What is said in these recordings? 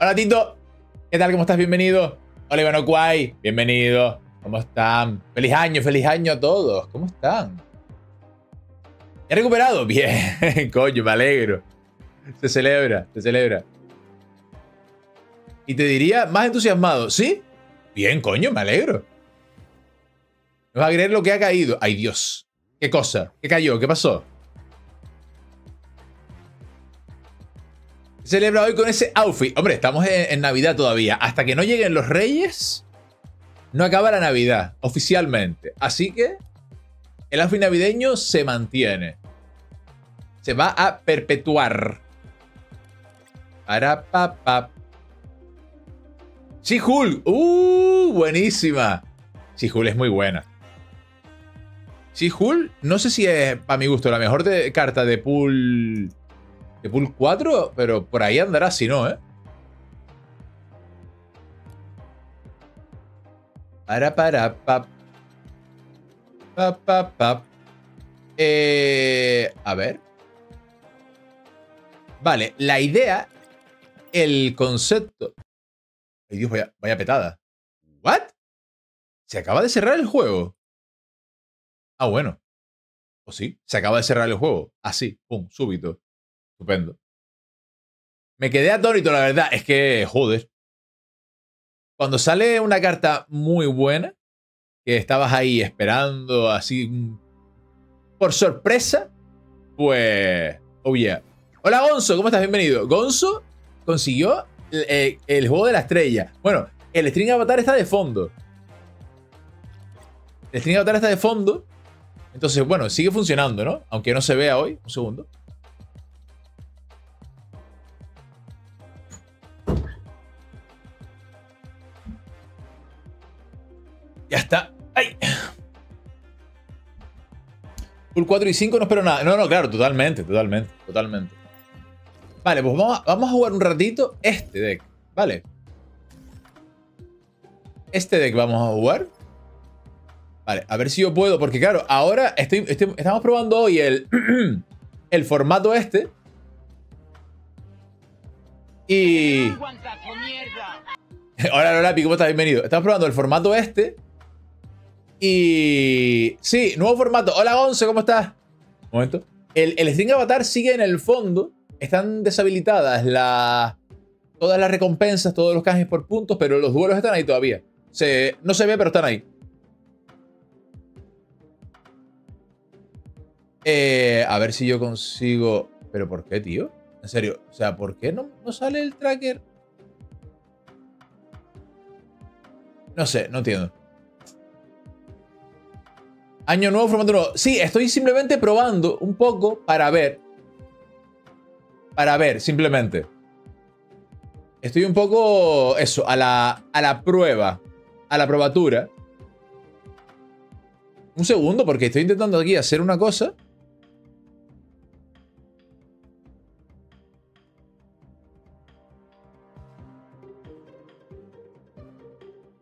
Hola Tito, ¿qué tal? ¿Cómo estás? Bienvenido. Hola Ivano Kwai, bienvenido. ¿Cómo están? Feliz año a todos. ¿Cómo están? ¿He recuperado? Bien, coño, me alegro. Se celebra, se celebra. Y te diría, más entusiasmado, ¿sí? Bien, coño, me alegro. No vas a creer lo que ha caído. Ay Dios, qué cosa, qué cayó, qué pasó. Celebra hoy con ese outfit. Hombre, estamos en Navidad todavía. Hasta que no lleguen los Reyes, no acaba la Navidad, oficialmente. Así que el outfit navideño se mantiene. Se va a perpetuar. Arapapap. She-Hulk. Buenísima. She-Hulk es muy buena. She-Hulk, no sé si es, para mi gusto, la mejor carta de Pool... De Pool 4, pero por ahí andará si no, ¿eh? Para, pap. Pa. A ver. Vale, la idea, el concepto. Ay Dios, vaya petada. ¿What? Se acaba de cerrar el juego. Ah, bueno. O sí, se acaba de cerrar el juego. Así, pum, súbito. Estupendo. Me quedé atónito, la verdad. Es que, joder. Cuando sale una carta muy buena, que estabas ahí esperando, así, por sorpresa, pues... Oh, yeah. Hola, Gonzo. ¿Cómo estás? Bienvenido. Gonzo consiguió el juego de la estrella. Bueno, el string avatar está de fondo. El string avatar está de fondo. Entonces, bueno, sigue funcionando, ¿no? Aunque no se vea hoy. Un segundo. Ya está. ¡Ay! Pool 4 y 5 no espero nada. No, no, claro, totalmente. Vale, pues vamos a jugar un ratito este deck, ¿vale? Este deck vamos a jugar. Vale, a ver si yo puedo, porque claro, ahora estamos probando hoy el formato este. Y... Hola, Lolapi, ¿cómo estás? Bienvenido. Estamos probando el formato este. Y... Sí, nuevo formato. Hola, Gonzo, ¿cómo estás? Un momento. El string avatar sigue en el fondo. Están deshabilitadas todas las recompensas, todos los canjes por puntos, pero los duelos están ahí todavía. No se ve, pero están ahí. A ver si yo consigo... ¿Pero por qué, tío? En serio. O sea, ¿por qué no sale el tracker? No sé, no entiendo. Año nuevo, formato nuevo. Sí, estoy simplemente probando un poco para ver. Para ver, simplemente. Estoy un poco, eso, a la prueba. A la probatura. Un segundo, porque estoy intentando aquí hacer una cosa.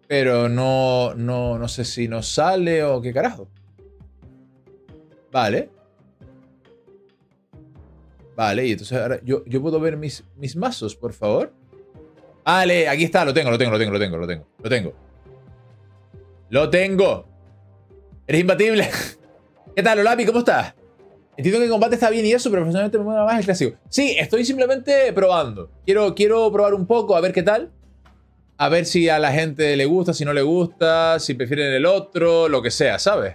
Pero no sé si nos sale o qué carajo. Vale. Vale, y entonces ahora yo puedo ver mis mazos, por favor. Vale, aquí está, lo tengo. Eres imbatible. ¿Qué tal, Olapi? ¿Cómo estás? Entiendo que el combate está bien y eso, pero personalmente me mola más el clásico. Sí, estoy simplemente probando. Quiero probar un poco, a ver qué tal. A ver si a la gente le gusta, si no le gusta, si prefieren el otro, lo que sea, ¿sabes?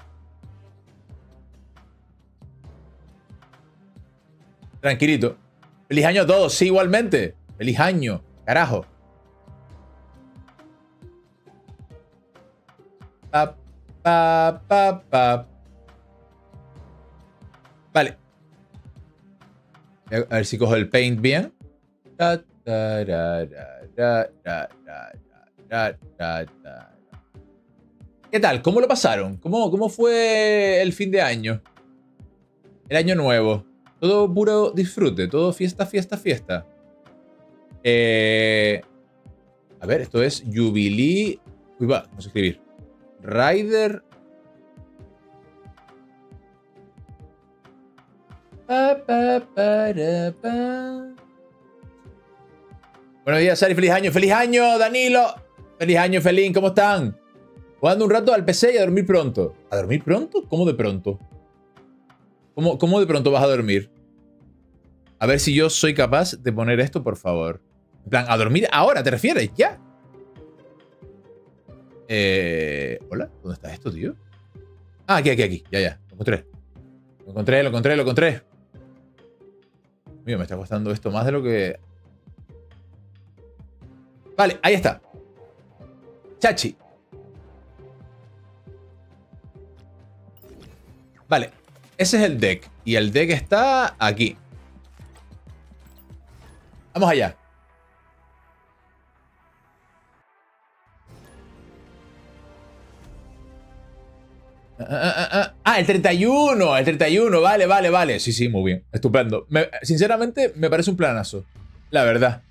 Tranquilito. Feliz año a todos, sí, igualmente. Feliz año, carajo. Vale. A ver si cojo el paint bien. ¿Qué tal? ¿Cómo lo pasaron? ¿Cómo fue el fin de año? El año nuevo. Todo puro disfrute. Todo fiesta, fiesta, fiesta. A ver, esto es Jubilee. Uy, va, vamos a escribir. Rider. Buenos días, Sari. Feliz año. Feliz año, Danilo. Feliz año, Felín. ¿Cómo están? Jugando un rato al PC y a dormir pronto. ¿A dormir pronto? ¿Cómo de pronto? ¿Cómo de pronto vas a dormir? A ver si yo soy capaz de poner esto, por favor. En plan, ¿a dormir ahora te refieres? ¿Ya? ¿Hola? ¿Dónde está esto, tío? Ah, aquí. Ya. Lo encontré. Mío, me está costando esto más de lo que... Vale, ahí está. Chachi. Vale. Ese es el deck. Y el deck está aquí. Vamos allá. Ah, el 31. El 31. Vale. Sí, muy bien. Estupendo. Sinceramente, me parece un planazo. La verdad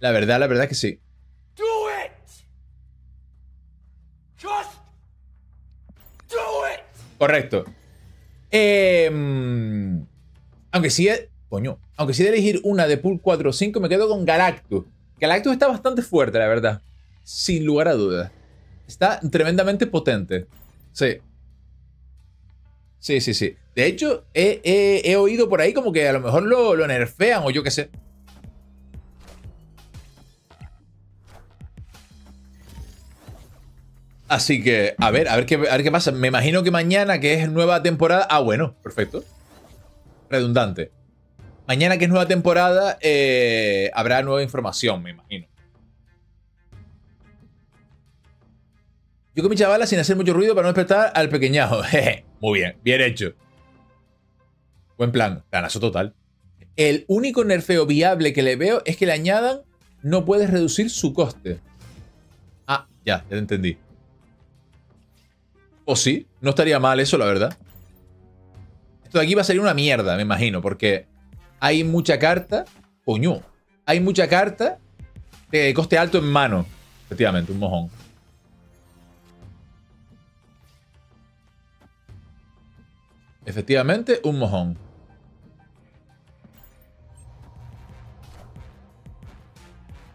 es que sí. Do it. Just do it. Correcto. Aunque sí, aunque sí de elegir una de Pool 4 o 5, me quedo con Galactus. Galactus está bastante fuerte, la verdad. Sin lugar a dudas. Está tremendamente potente. Sí. De hecho, he oído por ahí como que a lo mejor lo nerfean o yo qué sé. Así que, a ver qué pasa. Me imagino que mañana, que es nueva temporada... Ah, bueno, perfecto. Redundante. Mañana, que es nueva temporada, habrá nueva información, me imagino. Yo con mi chavala sin hacer mucho ruido para no despertar al pequeñajo. Jeje, muy bien, bien hecho. Buen plan, planazo total. El único nerfeo viable que le veo es que le añadan no puedes reducir su coste. Ah, ya te entendí. O sí, no estaría mal eso, la verdad. Esto de aquí va a salir una mierda, me imagino, porque hay mucha carta. Coño, hay mucha carta de coste alto en mano. Efectivamente, un mojón.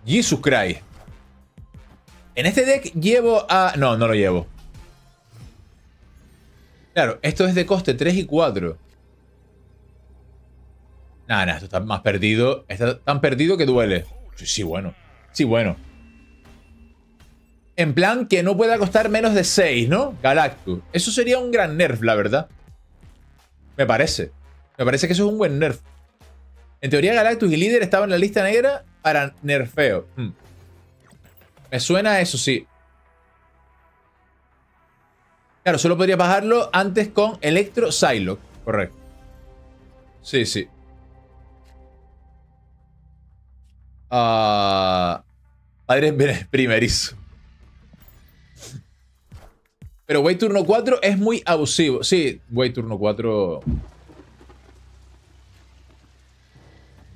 Jesus Christ. En este deck llevo a... No, no lo llevo. Claro, esto es de coste 3 y 4. Nada, esto está más perdido. Está tan perdido que duele. Sí, bueno. En plan que no pueda costar menos de 6, ¿no? Galactus. Eso sería un gran nerf, la verdad. Me parece que eso es un buen nerf. En teoría, Galactus y Líder estaban en la lista negra para nerfeo. Me suena a eso, sí. Claro, solo podría bajarlo antes con Electro, Psylocke. Correcto. Sí. Padre primerizo. Pero Way turno 4 es muy abusivo. Sí, Way turno 4...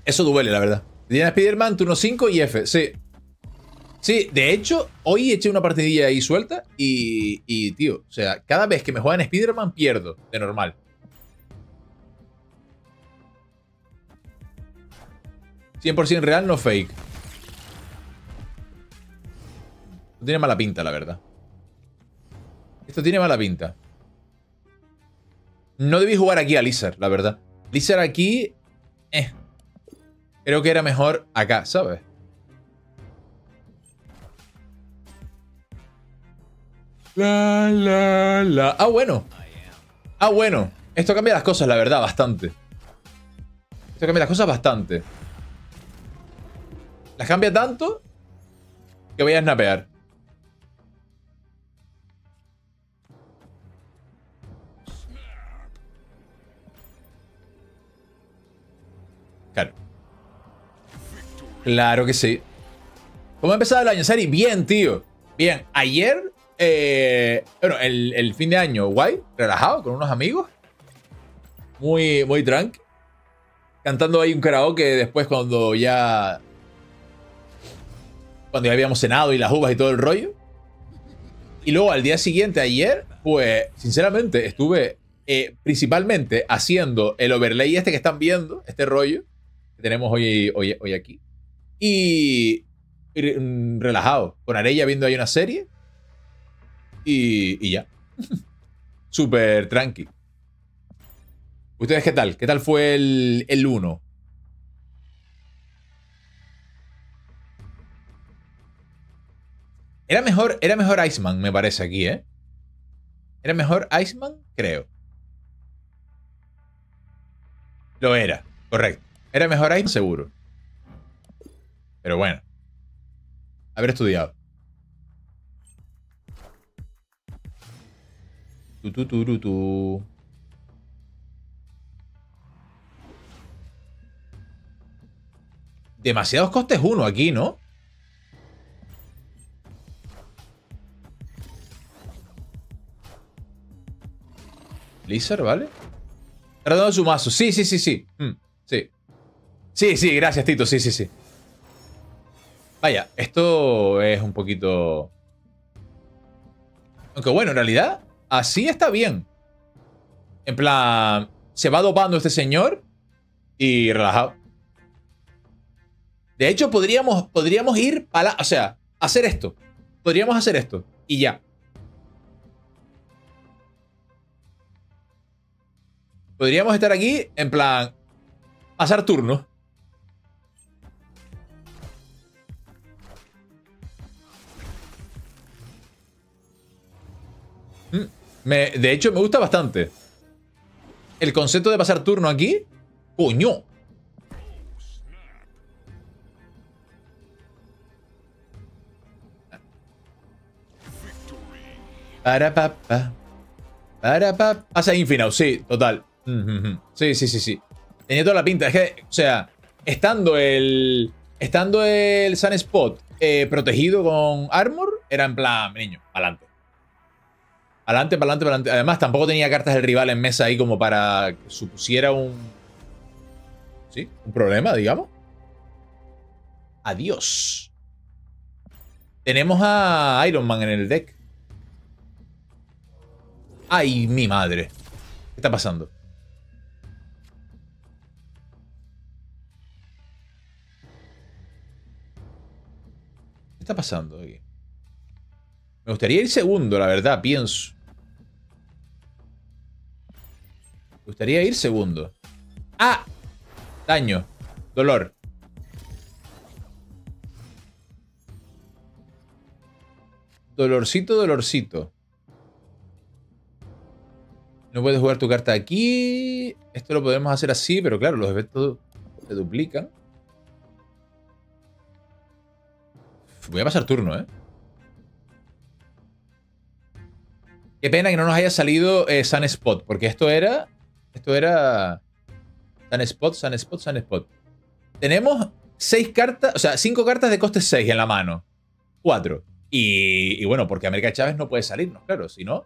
Eso duele, la verdad. Diana Spider-Man, turno 5 y F. Sí, de hecho, hoy eché una partidilla ahí suelta y tío, o sea, cada vez que me juegan Spider-Man pierdo, de normal. ¿100% real, no fake? tiene mala pinta, la verdad. Esto tiene mala pinta. No debí jugar aquí a Lizard, la verdad. Lizard aquí... Creo que era mejor acá, ¿sabes? La, la, la... Ah, bueno. Ah, bueno. Esto cambia las cosas, la verdad, bastante. Esto cambia las cosas bastante. Las cambia tanto que voy a snapear. Claro. Claro que sí. ¿Cómo ha empezado el año, Sari? Bien, tío. Bien. Ayer, bueno, el fin de año, guay, relajado, con unos amigos. Muy tranqui. Cantando ahí un karaoke después cuando ya... Cuando ya habíamos cenado y las uvas y todo el rollo. Y luego al día siguiente, ayer, pues sinceramente estuve principalmente haciendo el overlay este que están viendo, este rollo que tenemos hoy aquí. Y relajado, con Arella viendo ahí una serie. Y ya. Súper tranqui. ¿Ustedes qué tal? ¿Qué tal fue el 1? Era mejor Iceman, me parece, aquí, ¿eh? ¿Era mejor Iceman? Creo. Lo era, correcto. Era mejor Iceman, seguro. Pero bueno. Haber estudiado. Demasiados costes 1 aquí, ¿no? Lizard, ¿vale? Tratando su mazo. Sí. Sí. Sí, gracias, Tito. Sí. Vaya, esto es un poquito... Aunque bueno, en realidad, así está bien. En plan, se va dopando este señor y relajado. De hecho, podríamos ir para... O sea, hacer esto. Podríamos hacer esto. Y ya. Podríamos estar aquí en plan... Pasar turno. De hecho, me gusta bastante. El concepto de pasar turno aquí... ¡Coño! Para papá. Pasa Infinaut, sí, total. Sí. Tenía toda la pinta. Es que, o sea, estando el Sunspot protegido con Armor, era en plan, niño, pa'lante. Además, tampoco tenía cartas del rival en mesa ahí como para que supusiera un... Sí, un problema, digamos. Adiós. Tenemos a Iron Man en el deck. ¡Ay, mi madre! ¿Qué está pasando? ¿Qué está pasando aquí? Me gustaría ir segundo, la verdad, pienso. Me gustaría ir segundo. ¡Ah! Daño. Dolor. Dolorcito. No puedes jugar tu carta aquí. Esto lo podemos hacer así, pero claro, los efectos se duplican. Voy a pasar turno, ¿eh? Qué pena que no nos haya salido Sunspot, porque esto era... Sunspot. Tenemos 6 cartas, o sea, 5 cartas de coste 6 en la mano. 4. Y bueno, porque América Chávez no puede salirnos, claro, si no...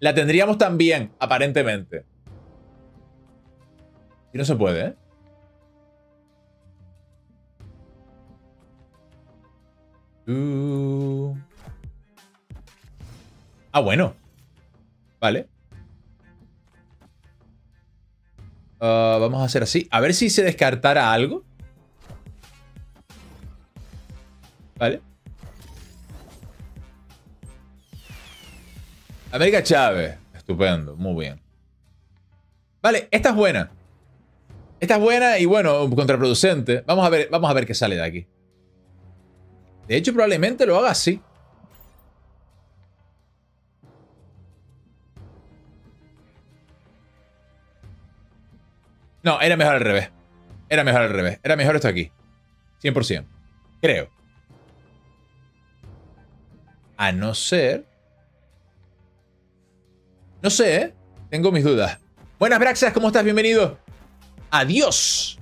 La tendríamos también, aparentemente. Y no se puede, ¿eh? Ah, bueno. Vale. Vamos a hacer así. A ver si se descartara algo. Vale. América Chávez. Estupendo, muy bien. Vale, esta es buena. Esta es buena y bueno, contraproducente. Vamos a ver qué sale de aquí. De hecho, probablemente lo haga así. No, era mejor al revés. Era mejor al revés. Era mejor esto aquí. 100%. Creo. A no ser... No sé, ¿eh? Tengo mis dudas. Buenas, Braxas. ¿Cómo estás? Bienvenido. Adiós.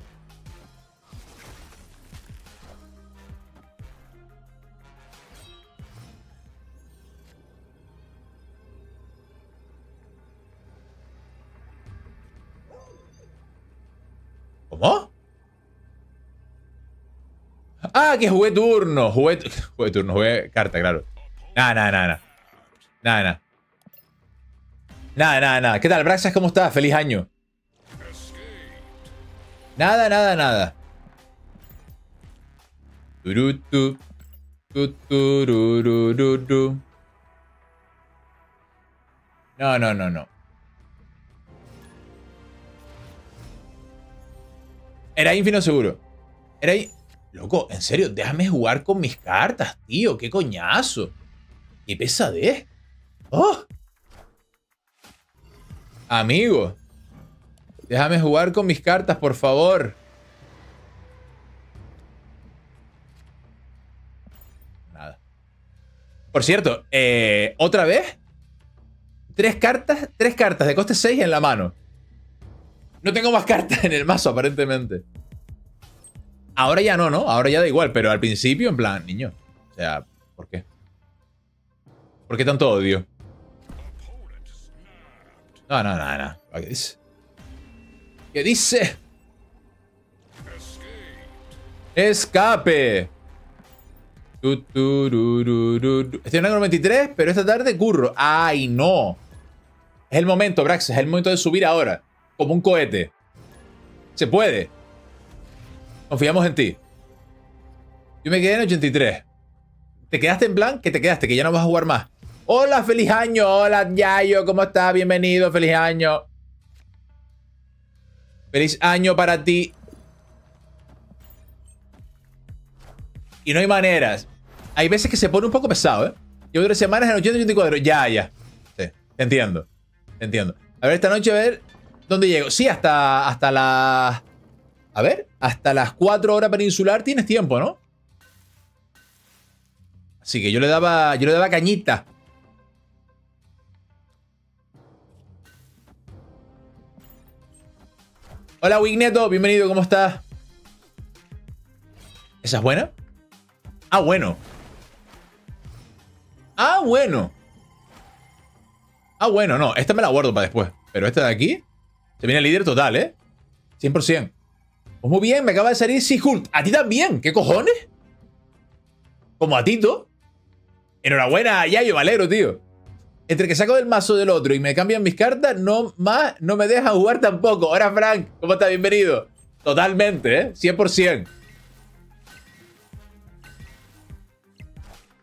¿Cómo? Ah, que jugué turno. Jugué carta, claro. Nada. ¿Qué tal, Braxas? ¿Cómo estás? Feliz año. Nada. No. Era Infinaut seguro. Era ahí. Loco, en serio, déjame jugar con mis cartas, tío. Qué coñazo. Qué pesadez. ¡Oh! Amigo, déjame jugar con mis cartas, por favor. Nada. Por cierto, otra vez. Tres cartas de coste 6 en la mano. No tengo más cartas en el mazo, aparentemente. Ahora ya no, ¿no? Ahora ya da igual, pero al principio, en plan, niño. O sea, ¿por qué? ¿Por qué tanto odio? No. ¿Qué dice? ¿Qué dice? ¡Escape! Estoy en el 93, pero esta tarde curro. ¡Ay, no! Es el momento, Brax. Es el momento de subir ahora. Como un cohete. Se puede. Confiamos en ti. Yo me quedé en 83. Te quedaste en plan que te quedaste, que ya no vas a jugar más. Hola, feliz año. Hola, Yayo. ¿Cómo estás? Bienvenido. Feliz año. Feliz año para ti. Y no hay maneras. Hay veces que se pone un poco pesado, ¿eh? Llevo 3 semanas en 84. Ya. Sí, te entiendo. A ver, esta noche, a ver dónde llego. Sí, hasta las... A ver, hasta las 4 horas peninsular tienes tiempo, ¿no? Así que yo le daba cañita. Hola, Wigneto. Bienvenido. ¿Cómo estás? ¿Esa es buena? Ah, bueno. No. Esta me la guardo para después. Pero esta de aquí se viene líder total, ¿eh? 100%. Pues muy bien. Me acaba de salir She-Hulk. ¿A ti también? ¿Qué cojones? Como a Tito. Enhorabuena, Yayo. Me alegro, tío. Entre que saco del mazo del otro y me cambian mis cartas, no me dejan jugar tampoco. Ahora, Frank, ¿cómo estás? Bienvenido. Totalmente, ¿eh? 100%.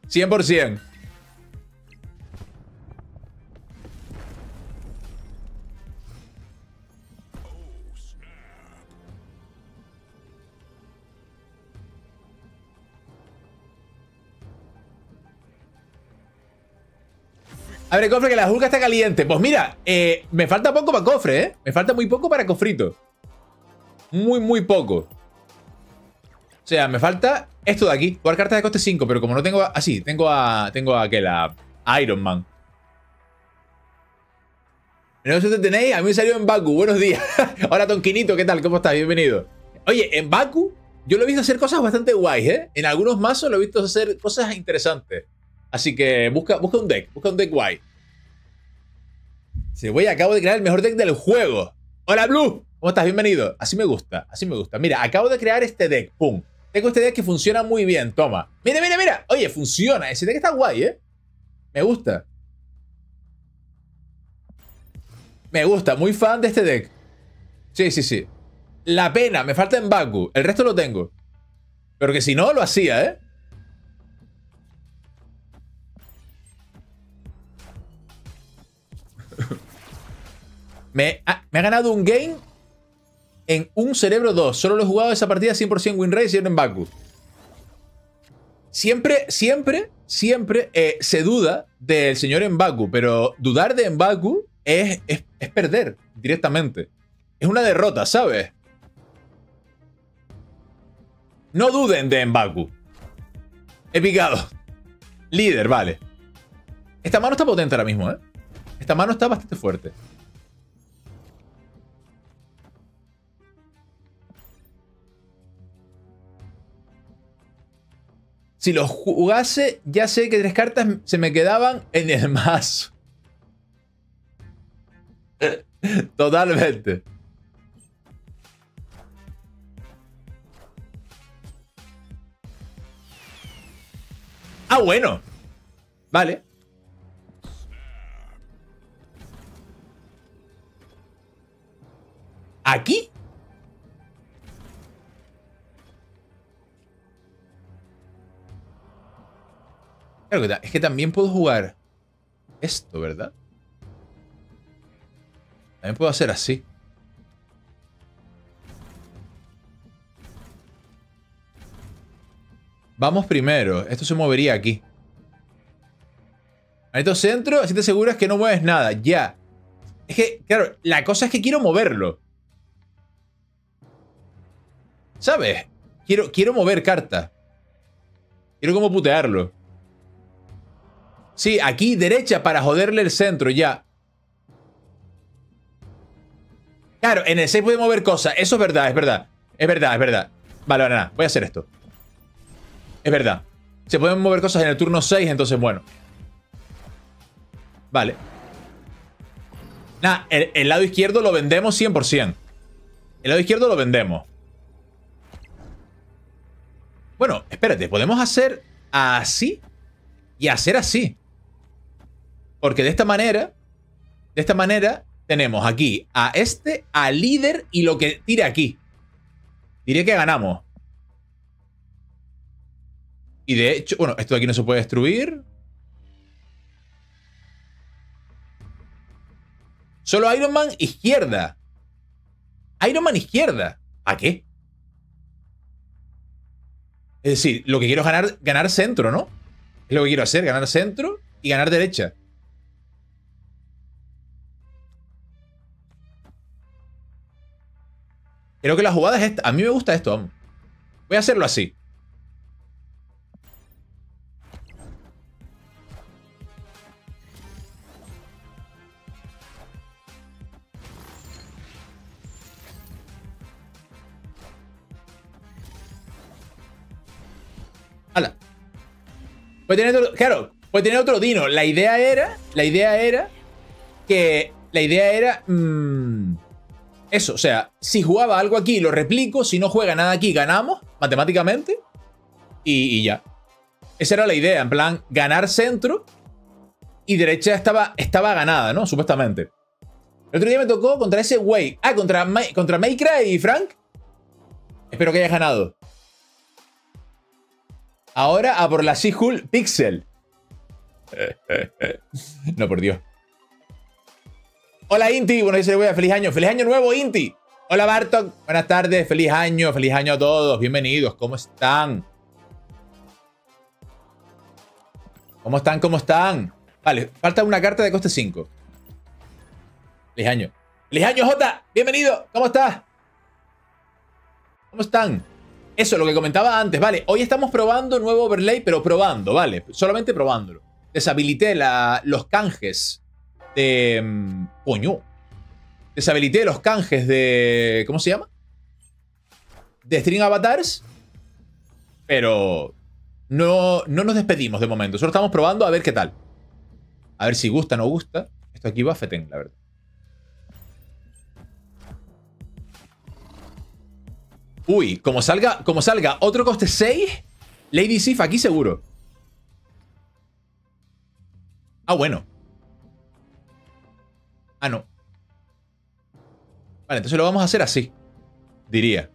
100%. A ver, cofre, que la Hulka está caliente. Pues mira, me falta poco para cofre, ¿eh? Me falta muy poco para cofrito. Muy poco. O sea, me falta esto de aquí. Jugar cartas de coste 5, pero como no tengo... Así, tengo a aquel, a Iron Man. No sé si te tenéis. A mí me salió en Baku. Buenos días. Hola, Tonquinito. ¿Qué tal? ¿Cómo estás? Bienvenido. Oye, en Baku yo lo he visto hacer cosas bastante guays, ¿eh? En algunos mazos lo he visto hacer cosas interesantes. Así que busca un deck guay. Sí, acabo de crear el mejor deck del juego. Hola, Blue. ¿Cómo estás? Bienvenido. Así me gusta. Mira, acabo de crear este deck. Pum. Tengo este deck que funciona muy bien. Toma. Mira. Oye, funciona. Ese deck está guay, ¿eh? Me gusta. Muy fan de este deck. Sí. La pena. Me falta en Baku. El resto lo tengo. Pero que si no, lo hacía, ¿eh? Me ha ganado un game en un Cerebro 2. Solo lo he jugado esa partida 100% win rate y en Baku. Siempre se duda del señor M'Baku, pero dudar de M'Baku es perder directamente. Es una derrota, ¿sabes? No duden de M'Baku. He picado. Líder, vale. Esta mano está potente ahora mismo, ¿eh? Esta mano está bastante fuerte. Si lo jugase, ya sé que 3 cartas se me quedaban en el mazo. Totalmente. Ah, bueno. Vale. ¿Aquí? Claro que es que también puedo jugar esto, ¿verdad? También puedo hacer así. Vamos primero. Esto se movería aquí. Manito centro, así te aseguras que no mueves nada. Ya. Es que, claro, la cosa es que quiero moverlo. ¿Sabes? Quiero mover carta. Quiero como putearlo. Sí, aquí derecha para joderle el centro, ya. Claro, en el 6 puede mover cosas. Eso es verdad, es verdad. Es verdad, es verdad. Vale, vale, nada. Voy a hacer esto. Es verdad. Se pueden mover cosas en el turno 6, entonces, bueno. Vale. Nada, el lado izquierdo lo vendemos 100%. El lado izquierdo lo vendemos. Bueno, espérate. ¿Podemos hacer así? Y hacer así. Porque de esta manera... De esta manera tenemos aquí a este, a líder y lo que tira aquí. Diría que ganamos. Y de hecho... Bueno, esto de aquí no se puede destruir. Solo Iron Man izquierda. Iron Man izquierda. ¿A qué? Es decir, lo que quiero es ganar centro, ¿no? Es lo que quiero hacer, ganar centro y ganar derecha. Creo que la jugada es esta. A mí me gusta esto, vamos. Voy a hacerlo así. ¡Hala! Puede tener otro, claro, puede tener otro Dino. La idea era eso, o sea, si jugaba algo aquí lo replico, si no juega nada aquí ganamos matemáticamente y ya. Esa era la idea, en plan ganar centro y derecha estaba ganada, ¿no? Supuestamente. El otro día me tocó contra ese Wade. Ah, contra Maikra y Frank. Espero que hayas ganado. Ahora a por la She-Hulk Pixel. No, por Dios. Hola, Inti. Bueno, dice, feliz año. ¡Feliz año nuevo, Inti! Hola, Bartok. Buenas tardes. Feliz año a todos. Bienvenidos. ¿Cómo están? ¿Cómo están? ¿Cómo están? Vale, falta una carta de coste 5. ¡Feliz año! ¡Feliz año, Jota! ¡Bienvenido! ¿Cómo estás? ¿Cómo están? Eso, lo que comentaba antes, vale. Hoy estamos probando nuevo overlay, pero probando, vale. Solamente probándolo. Deshabilité los canjes de... Coño. Deshabilité los canjes de... ¿Cómo se llama? De string avatars. Pero no nos despedimos de momento. Solo estamos probando a ver qué tal. A ver si gusta o no gusta. Esto aquí va fetén, la verdad. Uy, como salga otro coste 6, Lady Sif aquí seguro. Ah, bueno. Ah, no. Vale, entonces lo vamos a hacer así, diría.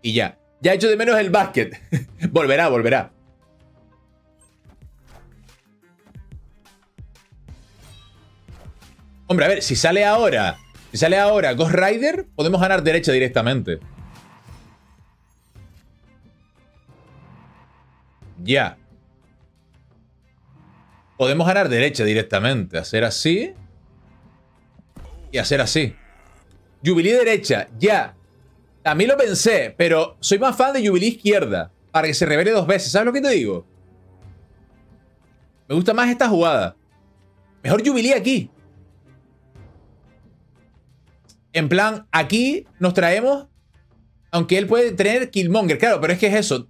Y ya. Ya echo de menos el básquet. Volverá. Hombre, a ver, si sale ahora... Si sale ahora Ghost Rider, podemos ganar derecha directamente. Ya. Podemos ganar derecha directamente. Hacer así. Y hacer así. Jubilee derecha, ya. A mí lo pensé, pero soy más fan de Jubilee izquierda. Para que se revele dos veces. ¿Sabes lo que te digo? Me gusta más esta jugada. Mejor Jubilee aquí. En plan, aquí nos traemos... Aunque él puede tener Killmonger. Claro, pero es que es eso.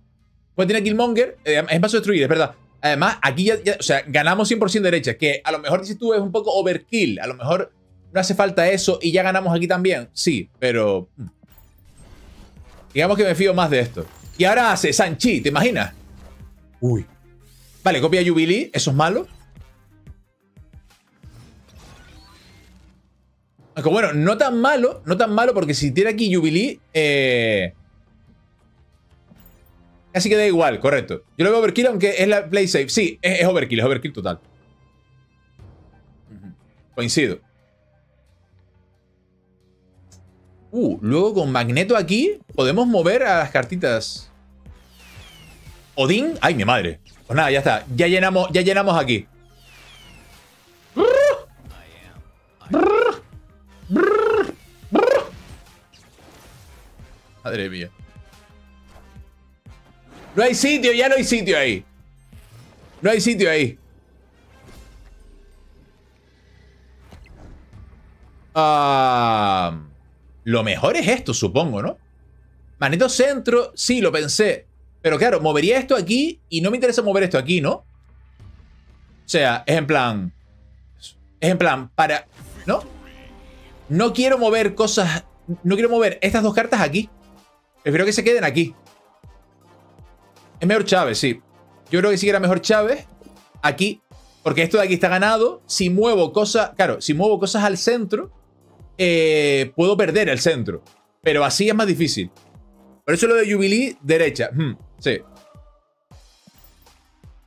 Puede tener Killmonger. Es más destruir, es verdad. Además, aquí ya... O sea, ganamos 100% derecha. Que a lo mejor, dices tú, es un poco overkill. A lo mejor no hace falta eso y ya ganamos aquí también. Sí, pero... Digamos que me fío más de esto. Y ahora hace Shang-Chi, ¿te imaginas? Uy. Vale, copia Jubilee. Eso es malo. Aunque bueno, no tan malo, no tan malo, porque si tira aquí Jubilee, casi que da igual, correcto. Yo lo veo overkill, aunque es la play safe. Sí, es overkill total. Coincido. Luego con Magneto aquí, podemos mover a las cartitas. Odín. ¡Ay, mi madre! Pues nada, ya está. Ya llenamos aquí. Madre mía. No hay sitio, ya no hay sitio ahí. No hay sitio ahí. Lo mejor es esto, supongo, ¿no? Magneto centro, sí, lo pensé. Pero claro, movería esto aquí y no me interesa mover esto aquí, ¿no? O sea, es en plan... Es en plan, para... ¿No? No quiero mover cosas... No quiero mover estas dos cartas aquí. Prefiero que se queden aquí. Es mejor Chávez, sí. Yo creo que sí que era mejor Chávez aquí. Porque esto de aquí está ganado. Si muevo cosas... Claro, si muevo cosas al centro, puedo perder el centro. Pero así es más difícil. Por eso lo de Jubilee derecha. Sí.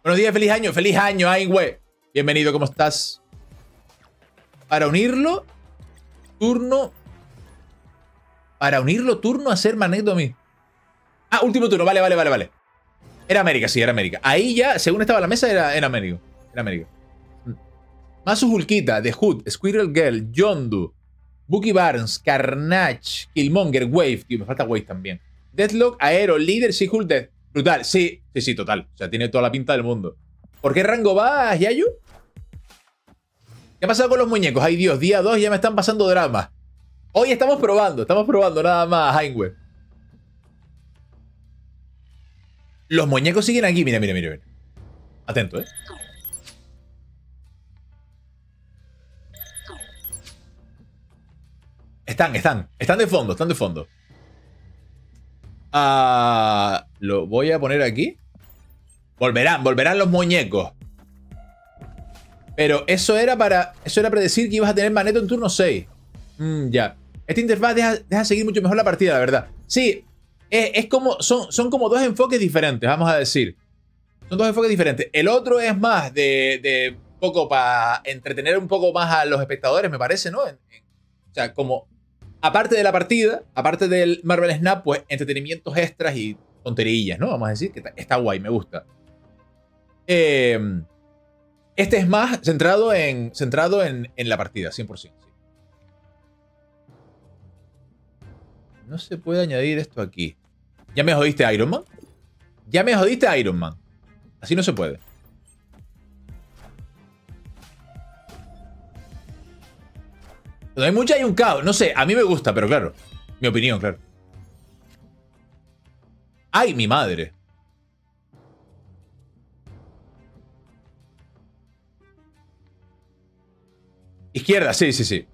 Buenos días, feliz año. Feliz año, ay, güey. Bienvenido, ¿cómo estás? Para unirlo, turno... Para unirlo, turno a hacer Magneto a mí. Ah, último turno. Vale, vale, vale, vale. Era América, sí, era América. Ahí ya, según estaba la mesa, era América. Era América. Masu Hulkita, The Hood, Squirrel Girl, Yondu, Bucky Barnes, Carnage, Killmonger, Wave. Tío, me falta Wave también. Deathlock, Aero, Líder, She-Hulk, Death. Brutal. Sí, sí, sí, total. O sea, tiene toda la pinta del mundo. ¿Por qué rango vas, Yayu? ¿Qué ha pasado con los muñecos? Ay, Dios, día 2 ya me están pasando dramas. Hoy estamos probando nada más, Heinweb. Los muñecos siguen aquí, mira, mira, mira, mira. Atento, ¿eh? Están de fondo, están de fondo. Lo voy a poner aquí. Volverán los muñecos. Pero eso era predecir que ibas a tener Magneto en turno 6. Ya. Esta interfaz deja seguir mucho mejor la partida, la verdad. Sí, es como, son como dos enfoques diferentes, vamos a decir. Son dos enfoques diferentes. El otro es más de poco para entretener un poco más a los espectadores, me parece, ¿no? O sea, como aparte de la partida, aparte del Marvel Snap, pues entretenimientos extras y tonterías, ¿no? Vamos a decir que está guay, me gusta. Este es más centrado en la partida, 100%. No se puede añadir esto aquí. ¿Ya me jodiste, Iron Man? ¿Ya me jodiste, Iron Man? Así no se puede. Cuando hay mucha hay un caos. No sé, a mí me gusta, pero claro. Mi opinión, claro. ¡Ay, mi madre! Izquierda, sí, sí, sí.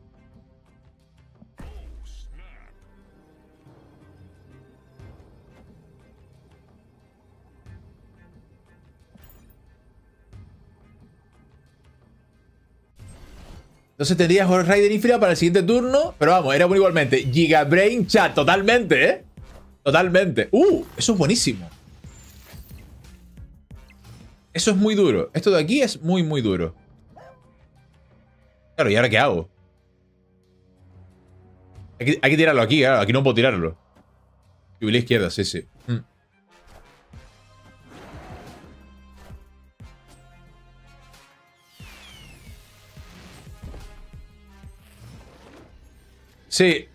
Entonces tendrías Ghost Rider Infinaut para el siguiente turno. Pero vamos, era bueno igualmente. Gigabrain Chat, totalmente, ¿eh? Totalmente. Eso es buenísimo. Eso es muy duro. Esto de aquí es muy, muy duro. Claro, ¿y ahora qué hago? Hay que tirarlo aquí, claro. Aquí no puedo tirarlo. Jubilee izquierda, sí, sí. Sí.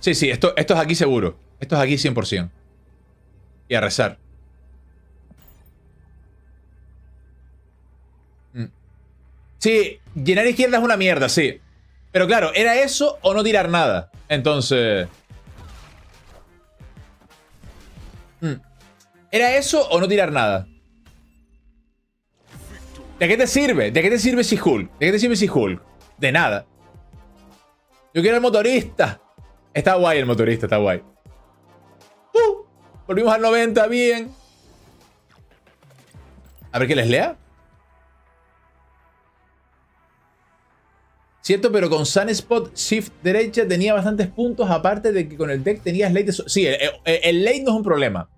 Sí, sí, esto es aquí seguro. Esto es aquí 100%. Y a rezar. Sí, llenar izquierda es una mierda, sí. Pero claro, era eso o no tirar nada. Entonces... Era eso o no tirar nada. ¿De qué te sirve? ¿De qué te sirve She-Hulk? ¿De qué te sirve She-Hulk? De nada. Yo quiero el motorista. Está guay el motorista, está guay. Volvimos al 90, bien. A ver qué les lea. Cierto, pero con Sunspot Shift derecha tenía bastantes puntos, aparte de que con el deck tenías late. Sí, el late no es un problema.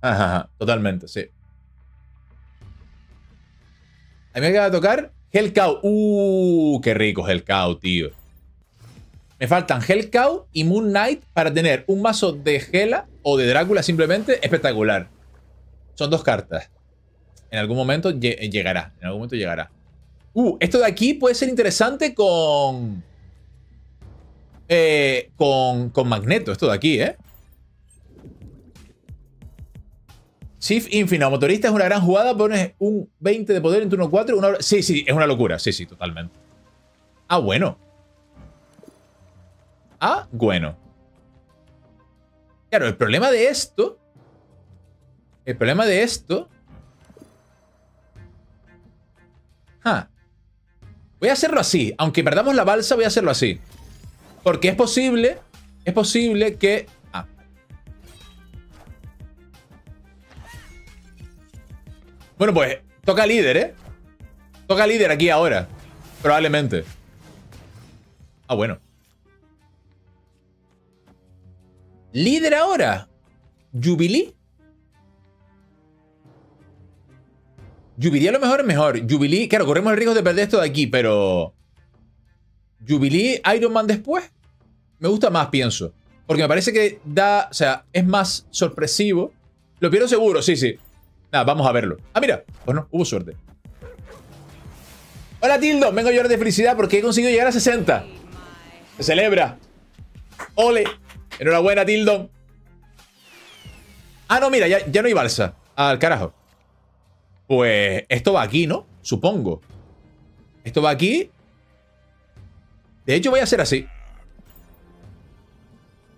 Ajá, totalmente, sí. A mí me acaba de tocar Hellcow. Qué rico Hellcow, tío. Me faltan Hellcow y Moon Knight para tener un mazo de Hela o de Drácula simplemente espectacular. Son dos cartas. En algún momento llegará, en algún momento llegará. Esto de aquí puede ser interesante con Magneto, esto de aquí, ¿eh? Sif Infinaut, motorista es una gran jugada, pones un 20 de poder en turno 4. Una... Sí, sí, es una locura, sí, sí, totalmente. Ah, bueno. Ah, bueno. Claro, el problema de esto... El problema de esto... Voy a hacerlo así. Aunque perdamos la balsa, voy a hacerlo así. Porque es posible... Es posible que... Bueno, pues... Toca líder, ¿eh? Toca líder aquí ahora. Probablemente. Ah, bueno. ¿Líder ahora? ¿Jubilee? Jubilee a lo mejor es mejor. Jubilee... Claro, corremos el riesgo de perder esto de aquí, pero... Jubilee, Iron Man después. Me gusta más, pienso. Porque me parece que da... O sea, es más sorpresivo. Lo pierdo seguro, sí, sí. Nada, vamos a verlo. Ah, mira. Pues no, hubo suerte. Hola, Tildo. Vengo a llorar de felicidad porque he conseguido llegar a 60. Se celebra. Ole. Enhorabuena, Tildo. Ah, no, mira. Ya no hay balsa. Al carajo. Pues esto va aquí, ¿no? Supongo. Esto va aquí. De hecho, voy a hacer así.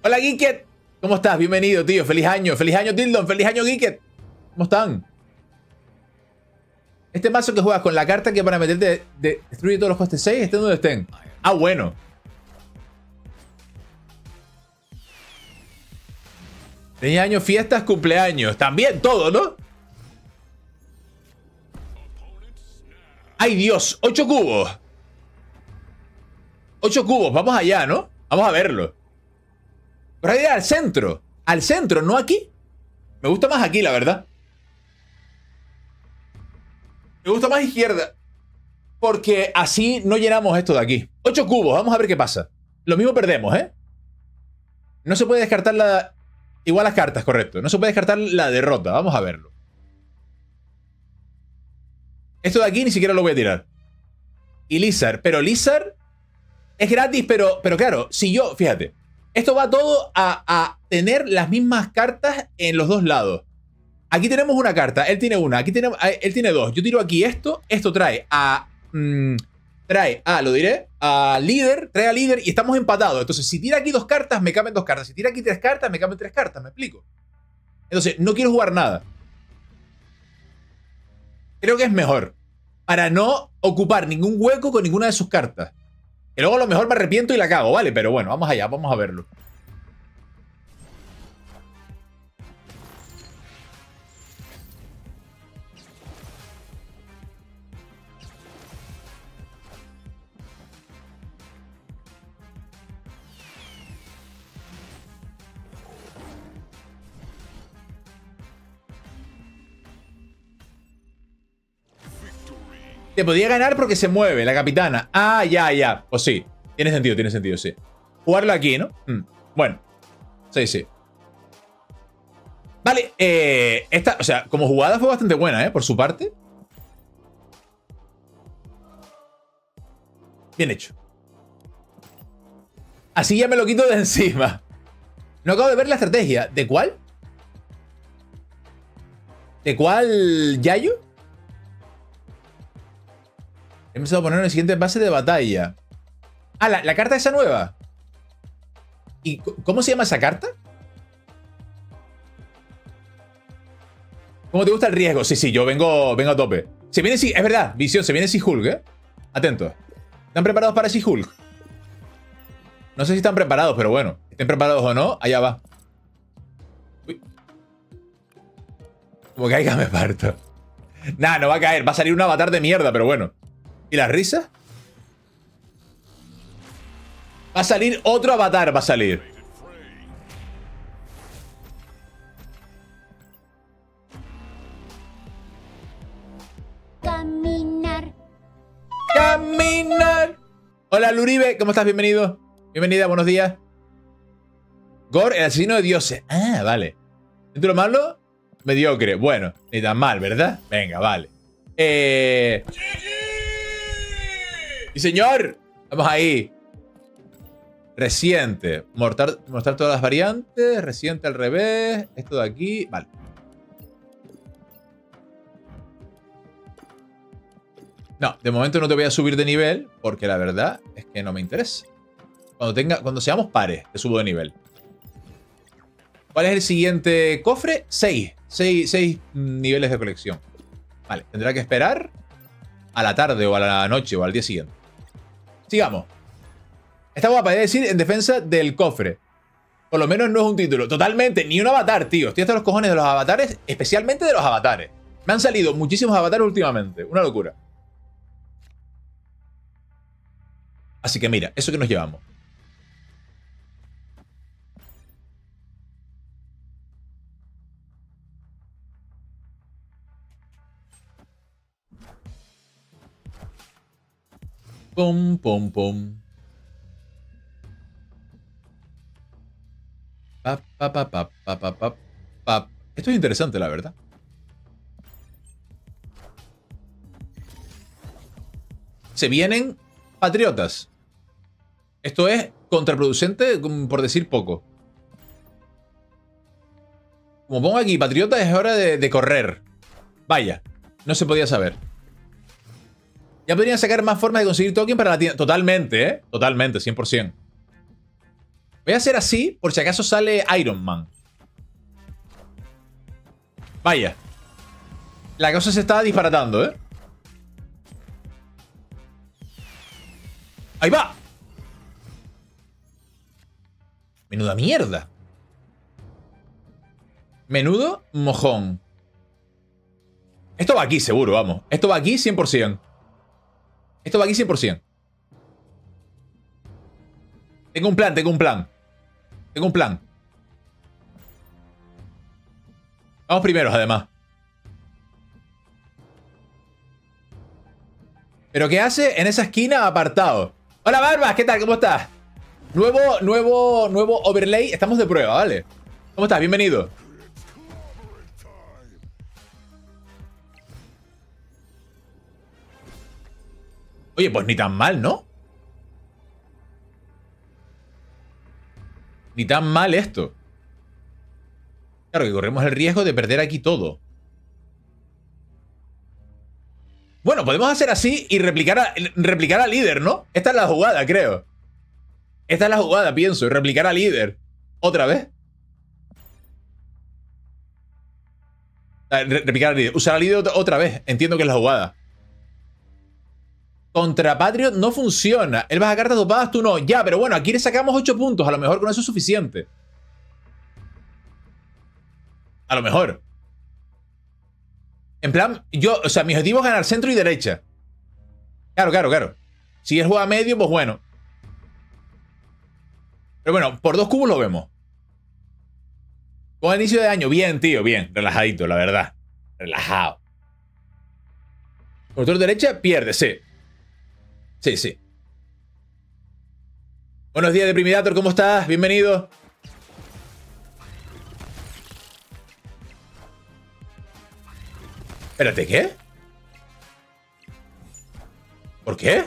Hola, Geeket. ¿Cómo estás? Bienvenido, tío. Feliz año. Feliz año, Tildo. Feliz año, Geeket. ¿Cómo están? Este mazo que juegas con la carta que para meterte destruye todos los costes 6, estén donde estén. Ah, bueno. Tenía años, fiestas, cumpleaños. También todo, ¿no? ¡Ay, Dios! ¡8 cubos! 8 cubos. Vamos allá, ¿no? Vamos a verlo. Pero hay que ir al centro. Al centro, no aquí. Me gusta más aquí, la verdad. Me gusta más izquierda. Porque así no llenamos esto de aquí. 8 cubos, vamos a ver qué pasa. Lo mismo perdemos, ¿eh? No se puede descartar la... Igual las cartas, correcto. No se puede descartar la derrota, vamos a verlo. Esto de aquí ni siquiera lo voy a tirar. Y Lizard, pero Lizard es gratis, pero claro, si yo... Fíjate, esto va todo a tener las mismas cartas en los dos lados. Aquí tenemos una carta, él tiene una, aquí tenemos, él tiene dos. Yo tiro aquí esto trae a... a líder, trae a líder y estamos empatados. Entonces, si tira aquí dos cartas, me cambian dos cartas. Si tira aquí tres cartas, me cambian tres cartas, ¿me explico? Entonces, no quiero jugar nada. Creo que es mejor. Para no ocupar ningún hueco con ninguna de sus cartas. Que luego a lo mejor me arrepiento y la cago, ¿vale? Pero bueno, vamos allá, vamos a verlo. Te podía ganar porque se mueve la capitana. Ah, ya, ya. Pues sí. Tiene sentido, sí. Jugarlo aquí, ¿no? Bueno. Sí, sí. Vale, esta, o sea, como jugada fue bastante buena, ¿eh? Por su parte. Bien hecho. Así ya me lo quito de encima. No acabo de ver la estrategia. ¿De cuál? ¿De cuál, Yayo? He empezado a poner en el siguiente pase de batalla. Ah, la carta esa nueva. ¿Y cómo se llama esa carta? ¿Cómo te gusta el riesgo? Sí, sí, yo vengo a tope. Se viene, sí, es verdad, visión, se viene She-Hulk, ¿eh? Atentos. ¿Están preparados para She-Hulk? No sé si están preparados, pero bueno. Estén preparados o no, allá va. Uy. Como caiga me parto. Nah, no va a caer, va a salir un avatar de mierda, pero bueno. ¿Y las risas? Va a salir otro avatar, va a salir. Caminar. Hola Luribe, ¿cómo estás? Bienvenido. Bienvenida, buenos días. Gore, el asesino de dioses. Ah, vale. ¿Dentro de lo malo? Mediocre. Bueno, ni tan mal, ¿verdad? Venga, vale. ¡Y señor! Vamos ahí. Reciente. Mostrar todas las variantes. Reciente al revés. Esto de aquí. Vale. No, de momento no te voy a subir de nivel, porque la verdad es que no me interesa. Cuando seamos pares, te subo de nivel. ¿Cuál es el siguiente cofre? 6 niveles de colección. Vale, tendrá que esperar a la tarde o a la noche o al día siguiente. Sigamos. Está guapa, es decir, en defensa del cofre. Por lo menos no es un título. Totalmente, ni un avatar, tío. Estoy hasta los cojones de los avatares, especialmente de los avatares. Me han salido muchísimos avatares últimamente. Una locura. Así que mira, eso que nos llevamos. Pum, pum, pum. Pa, pa, pa, pa, pa, pa, pa, pa. Esto es interesante, la verdad. Se vienen patriotas. Esto es contraproducente, por decir poco. Como pongo aquí, patriota, es hora de correr. Vaya, no se podía saber. Ya podrían sacar más formas de conseguir token para la tienda. Totalmente, ¿eh? Totalmente, 100%. Voy a hacer así, por si acaso sale Iron Man. Vaya. La cosa se está disparatando, ¿eh? ¡Ahí va! Menuda mierda. Menudo mojón. Esto va aquí seguro, vamos. Esto va aquí 100%. Esto va aquí 100%. Tengo un plan, tengo un plan. Tengo un plan. Vamos primeros, además. ¿Pero qué hace en esa esquina apartado? Hola, Barbas, ¿qué tal? ¿Cómo estás? Nuevo overlay. Estamos de prueba, ¿vale? ¿Cómo estás? Bienvenido. Oye, pues ni tan mal, ¿no? Ni tan mal esto. Claro que corremos el riesgo de perder aquí todo. Bueno, podemos hacer así y replicar a líder, ¿no? Esta es la jugada, creo. Esta es la jugada, pienso. Replicar al líder. ¿Otra vez? Replicar al líder. Usar al líder otra vez. Entiendo que es la jugada. Contra Patriot no funciona. Él va a cartas dopadas, tú no. Ya, pero bueno, aquí le sacamos 8 puntos. A lo mejor con eso es suficiente. A lo mejor. En plan, yo... O sea, mi objetivo es ganar centro y derecha. Claro, claro, claro. Si él juega medio, pues bueno. Pero bueno, por 2 cubos lo vemos. Con el inicio de año. Bien, tío, bien. Relajadito, la verdad. Relajado. Por derecha, pierde, sí. Sí, sí. Buenos días, Deprimidator, ¿cómo estás? Bienvenido. Espérate, ¿qué? ¿Por qué?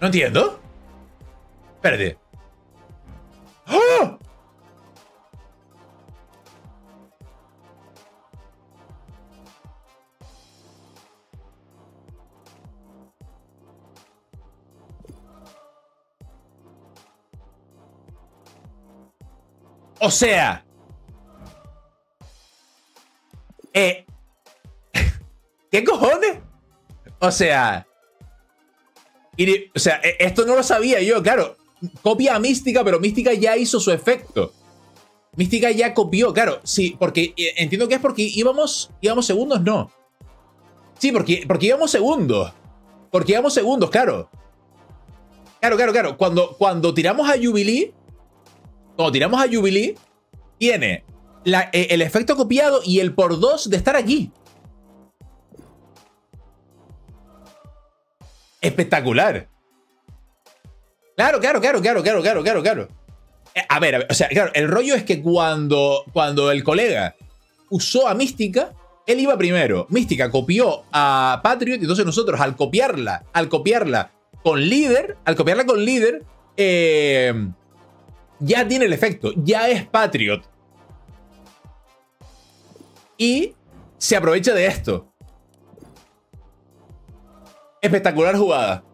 No entiendo. Espérate. ¡Oh! O sea, ¿qué cojones? O sea, esto no lo sabía yo, claro. Copia a Mística, pero Mística ya hizo su efecto. Mística ya copió, claro. Sí, porque entiendo que es porque íbamos segundos, no. Sí, porque íbamos segundos. Claro. Claro. Cuando tiramos a Jubilee, tiene el efecto copiado y el por 2 de estar aquí. Espectacular. Claro. A ver, o sea, claro, el rollo es que cuando el colega usó a Mística, él iba primero. Mística copió a Patriot, y entonces nosotros al copiarla con líder, ya tiene el efecto, ya es Patriot. Y se aprovecha de esto. Espectacular jugada.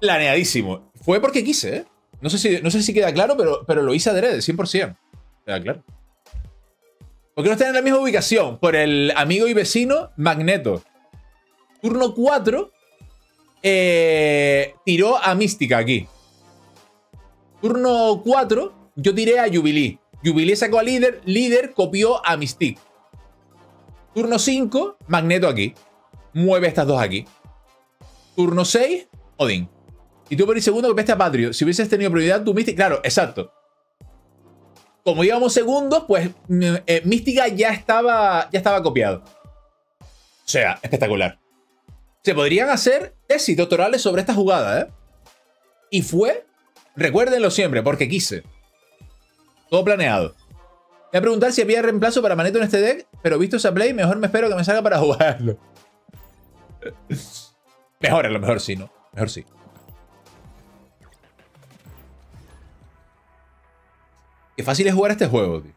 Planeadísimo. Fue porque quise, ¿eh? No sé si queda claro, pero lo hice adrede, 100%. ¿Queda claro? ¿Por qué no están en la misma ubicación? Por el amigo y vecino Magneto. Turno 4. Tiró a Mística aquí. Turno 4. Yo tiré a Jubilee. Jubilee sacó a Líder. Líder copió a Mystique. Turno 5. Magneto aquí. Mueve estas dos aquí. Turno 6. Odín. Y tú por el segundo copiaste a Patriot. Si hubieses tenido prioridad, tú Mystique. Claro, exacto. Como íbamos segundos, pues Mística ya estaba copiado. O sea, espectacular. Se podrían hacer tesis doctorales sobre esta jugada, ¿eh? Y fue, recuérdenlo siempre, porque quise. Todo planeado. Voy a preguntar si había reemplazo para Magneto en este deck, pero visto esa play, mejor me espero que me salga para jugarlo. Mejor, a lo mejor sí, ¿no? Mejor sí. Qué fácil es jugar este juego, tío.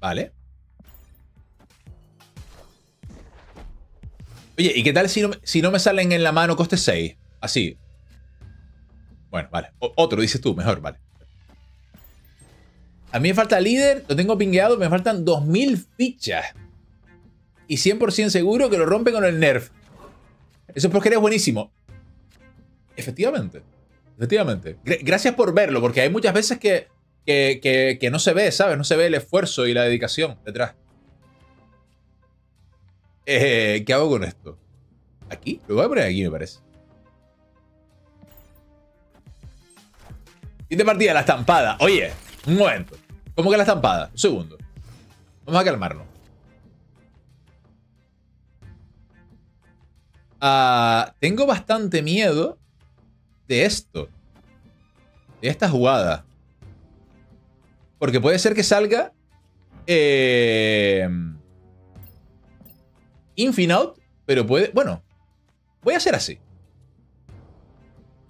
Vale. Oye, ¿y qué tal si no me salen en la mano coste 6? Así. Bueno, vale. Otro, dices tú. Mejor, vale. A mí me falta líder. Lo tengo pingueado. Me faltan 2000 fichas. Y 100% seguro que lo rompen con el nerf. Eso es porque eres buenísimo. Efectivamente. Gracias por verlo, porque hay muchas veces que no se ve, ¿sabes? No se ve el esfuerzo y la dedicación detrás. ¿Qué hago con esto? ¿Aquí? Lo voy a poner aquí, me parece. Fin de partida, la estampada. Oye, un momento. ¿Cómo que la estampada? Un segundo. Vamos a calmarnos. Tengo bastante miedo de esto. De esta jugada. Porque puede ser que salga Infinaut, pero puede... Bueno, voy a hacer así.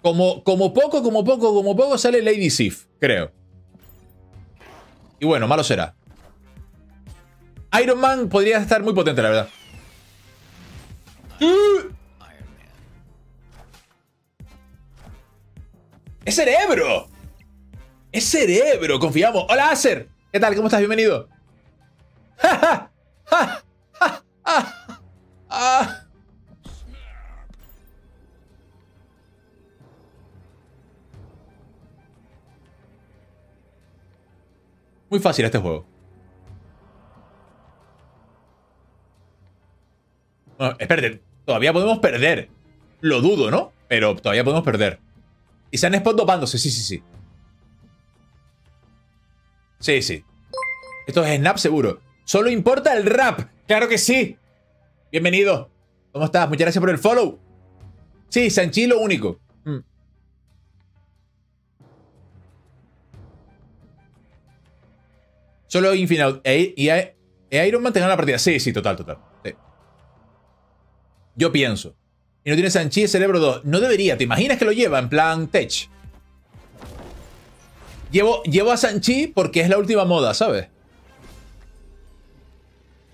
Como poco sale Lady Sif, creo. Y bueno, malo será. Iron Man podría estar muy potente, la verdad. ¡Es Cerebro! ¡Es Cerebro! Confiamos. ¡Hola, Acer! ¿Qué tal? ¿Cómo estás? Bienvenido. ¡Ja, ja! ¡Ja, ja! ¡Ah! Muy fácil este juego. Bueno, espérate. Todavía podemos perder. Lo dudo, ¿no? Pero todavía podemos perder. Y Sunspot dopándose, sí. Sí. Esto es Snap seguro. Solo importa el rap. ¡Claro que sí! Bienvenido. ¿Cómo estás? Muchas gracias por el follow. Sí, Shang-Chi lo único. Solo Infinaut y Iron Man tengan la partida. Sí, total. Sí. Yo pienso. Y no tiene Shang-Chi el Cerebro 2. No debería. ¿Te imaginas que lo lleva en plan tech? Llevo a Shang-Chi porque es la última moda, ¿sabes?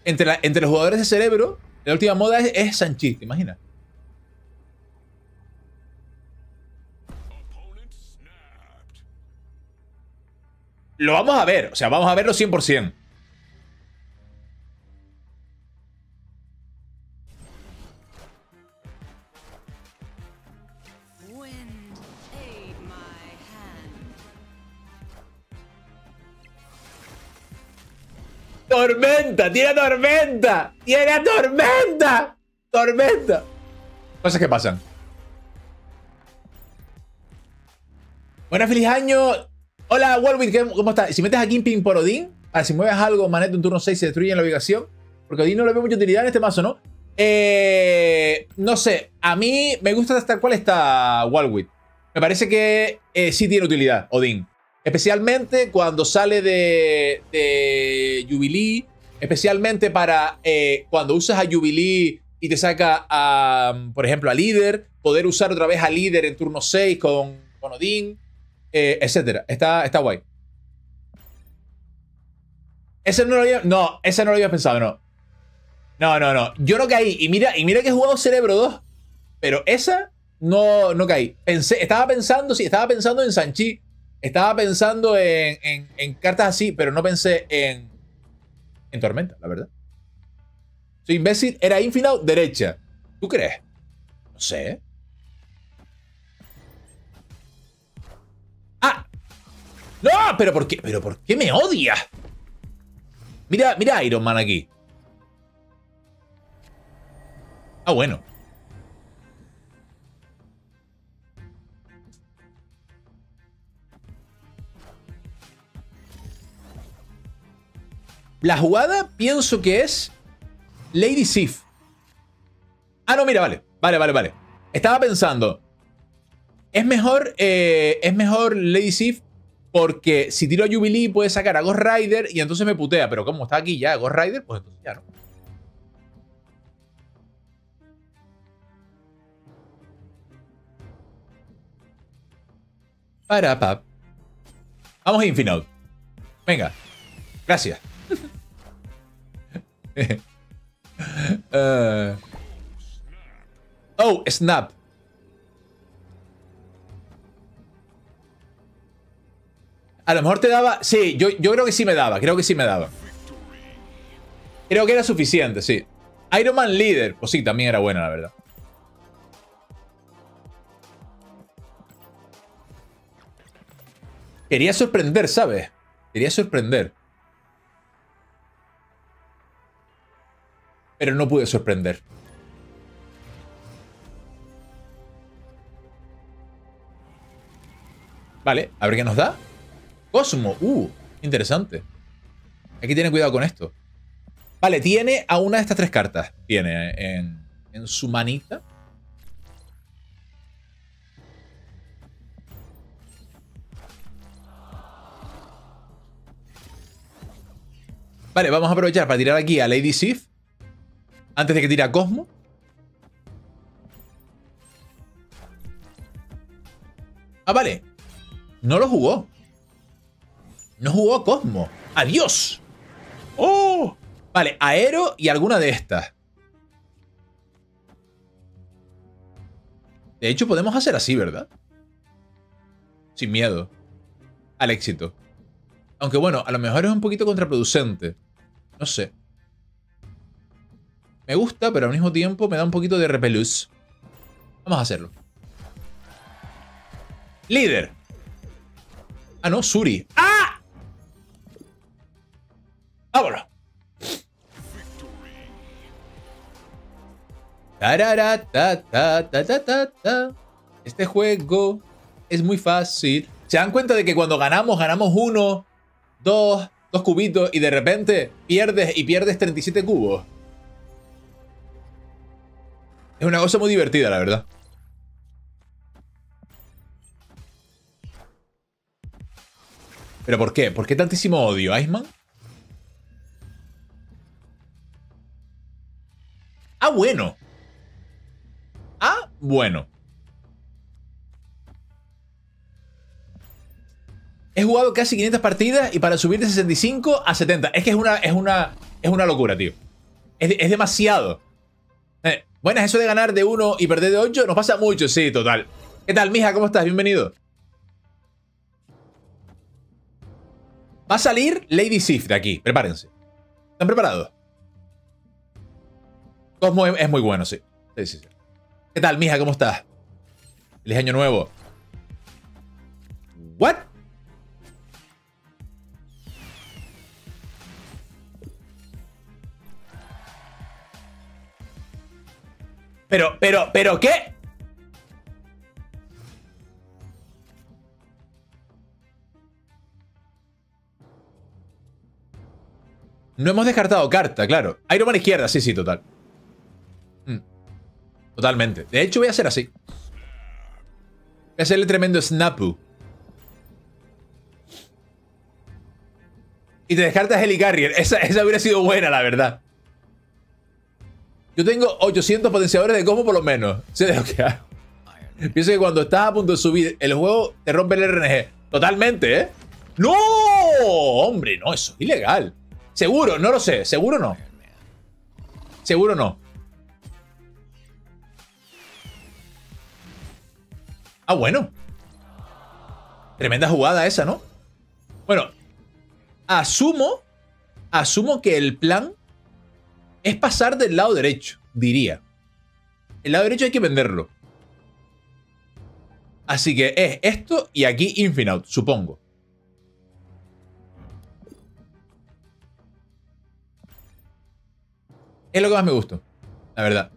Entre los jugadores de Cerebro, la última moda es Shang-Chi. ¿Te imaginas? Lo vamos a ver. O sea, vamos a verlo 100%. ¡Tormenta! ¡Tiene tormenta! ¡Tiene tormenta! ¡Tormenta! Cosas que pasan. Buenas, feliz año. Hola, Warwick, ¿cómo estás? Si metes aquí en ping por Odín, para si mueves algo, Magneto en turno 6 se destruye en la ubicación. Porque Odín no le ve mucha utilidad en este mazo, ¿no? No sé. A mí me gusta hasta cuál está Warwick. Me parece que sí tiene utilidad, Odín. Especialmente cuando sale de Jubilee. Especialmente para cuando usas a Jubilee y te saca, por ejemplo, a Líder. Poder usar otra vez a Líder en turno 6 con Odín, etcétera. Está guay. Ese no lo había pensado, no. No. Yo no caí. Y mira que he jugado Cerebro 2. Pero esa no caí. Estaba pensando en Shang-Chi. Estaba pensando en cartas así, pero no pensé en Tormenta, la verdad. Soy imbécil. Era Infinaut derecha. ¿Tú crees? No sé. ¡Ah! ¡No! ¿Pero por qué? ¿Pero por qué me odia? Mira Iron Man aquí. Ah, bueno. La jugada pienso que es Lady Sif. Ah, no, mira, vale. Estaba pensando. Es mejor Lady Sif porque si tiro a Jubilee puede sacar a Ghost Rider y entonces me putea. Pero como está aquí ya Ghost Rider, pues entonces ya no. Para, pap. Vamos a Infinaut. Venga. Gracias. Oh, snap. A lo mejor te daba. Sí, yo creo que sí me daba. Creo que era suficiente, sí. Iron Man líder. Pues sí, también era buena, la verdad. Quería sorprender, ¿sabes? Quería sorprender. Pero no pude sorprender. Vale, a ver qué nos da. Cosmo, interesante. Hay que tener cuidado con esto. Vale, tiene a una de estas tres cartas. Tiene en su manita. Vale, vamos a aprovechar para tirar aquí a Lady Sif. Antes de que tire a Cosmo. Ah, vale. No lo jugó. No jugó Cosmo. ¡Adiós! ¡Oh! Vale, Aero y alguna de estas. De hecho, podemos hacer así, ¿verdad? Sin miedo. Al éxito. Aunque bueno, a lo mejor es un poquito contraproducente. No sé. Me gusta, pero al mismo tiempo me da un poquito de repelús. Vamos a hacerlo. Líder. Ah, no, Suri. ¡Ah! ¡Vámonos! Este juego es muy fácil. ¿Se dan cuenta de que cuando ganamos, ganamos uno, dos cubitos y de repente pierdes y pierdes 37 cubos? Es una cosa muy divertida, la verdad. ¿Pero por qué? ¿Por qué tantísimo odio, Iceman? Ah, bueno. Ah, bueno. He jugado casi 500 partidas y para subir de 65 a 70. Es que es una locura, tío. Es demasiado. Bueno, eso de ganar de 1 y perder de 8 nos pasa mucho, sí, total. ¿Qué tal, mija? ¿Cómo estás? Bienvenido. Va a salir Lady Sif de aquí. Prepárense. ¿Están preparados? Cosmo es muy bueno, sí. Sí. ¿Qué tal, mija? ¿Cómo estás? Feliz año nuevo. ¿What? Pero, ¿qué? No hemos descartado carta, claro. Iron Man izquierda, sí, total. Totalmente. De hecho, voy a hacer así. Voy a hacerle tremendo snapu. Y te descartas Helicarrier. Esa hubiera sido buena, la verdad. Yo tengo 800 potenciadores de Cosmo por lo menos. Sé de lo que hago. Pienso que cuando estás a punto de subir el juego, te rompe el RNG. Totalmente, ¿eh? ¡No! Hombre, no, eso es ilegal. Seguro, no lo sé. Seguro no. Seguro no. Ah, bueno. Tremenda jugada esa, ¿no? Bueno. Asumo que el plan es pasar del lado derecho, diría. El lado derecho hay que venderlo. Así que es esto y aquí Infinaut, supongo. Es lo que más me gustó, la verdad.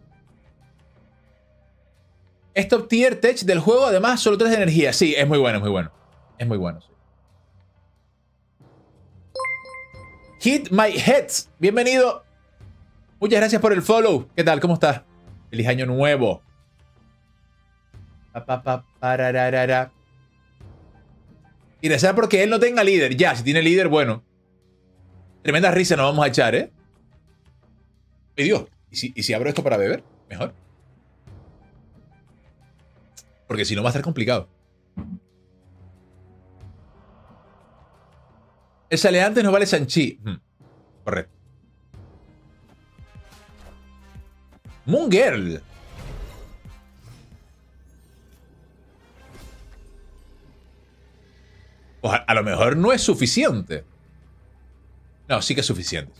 Es top tier tech del juego, además solo 3 de energía. Sí, es muy bueno, es muy bueno. Es muy bueno, sí. Hit my head. Bienvenido. Muchas gracias por el follow. ¿Qué tal? ¿Cómo estás? Feliz año nuevo. Y rezar porque él no tenga líder. Ya, si tiene líder, bueno. Tremenda risa nos vamos a echar, ¿eh? ¡Ay, Dios! ¿Y si abro esto para beber? Mejor. Porque si no va a estar complicado. El sale antes no vale Shang-Chi. Correcto. Moon Girl. Pues a lo mejor no es suficiente. No, sí que es suficiente.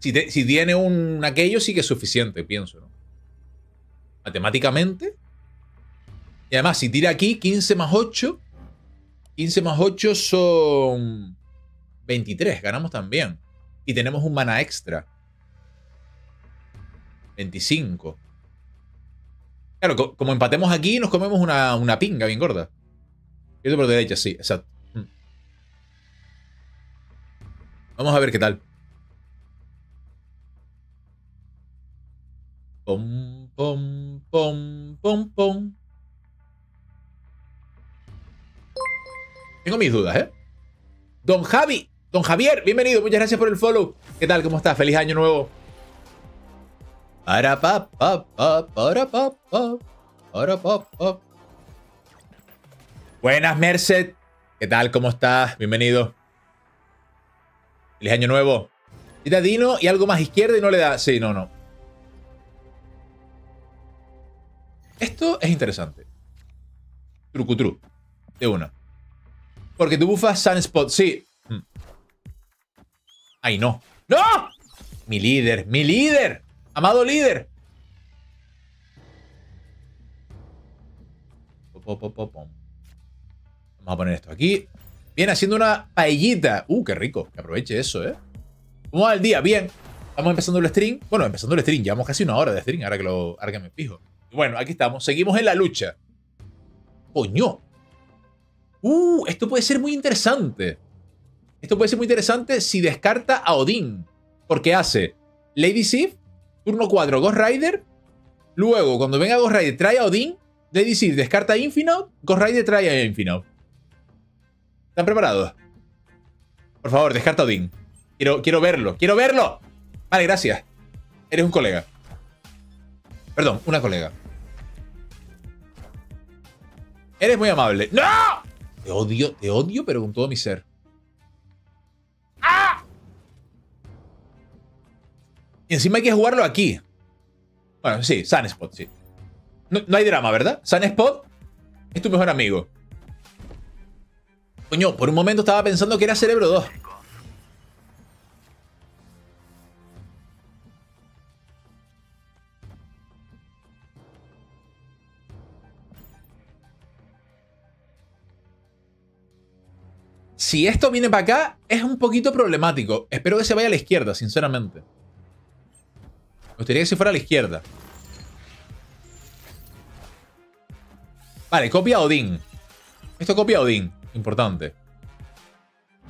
Si tiene un aquello, sí que es suficiente, pienso, ¿no? Matemáticamente. Y además, si tira aquí, 15 más 8. 15 más 8 son 23. Ganamos también. Y tenemos un mana extra. 25. Claro, como empatemos aquí, nos comemos una pinga bien gorda. Y otro por derecha, sí, exacto. Vamos a ver qué tal. Pom, pom, pom, pom, pom. Tengo mis dudas, ¿eh? Don Javi, Don Javier, bienvenido. Muchas gracias por el follow. ¿Qué tal? ¿Cómo estás? Feliz año nuevo. Para pa pa pa para pa pa para pa pa. Buenas, Merced. ¿Qué tal? ¿Cómo estás? Bienvenido. Feliz año nuevo. Tira Dino y algo más izquierda y no le da. Sí, no. Esto es interesante. Trucutru. De una. Porque tú bufas Sunspot, sí. Ay, no. ¡No! Mi líder, mi líder. Amado líder. Vamos a poner esto aquí. Bien, haciendo una paellita. Qué rico. Que aproveche eso, ¿eh? ¿Cómo va el día? Bien. Estamos empezando el stream. Bueno, empezando el stream. Llevamos casi 1 hora de stream. Ahora que me fijo. Bueno, aquí estamos. Seguimos en la lucha. Coño. Esto puede ser muy interesante. Esto puede ser muy interesante si descarta a Odín. Porque hace Lady Sif, turno 4, Ghost Rider. Luego, cuando venga Ghost Rider, trae a Odín. Lady Sif descarta a Infinaut. Ghost Rider trae a Infinaut. ¿Están preparados? Por favor, descarta a Odín. Quiero verlo. ¡Quiero verlo! Vale, gracias. Eres un colega. Perdón, una colega. Eres muy amable. ¡No! Te odio, pero con todo mi ser. ¡Ah! Y encima hay que jugarlo aquí. Bueno, sí, Sunspot, sí. No hay drama, ¿verdad? Sunspot es tu mejor amigo. Coño, por un momento estaba pensando que era Cerebro 2. Si esto viene para acá, es un poquito problemático. Espero que se vaya a la izquierda, sinceramente. Me gustaría que se fuera a la izquierda. Vale, copia a Odín. Esto copia a Odín. Importante.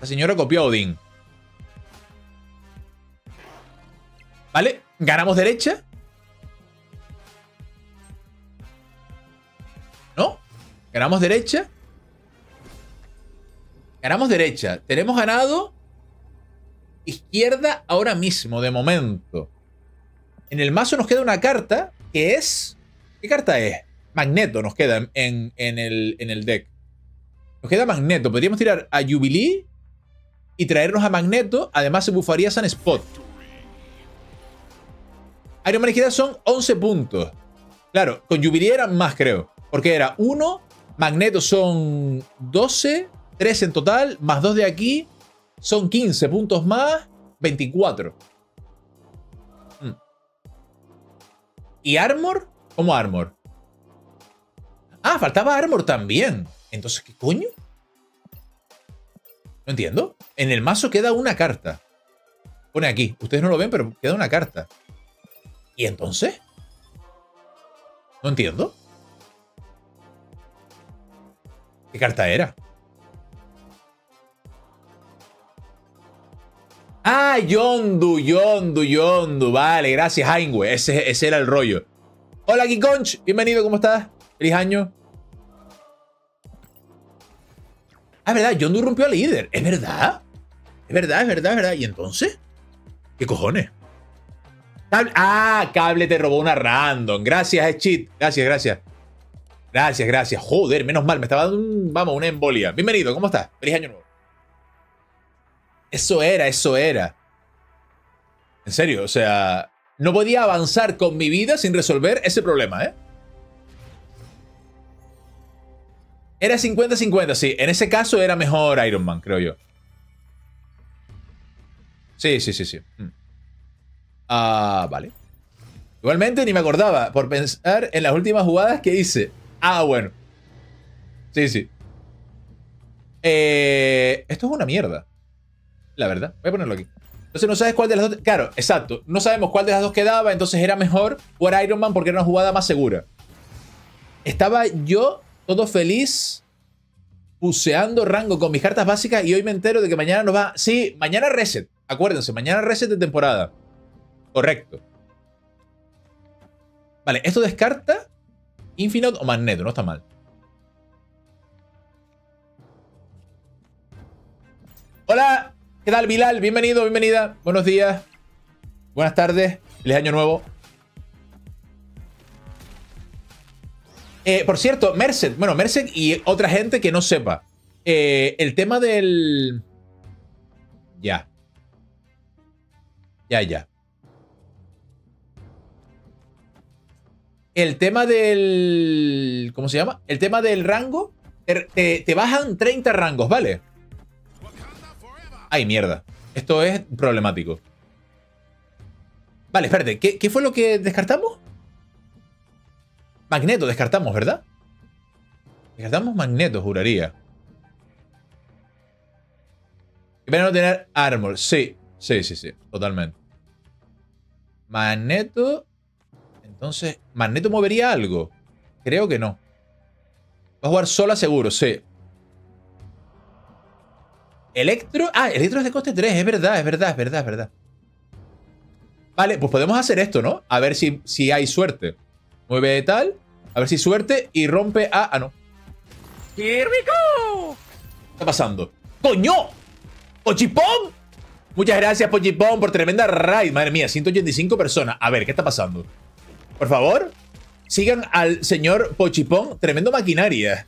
La señora copió a Odín. Vale, ganamos derecha. ¿No? Ganamos derecha. Ganamos derecha. Tenemos ganado izquierda ahora mismo, de momento. En el mazo nos queda una carta que es... ¿Qué carta es? Magneto nos queda en el deck. Nos queda Magneto. Podríamos tirar a Jubilee y traernos a Magneto. Además se bufaría Sunspot. Iron Man izquierda son 11 puntos. Claro, con Jubilee eran más, creo. Porque era 1, Magneto son 12... 3 en total, más 2 de aquí, son 15 puntos más, 24. ¿Y Armor? ¿Cómo Armor? Ah, faltaba Armor también. Entonces, ¿qué coño? No entiendo. En el mazo queda una carta. Pone aquí. Ustedes no lo ven, pero queda una carta. ¿Y entonces? No entiendo. ¿Qué carta era? Ah, Yondu. Vale, gracias, Ainwe. Ese era el rollo. Hola, Kikonch. Bienvenido, ¿cómo estás? Feliz año. Ah, es verdad, Yondu rompió al líder. Es verdad. Es verdad. ¿Y entonces? ¿Qué cojones? Cable te robó una random. Gracias, cheat. Gracias. Joder, menos mal. Me estaba dando una embolia. Bienvenido, ¿cómo estás? Feliz año nuevo. Eso era. En serio, o sea... No podía avanzar con mi vida sin resolver ese problema, ¿eh? Era 50-50, sí. En ese caso era mejor Iron Man, creo yo. Sí. Ah, vale. Igualmente ni me acordaba por pensar en las últimas jugadas que hice. Ah, bueno. Sí. Esto es una mierda. La verdad, voy a ponerlo aquí. Entonces no sabes cuál de las dos... Claro, exacto. No sabemos cuál de las dos quedaba, entonces era mejor jugar Iron Man porque era una jugada más segura. Estaba yo todo feliz buceando rango con mis cartas básicas y hoy me entero de que mañana nos va... Sí, mañana reset. Acuérdense, mañana reset de temporada. Correcto. Vale, esto descarta Infinaut o Magneto, no está mal. ¡Hola! ¿Qué tal, Bilal? Bienvenido, bienvenida. Buenos días. Buenas tardes. Feliz año nuevo. Por cierto, Merced. Bueno, Merced y otra gente que no sepa. El tema del... Ya. El tema del... ¿Cómo se llama? El tema del rango. Te bajan 30 rangos, ¿vale? ¡Ay, mierda! Esto es problemático. Vale, espérate. ¿Qué fue lo que descartamos? Magneto descartamos, ¿verdad? Descartamos Magneto, juraría. Qué pena no tener Armor. Sí. Totalmente. Magneto. Entonces, ¿Magneto movería algo? Creo que no. Va a jugar sola seguro, sí. Electro... Ah, Electro es de coste 3. Es verdad. Vale, pues podemos hacer esto, ¿no? A ver si hay suerte. Mueve tal. A ver si suerte y rompe a... Ah, no. ¡Here we go! ¿Qué está pasando? ¡Coño! ¡Pochipón! Muchas gracias, Pochipón, por tremenda raid. Madre mía, 185 personas. A ver, ¿qué está pasando? Por favor, sigan al señor Pochipón. Tremendo maquinaria.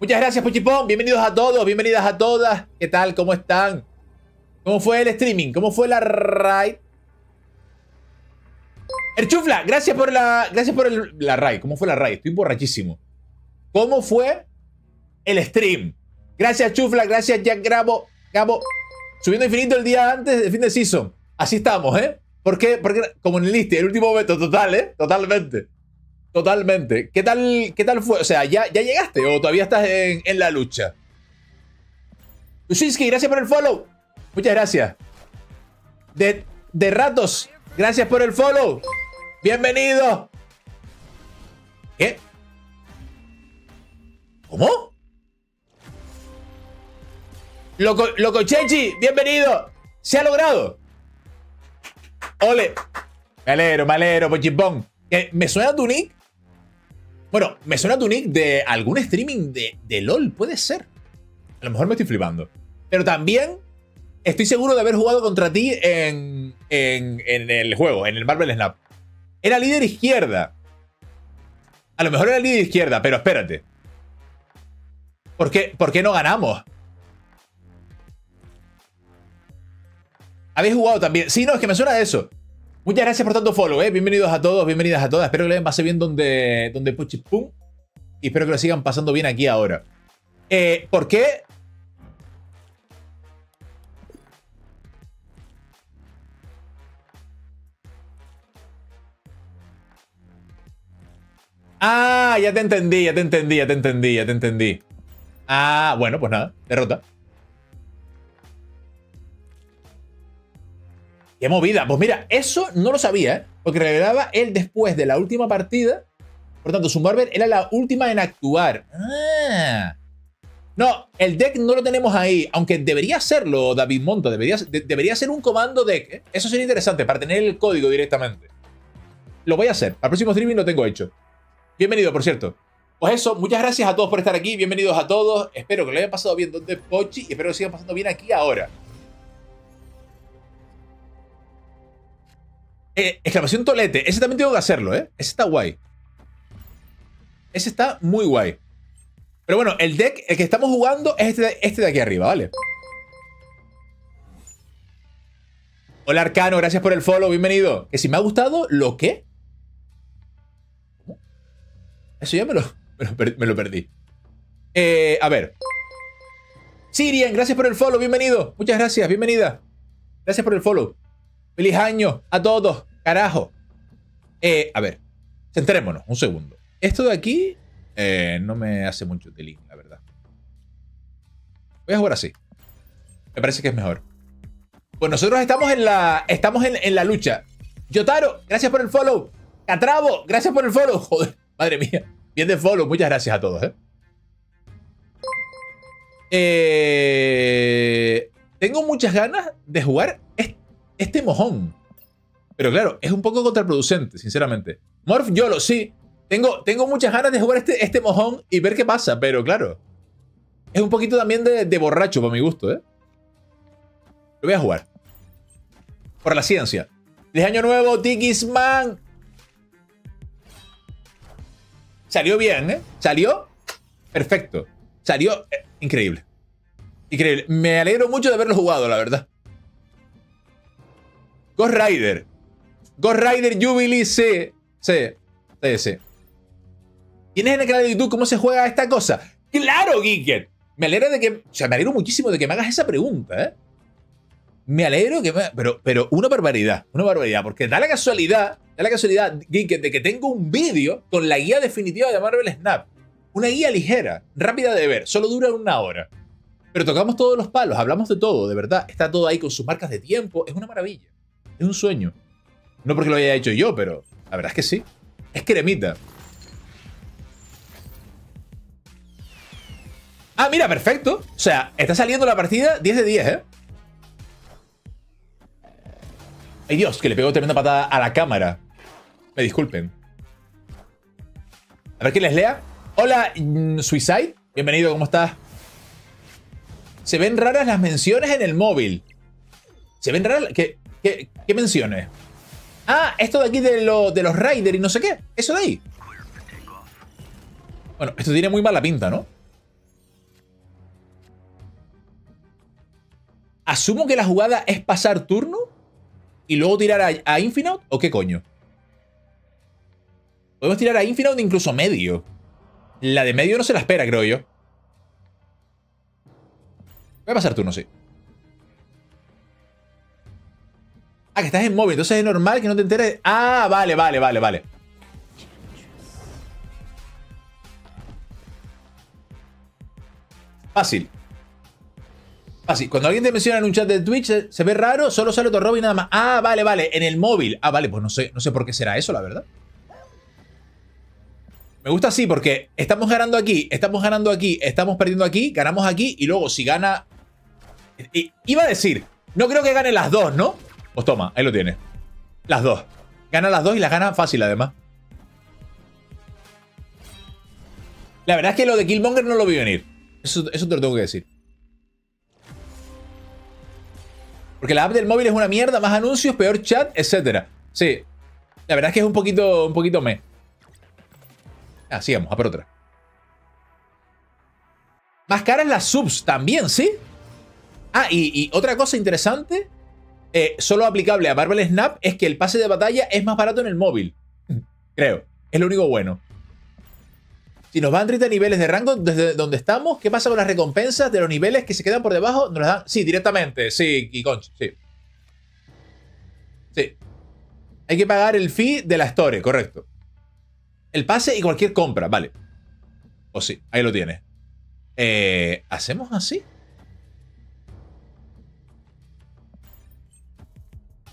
Muchas gracias, Pochipón. Bienvenidos a todos, bienvenidas a todas. ¿Qué tal? ¿Cómo están? ¿Cómo fue el streaming? ¿Cómo fue la raid? Erchufla, gracias por la raid. ¿Cómo fue la raid? Estoy borrachísimo. ¿Cómo fue el stream? Gracias, Chufla. Gracias, Jack Gabo. Subiendo infinito el día antes del fin de season. Así estamos, ¿eh? ¿Por qué? Porque como en el liste, el último momento, total, ¿eh? Totalmente. ¿Qué tal fue? O sea, ¿ya llegaste o todavía estás en la lucha? Ushinsky, gracias por el follow. Muchas gracias. De ratos, gracias por el follow. Bienvenido. ¿Qué? ¿Cómo? Loco Chechi, bienvenido. Se ha logrado. Ole. Me alegro, Pochipón. ¿Me suena tu nick? Bueno, me suena tu nick de algún streaming de LOL, puede ser. A lo mejor me estoy flipando. Pero también estoy seguro de haber jugado contra ti en el juego, en el Marvel Snap. Era líder izquierda. A lo mejor era líder izquierda, pero espérate. ¿Por qué no ganamos? ¿Habéis jugado también? Sí, no, es que me suena a eso. Muchas gracias por tanto follow, ¿eh? Bienvenidos a todos, bienvenidas a todas. Espero que les pase bien donde Pochipum. Y espero que lo sigan pasando bien aquí ahora. ¿Por qué? Ah, ya te entendí. Ah, bueno, pues nada, derrota. ¡Qué movida! Pues mira, eso no lo sabía, ¿eh? Porque revelaba él después de la última partida. Por tanto, su Marvel era la última en actuar. ¡Ah! No, el deck no lo tenemos ahí. Aunque debería serlo, David Monta. Debería ser un comando deck, ¿eh? Eso sería interesante, para tener el código directamente. Lo voy a hacer. Al próximo streaming lo tengo hecho. Bienvenido, por cierto. Pues eso, muchas gracias a todos por estar aquí. Bienvenidos a todos. Espero que lo hayan pasado bien donde Pochi. Y espero que sigan pasando bien aquí ahora. Exclamación tolete. Ese también tengo que hacerlo, ¿eh? Ese está guay. Ese está muy guay. Pero bueno, el deck, el que estamos jugando es este de aquí arriba, ¿vale? Hola, Arcano. Gracias por el follow. Bienvenido. Que si me ha gustado, ¿lo qué? Eso ya me lo perdí. A ver. Sirian, gracias por el follow. Bienvenido. Muchas gracias. Bienvenida. Gracias por el follow. ¡Feliz año a todos! ¡Carajo! A ver, centrémonos un segundo. Esto de aquí no me hace mucho tilín, la verdad. Voy a jugar así. Me parece que es mejor. Pues nosotros estamos en la lucha. Yotaro, gracias por el follow. Catravo, gracias por el follow. Joder, madre mía. Bien de follow. Muchas gracias a todos, ¿eh? Tengo muchas ganas de jugar este mojón. Pero claro, es un poco contraproducente, sinceramente. Morph, YOLO, sí. Tengo muchas ganas de jugar este mojón y ver qué pasa, pero claro. Es un poquito también de borracho, para mi gusto, ¿eh? Lo voy a jugar. Por la ciencia. ¡Feliz año nuevo, Tikisman! Salió bien, ¿eh? Salió perfecto. Salió increíble. Increíble. Me alegro mucho de haberlo jugado, la verdad. Ghost Rider, Jubilee, sí. ¿Tienes en el canal de YouTube cómo se juega esta cosa? ¡Claro, Geeket! Me alegro de que... O sea, me alegro muchísimo de que me hagas esa pregunta, ¿eh? Me alegro que me... Pero una barbaridad. Porque da la casualidad, Geeket, de que tengo un vídeo con la guía definitiva de Marvel Snap. Una guía ligera, rápida de ver, solo dura 1 hora. Pero tocamos todos los palos, hablamos de todo, de verdad. Está todo ahí con sus marcas de tiempo, es una maravilla. Es un sueño. No porque lo haya hecho yo, pero la verdad es que sí. Es cremita. Ah, mira, perfecto. O sea, está saliendo la partida 10 de 10, ¿eh? Ay, Dios, que le pegó tremenda patada a la cámara. Me disculpen. A ver quién les lea. Hola, Suicide. Bienvenido, ¿cómo estás? Se ven raras las menciones en el móvil. Se ven raras... ¿Qué menciones? Ah, esto de aquí de los Raiders y no sé qué. Eso de ahí. Bueno, esto tiene muy mala pinta, ¿no? Asumo que la jugada es pasar turno y luego tirar a Infinaut, ¿o qué coño? Podemos tirar a Infinaut incluso medio. La de medio no se la espera, creo yo. Voy a pasar turno, sí. Ah, que estás en móvil, entonces es normal que no te enteres. Ah, vale, vale, vale, vale. Fácil. Fácil. Cuando alguien te menciona en un chat de Twitch, se ve raro, solo sale otro Robin nada más. Ah, vale, vale, en el móvil. Ah, vale, pues no sé por qué será eso, la verdad. Me gusta así porque estamos ganando aquí, estamos perdiendo aquí, ganamos aquí y luego si gana... Iba a decir, no creo que gane las dos, ¿no? Pues toma, ahí lo tiene. Las dos. Gana las dos y las gana fácil, además. La verdad es que lo de Killmonger no lo vi venir. Eso te lo tengo que decir. Porque la app del móvil es una mierda, más anuncios, peor chat, etc. Sí. La verdad es que es un poquito meh. Ah, sigamos, a por otra. Más caras las subs también, ¿sí? Ah, y otra cosa interesante, solo aplicable a Marvel Snap, es que el pase de batalla es más barato en el móvil. Creo, es lo único bueno. Si nos van 30 niveles de rango desde donde estamos, ¿qué pasa con las recompensas de los niveles que se quedan por debajo? ¿Nos las dan? Sí, directamente, sí, y concha, sí. Sí. Hay que pagar el fee de la Store, correcto. El pase y cualquier compra, vale. O sí, ahí lo tienes. ¿Hacemos así?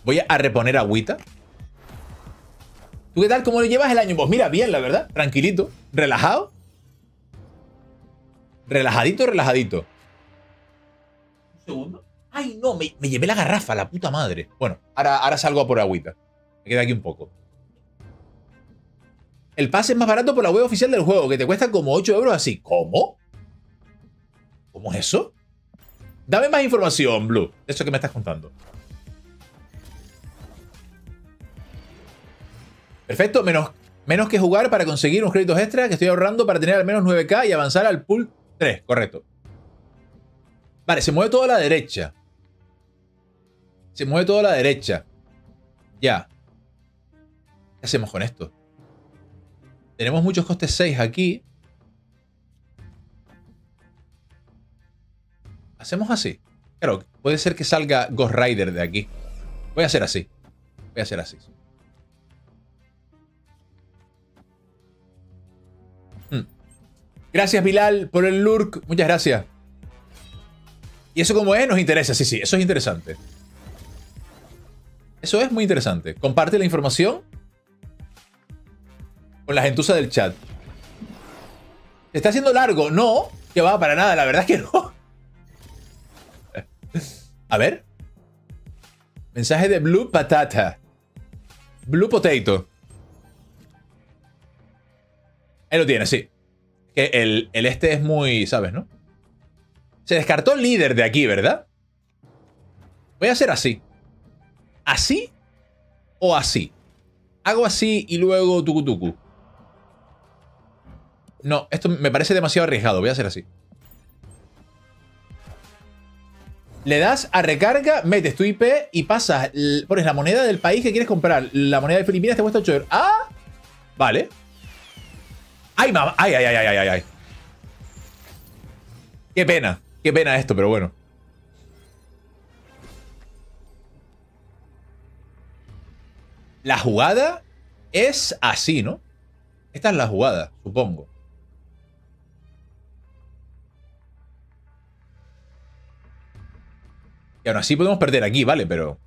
Voy a reponer agüita. ¿Tú qué tal? ¿Cómo lo llevas el año? Pues mira, bien, la verdad. Tranquilito. Relajado. Relajadito, relajadito. Un segundo. Ay, no, me llevé la garrafa, la puta madre. Bueno, ahora salgo a por agüita. Me queda aquí un poco. El pase es más barato por la web oficial del juego, que te cuesta como 8 euros, así. ¿Cómo? ¿Cómo es eso? Dame más información, Blue, de eso que me estás contando. Perfecto, menos que jugar para conseguir unos créditos extra que estoy ahorrando para tener al menos 9K y avanzar al pool 3, correcto. Vale, se mueve todo a la derecha. Se mueve todo a la derecha. Ya. ¿Qué hacemos con esto? Tenemos muchos costes 6 aquí. Hacemos así. Claro, puede ser que salga Ghost Rider de aquí. Voy a hacer así. Voy a hacer así. Gracias, Bilal, por el lurk. Muchas gracias. Y eso como es, nos interesa. Sí, sí, eso es interesante. Eso es muy interesante. Comparte la información con la gentuza del chat. ¿Se está haciendo largo? No, que va, para nada, la verdad es que no. A ver. Mensaje de Blue Patata. Blue Potato. Ahí lo tiene, sí. Que el este es muy, ¿sabes, no? Se descartó el líder de aquí, ¿verdad? Voy a hacer así. ¿Así o así? Hago así y luego tucutucu. No, esto me parece demasiado arriesgado. Voy a hacer así. Le das a recarga, metes tu IP y pasas... Pones la moneda del país que quieres comprar. La moneda de Filipinas te cuesta 8 euros. ¡Ah! Vale. ¡Ay, mamá! ¡Ay, ay, ay, ay, ay, ay! ¡Qué pena! ¡Qué pena esto, pero bueno! La jugada es así, ¿no? Esta es la jugada, supongo. Y aún así podemos perder aquí, ¿vale? Pero...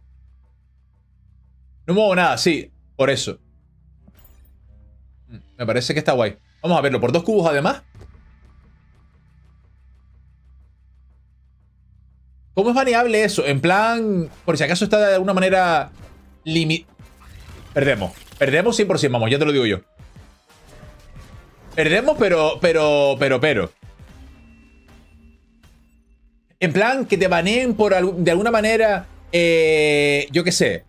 No muevo nada, sí. Por eso. Me parece que está guay. Vamos a verlo. Por 2 cubos, además. ¿Cómo es baneable eso? En plan, por si acaso está de alguna manera limitado. Perdemos. Perdemos 100%, vamos, ya te lo digo yo. Perdemos, pero. En plan, que te baneen por de alguna manera, yo qué sé,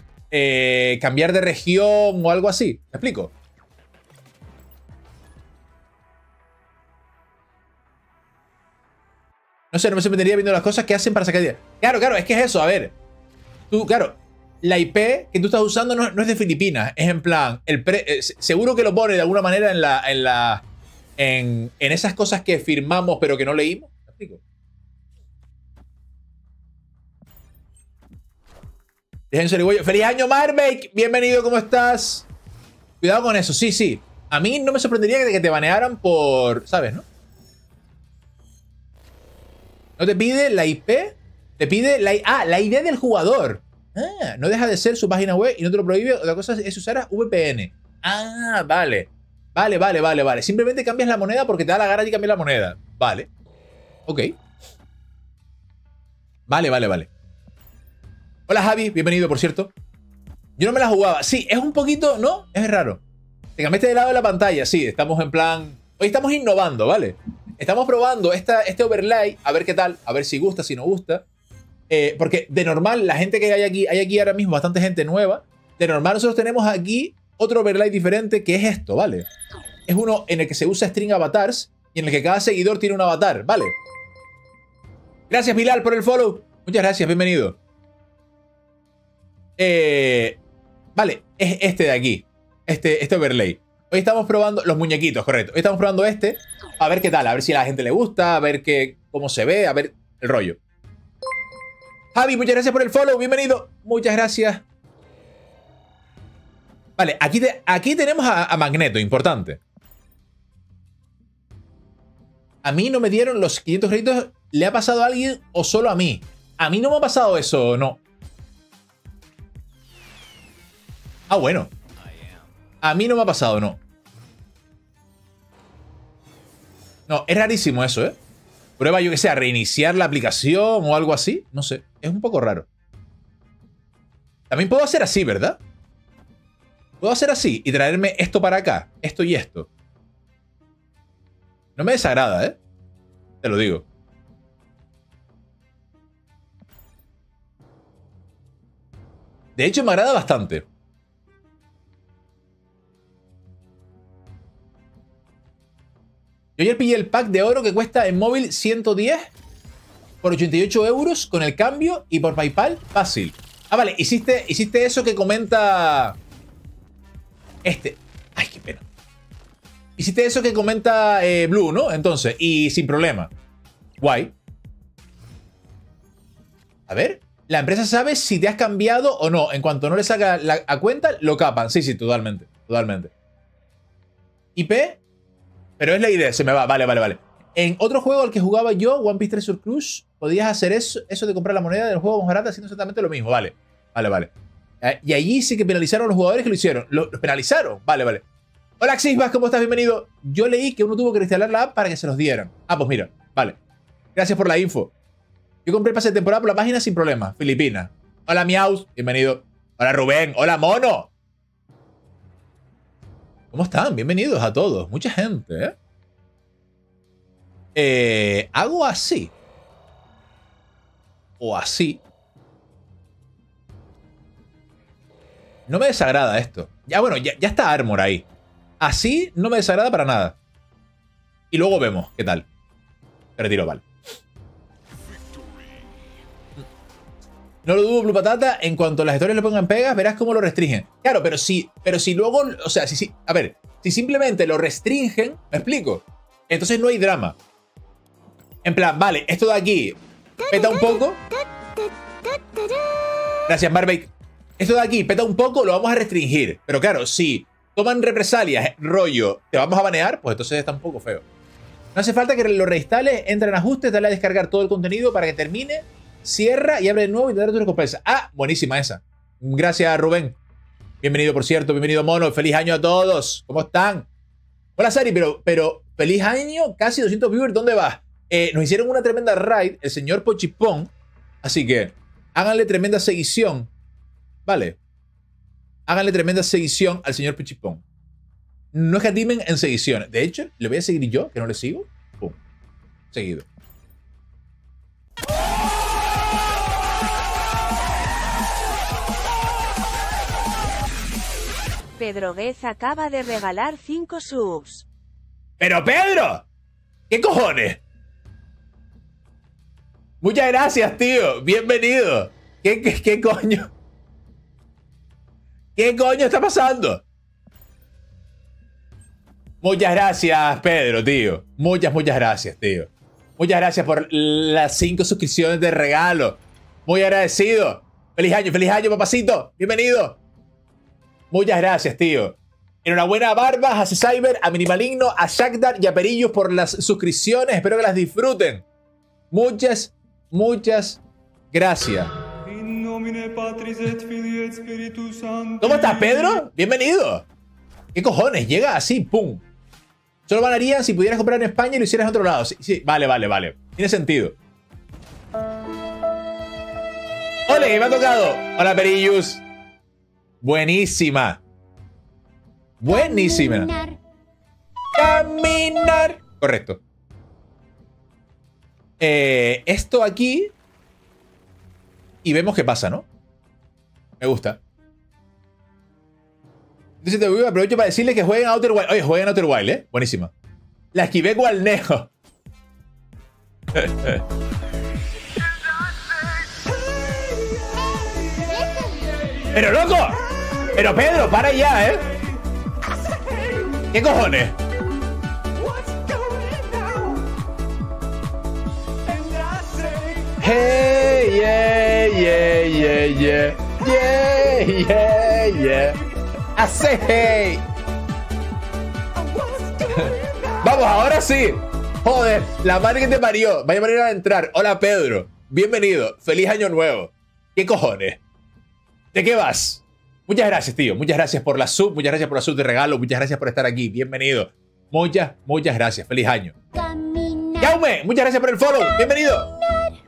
cambiar de región o algo así. ¿Me explico? No sé, no me sorprendería viendo las cosas que hacen para sacar dinero. Claro, claro, es que es eso, a ver. Tú, claro, la IP que tú estás usando no es de Filipinas. Es en plan, seguro que lo pone de alguna manera en esas cosas que firmamos pero que no leímos. ¿Me explico? ¡Feliz año, Marbeck! Bienvenido, ¿cómo estás? Cuidado con eso, sí, sí. A mí no me sorprendería que te banearan por... ¿Sabes, no? No te pide la IP, te pide la ID del jugador. Ah, no deja de ser su página web y no te lo prohíbe. Otra cosa es usar VPN. Ah, vale. Vale, vale, vale, vale. Simplemente cambias la moneda porque te da la gana y cambias la moneda. Vale. Ok. Vale, vale, vale. Hola Javi, bienvenido, por cierto. Yo no me la jugaba. Sí, es un poquito, ¿no? Es raro. Te cambiaste de lado de la pantalla, sí. Estamos en plan... Hoy estamos innovando, ¿vale? Estamos probando este overlay, a ver qué tal, a ver si gusta, si no gusta. Porque de normal, la gente que hay aquí ahora mismo bastante gente nueva. De normal nosotros tenemos aquí otro overlay diferente que es esto, ¿vale? Es uno en el que se usa string avatars y en el que cada seguidor tiene un avatar, ¿vale? Gracias, Bilal, por el follow. Muchas gracias, bienvenido. Vale, es este de aquí. Este overlay. Hoy estamos probando los muñequitos, correcto. Hoy estamos probando este. A ver qué tal, a ver si a la gente le gusta, a ver cómo se ve, a ver el rollo. Javi, muchas gracias por el follow, bienvenido. Muchas gracias. Vale, aquí tenemos a Magneto, importante. A mí no me dieron los 500 créditos. ¿Le ha pasado a alguien o solo a mí? A mí no me ha pasado eso, no. Ah, bueno. A mí no me ha pasado, no. No, es rarísimo eso, ¿eh? Prueba, yo que sé, a reiniciar la aplicación o algo así. No sé, es un poco raro. También puedo hacer así, ¿verdad? Puedo hacer así y traerme esto para acá. Esto y esto. No me desagrada, ¿eh? Te lo digo. De hecho, me agrada bastante. Yo ayer pillé el pack de oro que cuesta en móvil 110 por 88 € con el cambio y por PayPal fácil. Ah, vale, hiciste eso que comenta... Ay, qué pena. Hiciste eso que comenta Blue, ¿no? Entonces, y sin problema. Guay. A ver, la empresa sabe si te has cambiado o no. En cuanto no le saca a cuenta, lo capan. Sí, sí, totalmente. Totalmente. IP... Pero es la idea, se me va, vale, vale, vale. En otro juego al que jugaba yo, One Piece Treasure Cruise, podías hacer eso de comprar la moneda del juego más barata haciendo exactamente lo mismo, vale. Vale, vale. Y allí sí que penalizaron a los jugadores que lo hicieron. ¿Los penalizaron? Vale, vale. Hola, Xisbas, ¿cómo estás? Bienvenido. Yo leí que uno tuvo que instalar la app para que se los dieran. Ah, pues mira, vale. Gracias por la info. Yo compré el pase de temporada por la página sin problema. Filipinas. Hola, Miaus. Bienvenido. Hola, Rubén. Hola, Mono. ¿Cómo están? Bienvenidos a todos. Mucha gente, ¿eh? Hago así. O así. No me desagrada esto. Ya, bueno, ya está Armor ahí. Así no me desagrada para nada. Y luego vemos qué tal. Te retiro, vale. No lo dudo, Blue Patata, en cuanto las historias le pongan pegas, verás cómo lo restringen. Claro, pero si luego, o sea, a ver, si simplemente lo restringen, ¿me explico? Entonces no hay drama. En plan, vale, esto de aquí peta un poco. Gracias, Marbeck. Esto de aquí peta un poco, lo vamos a restringir. Pero claro, si toman represalias, rollo, te vamos a banear, pues entonces está un poco feo. No hace falta que lo reinstales, entra en ajustes, dale a descargar todo el contenido para que termine. Cierra y abre de nuevo y te dará tu recompensa. Ah, buenísima esa. Gracias, Rubén. Bienvenido, por cierto. Bienvenido, Mono. Feliz año a todos. ¿Cómo están? Hola, Sari, pero feliz año. Casi 200 viewers. ¿Dónde vas? Nos hicieron una tremenda raid. El señor Pochipón Así que háganle tremenda seguición. Vale. Háganle tremenda seguición al señor Pichipón. No escatimen en seguiciones. De hecho, le voy a seguir yo, que no le sigo. Pum. Seguido. Pedro Guez acaba de regalar 5 subs. ¡Pero Pedro! ¿Qué cojones? Muchas gracias, tío. Bienvenido. ¿Qué coño? ¿Qué coño está pasando? Muchas gracias, Pedro, tío. Muchas gracias, tío. Muchas gracias por las 5 suscripciones de regalo. Muy agradecido. Feliz año, papacito. Bienvenido. Muchas gracias, tío. Enhorabuena a Barbas, a Cyber, a Minimaligno, a Shackdar y a Perillos por las suscripciones. Espero que las disfruten. Muchas gracias. ¿Cómo estás, Pedro? Bienvenido. ¿Qué cojones? Llega así, pum. Solo ganarías si pudieras comprar en España y lo hicieras en otro lado. Sí, sí. Vale. Tiene sentido. ¡Ole! ¡Me ha tocado! Hola, Perillos. Buenísima. Caminar. Correcto. Esto aquí. Y vemos qué pasa, ¿no? Me gusta. Entonces te aprovecho para decirles que jueguen Outer Wild. Oye, jueguen Outer Wild, ¿eh? Buenísima. La esquivé gualnejo. ¡Pero loco! ¡Pero Pedro, para ya, eh! ¿Qué cojones? Hey, Hace hey. Vamos, ahora sí. Joder, la madre que te parió. Vaya manera de entrar. Hola, Pedro. Bienvenido. Feliz año nuevo. ¿Qué cojones? ¿De qué vas? Muchas gracias, tío. Muchas gracias por la sub. Muchas gracias por la sub de regalo. Muchas gracias por estar aquí. Bienvenido. Muchas gracias. Feliz año. Yaume, muchas gracias por el follow. Bienvenido.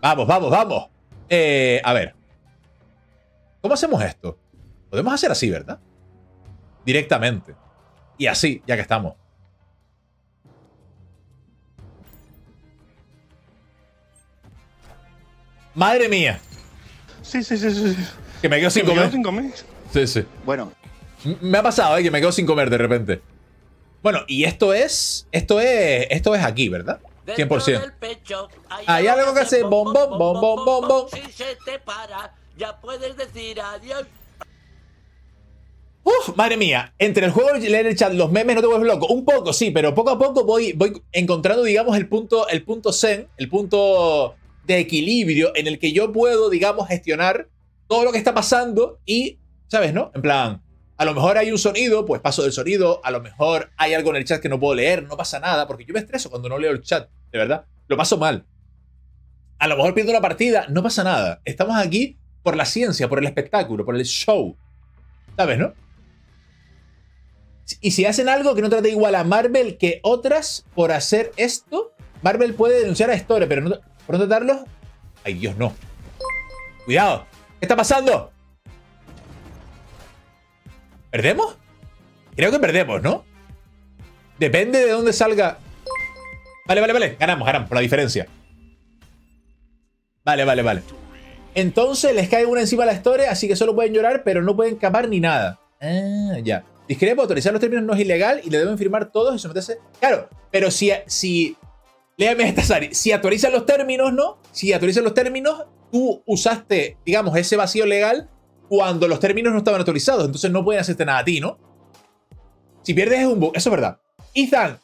Vamos. A ver. ¿Cómo hacemos esto? Podemos hacer así, ¿verdad? Directamente. Y así, ya que estamos. ¡Madre mía! Sí. Que me quedo sin comer. Sí. Bueno. Me ha pasado, que me quedo sin comer de repente. Bueno, y esto es aquí, ¿verdad? 100%. Hay algo que hacer. Bom. Si se te para, ya puedes decir adiós. Uf, madre mía. Entre el juego y leer el chat, los memes, no te vuelves loco. Un poco, sí, pero poco a poco voy encontrando, digamos, el punto zen, el punto de equilibrio en el que yo puedo, digamos, gestionar todo lo que está pasando y, ¿sabes, no? En plan, a lo mejor hay un sonido, pues paso del sonido, a lo mejor hay algo en el chat que no puedo leer, no pasa nada, porque yo me estreso cuando no leo el chat, de verdad. Lo paso mal. A lo mejor pierdo una partida, no pasa nada. Estamos aquí por la ciencia, por el espectáculo, por el show. ¿Sabes, no? Y si hacen algo que no trate igual a Marvel que otras, por hacer esto, Marvel puede denunciar a Storm, pero no, por no tratarlos... ¡Ay, Dios, no! ¡Cuidado! ¿Qué está pasando? ¿Perdemos? Creo que perdemos, ¿no? Depende de dónde salga... Vale. Ganamos por la diferencia. Vale. Entonces les cae una encima a la Storm, así que solo pueden llorar, pero no pueden capar ni nada. Ah, ya. Discrepo, autorizar los términos no es ilegal y le deben firmar todos y someterse... Claro, pero si léame esta, Sari. Si autorizan los términos, ¿no? Si autorizan los términos, tú usaste, digamos, ese vacío legal cuando los términos no estaban autorizados. Entonces no pueden hacerte nada a ti, ¿no? Si pierdes es un bug. Eso es verdad. Ethan,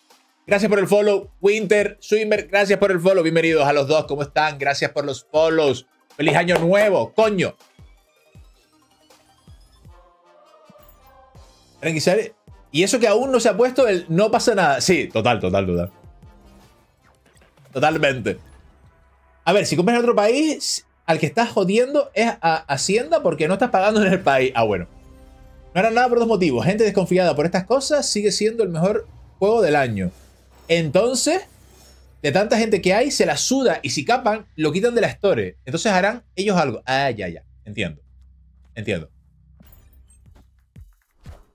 gracias por el follow. Winter, Swimmer, gracias por el follow. Bienvenidos a los dos. ¿Cómo están? Gracias por los follows. ¡Feliz año nuevo! ¡Coño! Y eso que aún no se ha puesto el no pasa nada. Sí, total. Totalmente. A ver, si compras en otro país, al que estás jodiendo es a Hacienda porque no estás pagando en el país. Ah, bueno. No hará nada por dos motivos. Gente desconfiada por estas cosas sigue siendo el mejor juego del año. Entonces, De tanta gente que hay, se la suda y si capan, lo quitan de la Store. Entonces harán ellos algo. Ah, ya. Entiendo. Entiendo.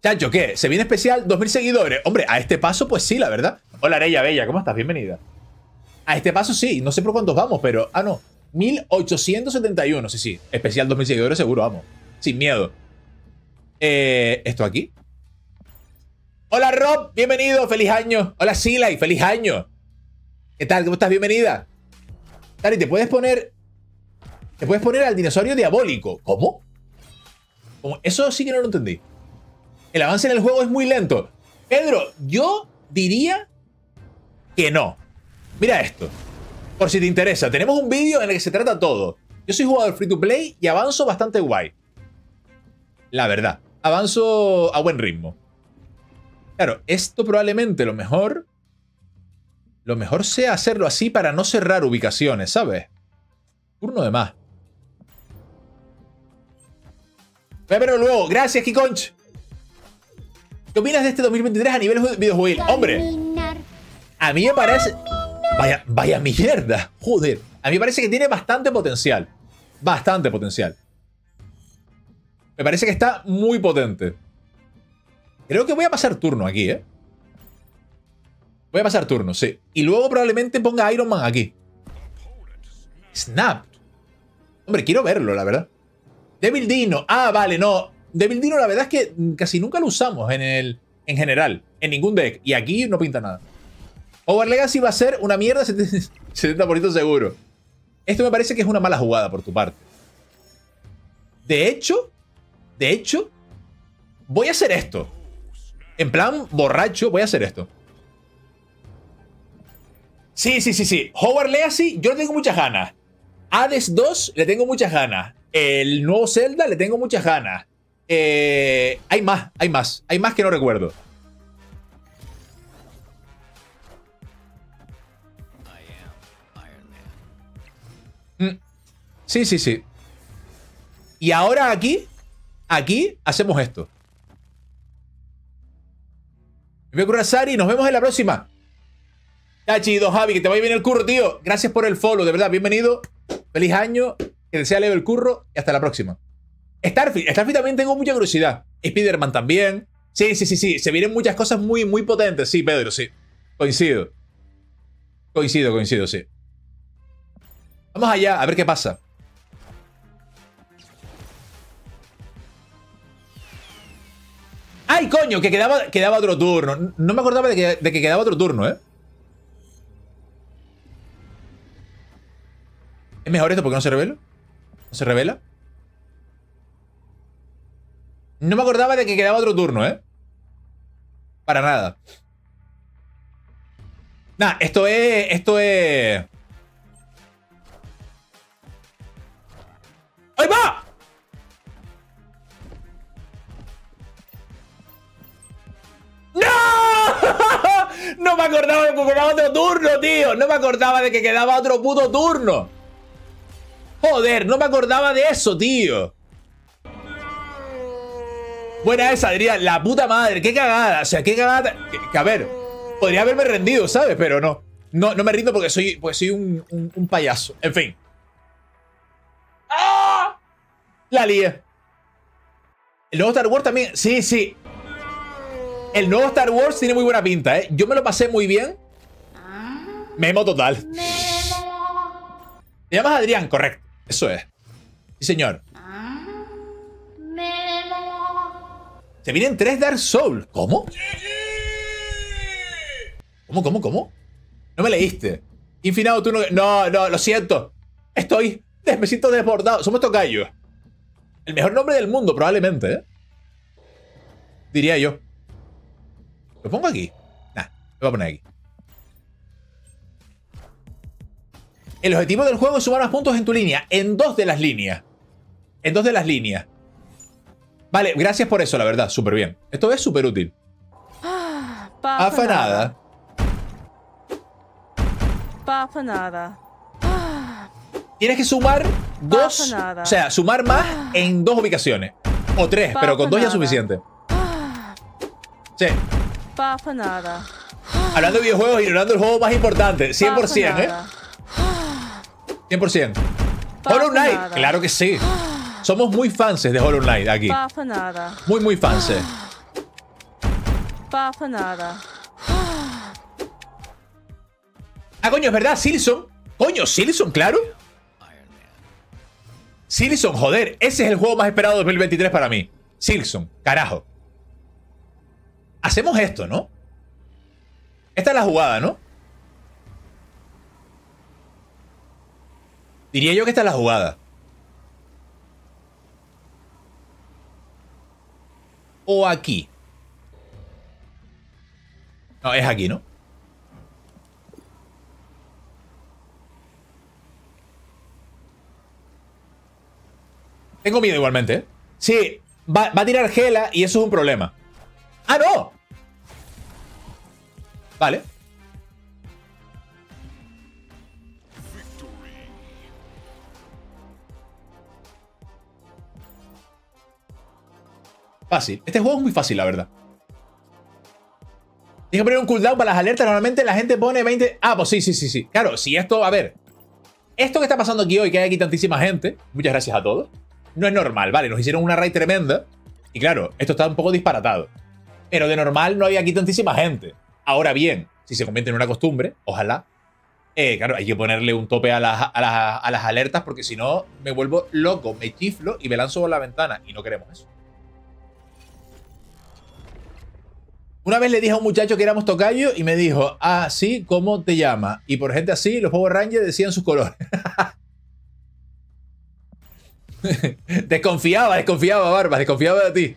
Chacho, ¿qué? ¿Se viene especial? 2000 seguidores. Hombre, a este paso, pues sí, la verdad. Hola, Areya Bella. ¿Cómo estás? Bienvenida. A este paso sí. No sé por cuántos vamos, pero... Ah, no. 1871. Sí, sí. Especial 2000 seguidores seguro, vamos. Sin miedo. ¿Esto aquí? Hola, Rob. Bienvenido. Feliz año. Hola, Silay. Feliz año. ¿Qué tal? ¿Cómo estás? Bienvenida. Tari, ¿te puedes poner... Te puedes poner al dinosaurio diabólico? ¿Cómo? ¿Cómo? Eso sí que no lo entendí. El avance en el juego es muy lento. Pedro, yo diría que no. Mira esto. Por si te interesa, tenemos un vídeo en el que se trata todo. Yo soy jugador free to play y avanzo bastante guay. La verdad. Avanzo a buen ritmo. Claro, esto probablemente lo mejor... Lo mejor sea hacerlo así para no cerrar ubicaciones, ¿sabes? Turno de más. Voy a verlo luego. Gracias, Kikonch. ¿Qué opinas de este 2023 a nivel videojuego? Hombre, a mí me parece... Vaya mierda. Joder. A mí me parece que tiene bastante potencial. Bastante potencial. Me parece que está muy potente. Creo que voy a pasar turno aquí, ¿eh? Voy a pasar turno, sí. Y luego probablemente ponga Iron Man aquí. Snap. Hombre, quiero verlo, la verdad. Devil Dino. Ah, vale, no. Devil Dino, la verdad es que casi nunca lo usamos en general. En ningún deck. Y aquí no pinta nada. Howard Legacy va a ser una mierda 70% seguro. Esto me parece que es una mala jugada por tu parte. De hecho, voy a hacer esto. En plan borracho, voy a hacer esto. Sí. Howard Legacy, yo le tengo muchas ganas. Hades 2, le tengo muchas ganas. El nuevo Zelda, le tengo muchas ganas. Hay más que no recuerdo. Sí. Y ahora aquí hacemos esto. Me voy a curar, Sari. Nos vemos en la próxima. Chachido, Javi, que te vaya bien el curro, tío. Gracias por el follow, de verdad, bienvenido. Feliz año, que te sea leve el curro y hasta la próxima. Starfield también tengo mucha curiosidad. Spider-Man también. Sí. Se vienen muchas cosas muy, muy potentes. Sí, Pedro, sí. Coincido, sí. Vamos allá, a ver qué pasa. ¡Ay, coño! Que quedaba otro turno. No me acordaba de que quedaba otro turno, ¿eh? ¿Es mejor esto porque no se revela? ¿No se revela? No me acordaba de que quedaba otro turno, ¿eh? Para nada. Nah, esto es... ¡Ahí va! ¡No! No me acordaba de que quedaba otro turno, tío. No me acordaba de que quedaba otro puto turno. Joder, no me acordaba de eso, tío. Buena esa, Adrián. La puta madre. Qué cagada. O sea, qué cagada. Que a ver, podría haberme rendido, ¿sabes? Pero no. No me rindo porque soy un payaso. En fin. ¡Ah! La lié. El nuevo Star Wars también. Sí. El nuevo Star Wars tiene muy buena pinta, ¿eh? Yo me lo pasé muy bien. Memo total. Te llamas Adrián, correcto. Eso es. Sí, señor. Se vienen 3 Dark Souls. ¿Cómo? ¿Cómo? No me leíste. Infinaut, tú no... No, lo siento. Me siento desbordado. Somos tocayos. El mejor nombre del mundo, probablemente, ¿eh? Diría yo. ¿Lo pongo aquí? Nah, lo voy a poner aquí. El objetivo del juego es sumar más puntos en tu línea. En dos de las líneas. Vale, gracias por eso, la verdad. Súper bien. Esto es súper útil. Afanada. Afanada. Tienes que sumar 2. O sea, sumar más en 2 ubicaciones. O 3, pero con 2 ya es suficiente. Sí. Afanada. Hablando de videojuegos, ignorando el juego más importante. 100%, ¿eh? 100%. Hollow Knight, claro que sí. Somos muy fans de Hollow Knight aquí. Muy, muy fans. Ah, coño, es verdad, Silson. Coño, Silson, claro. Silson, joder, ese es el juego más esperado de 2023 para mí. Silson, carajo. Hacemos esto, ¿no? Esta es la jugada, ¿no? Diría yo que esta es la jugada. O aquí. No, es aquí, ¿no? Tengo miedo igualmente, ¿eh? Sí, va a tirar Gela y eso es un problema. ¡Ah, no! Vale. Fácil. Este juego es muy fácil, la verdad. Tienes que poner un cooldown para las alertas. Normalmente la gente pone 20... Ah, pues sí. Claro, si esto... A ver. Esto que está pasando aquí hoy, que hay aquí tantísima gente... Muchas gracias a todos. No es normal, vale. Nos hicieron una raid tremenda. Y claro, esto está un poco disparatado. Pero de normal no hay aquí tantísima gente. Ahora bien, si se convierte en una costumbre, ojalá. Claro, hay que ponerle un tope a las alertas porque si no me vuelvo loco, me chiflo y me lanzo por la ventana. Y no queremos eso. Una vez le dije a un muchacho que éramos tocayo y me dijo, ah, sí, ¿cómo te llamas? Y por gente así, los Power Rangers decían sus colores. Desconfiaba, Barbas, desconfiaba de ti.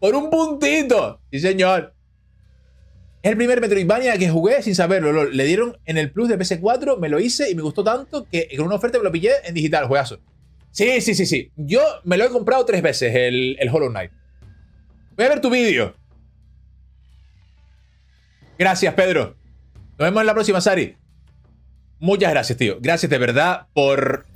Por un puntito. Sí, señor. Es el primer Metroidvania que jugué sin saberlo. Le dieron en el Plus de PS4, me lo hice y me gustó tanto que con una oferta me lo pillé en digital, juegazo. Sí. Yo me lo he comprado 3 veces, el Hollow Knight. Voy a ver tu vídeo. Gracias, Pedro. Nos vemos en la próxima, Sari. Muchas gracias, tío. Gracias de verdad por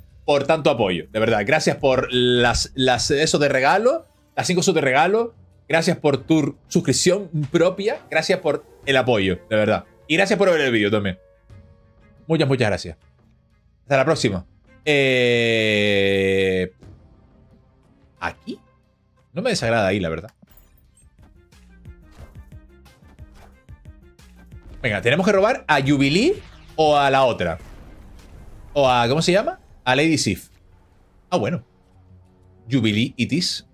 tanto apoyo. De verdad, gracias por eso de regalo, las 5 subs de regalo. Gracias por tu suscripción propia. Gracias por el apoyo, de verdad. Y gracias por ver el vídeo también. Muchas gracias. Hasta la próxima. ¿Aquí? No me desagrada ahí, la verdad. Venga, tenemos que robar a Jubilee o a la otra. O a... ¿Cómo se llama? A Lady Sif. Ah, bueno. Jubilee it is.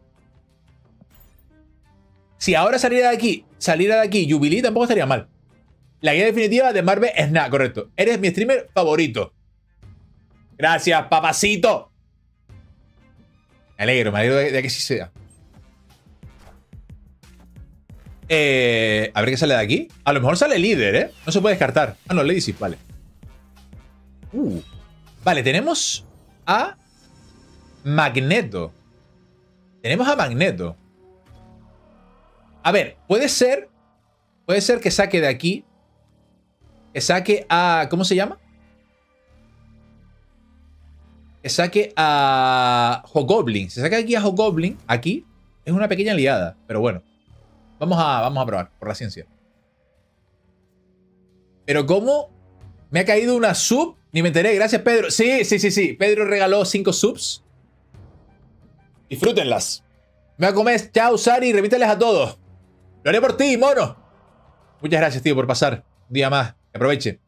Si ahora saliera de aquí Jubilee, tampoco estaría mal. La guía definitiva de Marvel es nada, correcto. Eres mi streamer favorito. Gracias, papacito. Me alegro de que sí sea. A ver qué sale de aquí. A lo mejor sale Líder, ¿eh? No se puede descartar. Ah, no, Lady Sif, vale. Vale, tenemos a Magneto. A ver, puede ser que saque de aquí, que saque a... ¿Cómo se llama? Que saque a Hobgoblin. Si saca aquí a Hobgoblin, aquí es una pequeña liada, pero bueno. Vamos a probar, por la ciencia. Pero ¿cómo? Me ha caído una sub, ni me enteré. Gracias, Pedro. Sí. Pedro regaló 5 subs. Disfrútenlas. Me voy a comer. Chao, Sari. Remíteles a todos. Lo haré por ti, mono. Muchas gracias, tío, por pasar un día más. Que aproveche.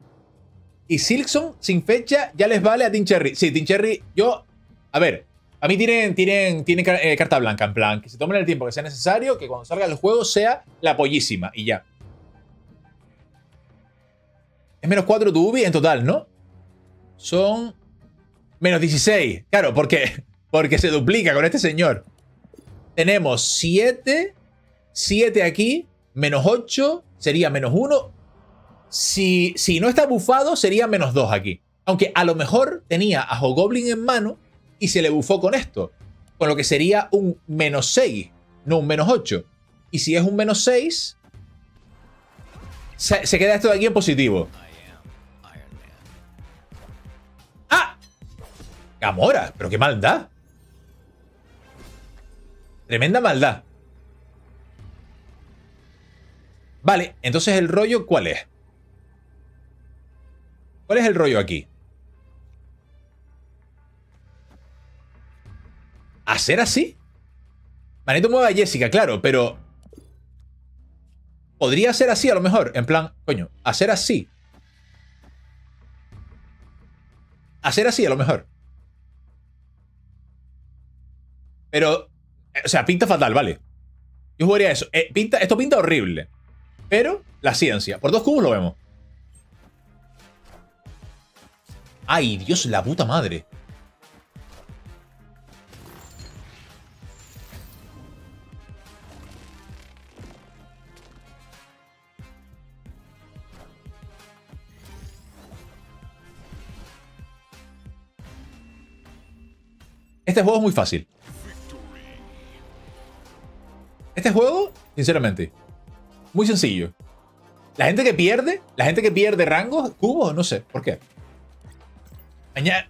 Y Silkson, sin fecha, ya les vale a Team Cherry. Sí, Team Cherry, yo... A ver, a mí tienen carta blanca, en plan. Que se tomen el tiempo que sea necesario, que cuando salga el juego sea la pollísima y ya. Es menos 4 tu Ubi en total, ¿no? Son... Menos 16. Claro, porque se duplica con este señor. Tenemos 7. 7 aquí. Menos 8. Sería menos 1. Si no está bufado, sería menos 2 aquí. Aunque a lo mejor tenía a Hobgoblin en mano y se le bufó con esto. Con lo que sería un menos 6. No un menos 8. Y si es un menos 6, se queda esto de aquí en positivo. ¡Ah! Gamora. Pero qué maldad. Tremenda maldad. Vale, entonces el rollo, ¿cuál es? ¿Cuál es el rollo aquí? ¿Hacer así? Magneto mueve a Jessica, claro, pero... podría ser así a lo mejor, en plan, coño, hacer así. Hacer así a lo mejor. Pero, o sea, pinta fatal, vale. Yo jugaría eso. Esto pinta horrible. Pero, la ciencia. Por 2 cubos lo vemos. ¡Ay, Dios, la puta madre! Este juego es muy fácil. Este juego, sinceramente, muy sencillo. La gente que pierde rangos, cubos, no sé, ¿por qué?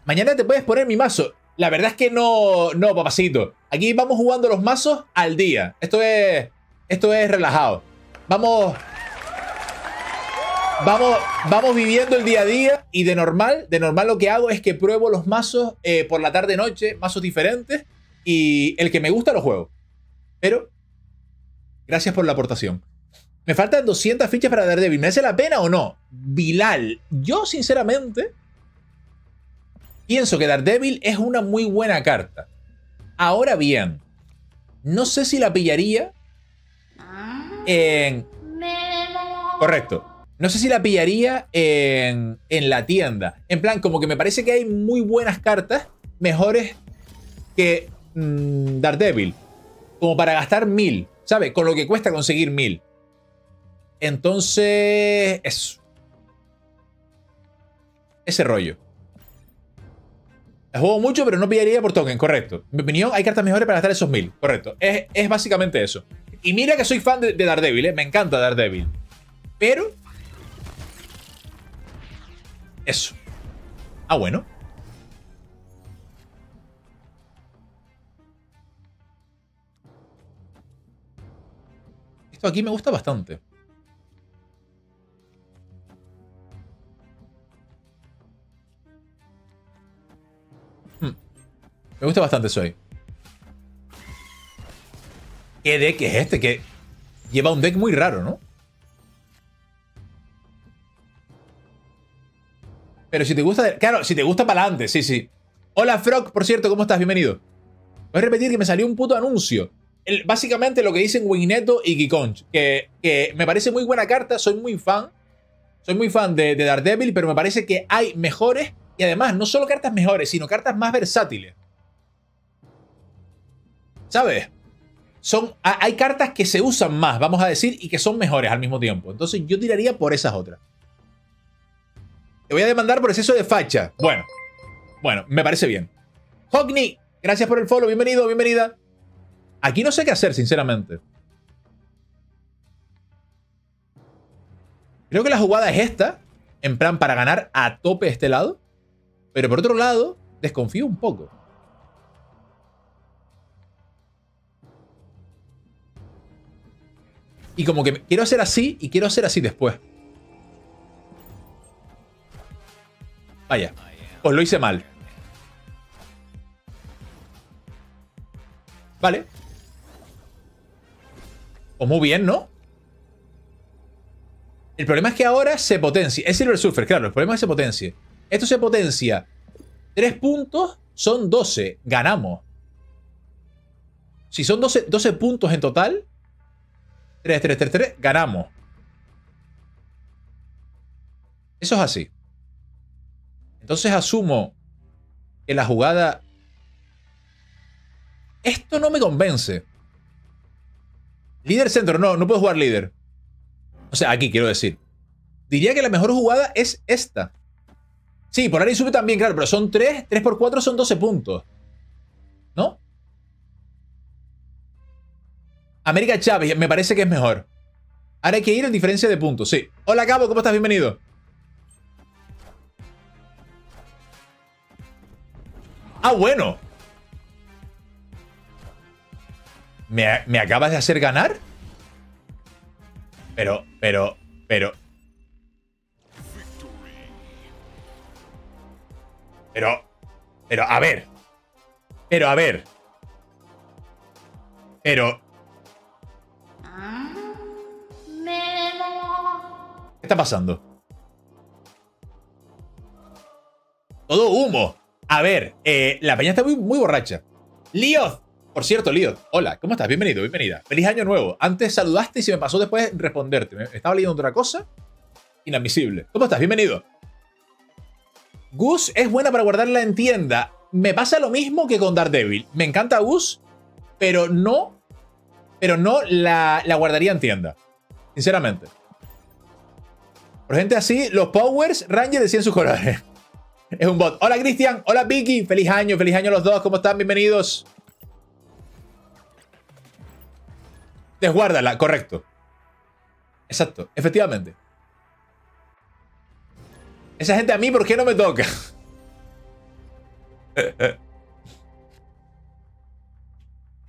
Mañana te puedes poner mi mazo. La verdad es que no, papacito. Aquí vamos jugando los mazos al día. Esto es relajado. Vamos viviendo el día a día y de normal lo que hago es que pruebo los mazos por la tarde-noche, mazos diferentes, y el que me gusta lo juego. Pero, gracias por la aportación. Me faltan 200 fichas para Daredevil. ¿Merece la pena o no? Bilal, yo sinceramente pienso que Daredevil es una muy buena carta. Ahora bien, no sé si la pillaría en... Correcto. No sé si la pillaría en la tienda. En plan, como que me parece que hay muy buenas cartas, mejores que Daredevil. Como para gastar 1000, ¿sabes? Con lo que cuesta conseguir 1000. Entonces, eso. Ese rollo. La juego mucho, pero no pillaría por token, correcto. En mi opinión, hay cartas mejores para gastar esos 1000, correcto. Es básicamente eso. Y mira que soy fan de Daredevil, ¿eh? Me encanta Daredevil. Pero... eso. Ah, bueno. Esto aquí me gusta bastante. Me gusta bastante Soy. ¿Qué deck es este? Que lleva un deck muy raro, ¿no? Pero si te gusta... claro, si te gusta para adelante, sí. Hola, Frog, por cierto, ¿cómo estás? Bienvenido. Voy a repetir que me salió un puto anuncio. Básicamente lo que dicen Magneto y Geekonch. Que me parece muy buena carta, soy muy fan. Soy muy fan de Daredevil, pero me parece que hay mejores. Y además, no solo cartas mejores, sino cartas más versátiles. ¿Sabes? Hay cartas que se usan más, vamos a decir, y que son mejores al mismo tiempo. Entonces yo tiraría por esas otras. Te voy a demandar por exceso de facha. Bueno, me parece bien. Hockney, gracias por el follow. Bienvenido, bienvenida. Aquí no sé qué hacer, sinceramente. Creo que la jugada es esta. En plan, para ganar a tope este lado. Pero por otro lado, desconfío un poco. Y como que quiero hacer así y quiero hacer así después. Vaya, pues lo hice mal. Vale. Pues muy bien, ¿no? El problema es que ahora se potencia. Es Silver Surfer, claro, el problema es que se potencie. Esto se potencia. 3 puntos son 12. Ganamos. Si son 12 puntos en total, 3, ganamos. Eso es así. Entonces asumo que la jugada... esto no me convence. Líder centro. No puedo jugar líder. O sea, aquí quiero decir. Diría que la mejor jugada es esta. Sí, por ahí sube también, claro. Pero son 3. 3 por 4 son 12 puntos. ¿No? América Chávez. Me parece que es mejor. Ahora hay que ir en diferencia de puntos. Sí. Hola, Cabo. ¿Cómo estás? Bienvenido. ¡Ah, bueno! ¿Me acabas de hacer ganar? Pero, a ver. ¿Qué está pasando? Todo humo. A ver, la peña está muy borracha. Líoz. Por cierto, Líoz. Hola, ¿cómo estás? Bienvenido, bienvenida. Feliz año nuevo. Antes saludaste y se me pasó después responderte. Me estaba leyendo otra cosa. Inadmisible. ¿Cómo estás? Bienvenido. Gus es buena para guardarla en tienda. Me pasa lo mismo que con Daredevil. Me encanta Gus, pero no. Pero no la guardaría en tienda. Sinceramente. Por gente así, los Powers Rangers decían sus colores. Es un bot. Hola, Cristian. Hola, Vicky. Feliz año a los dos. ¿Cómo están? Bienvenidos. Desguárdala, correcto. Exacto, efectivamente. Esa gente a mí, ¿por qué no me toca?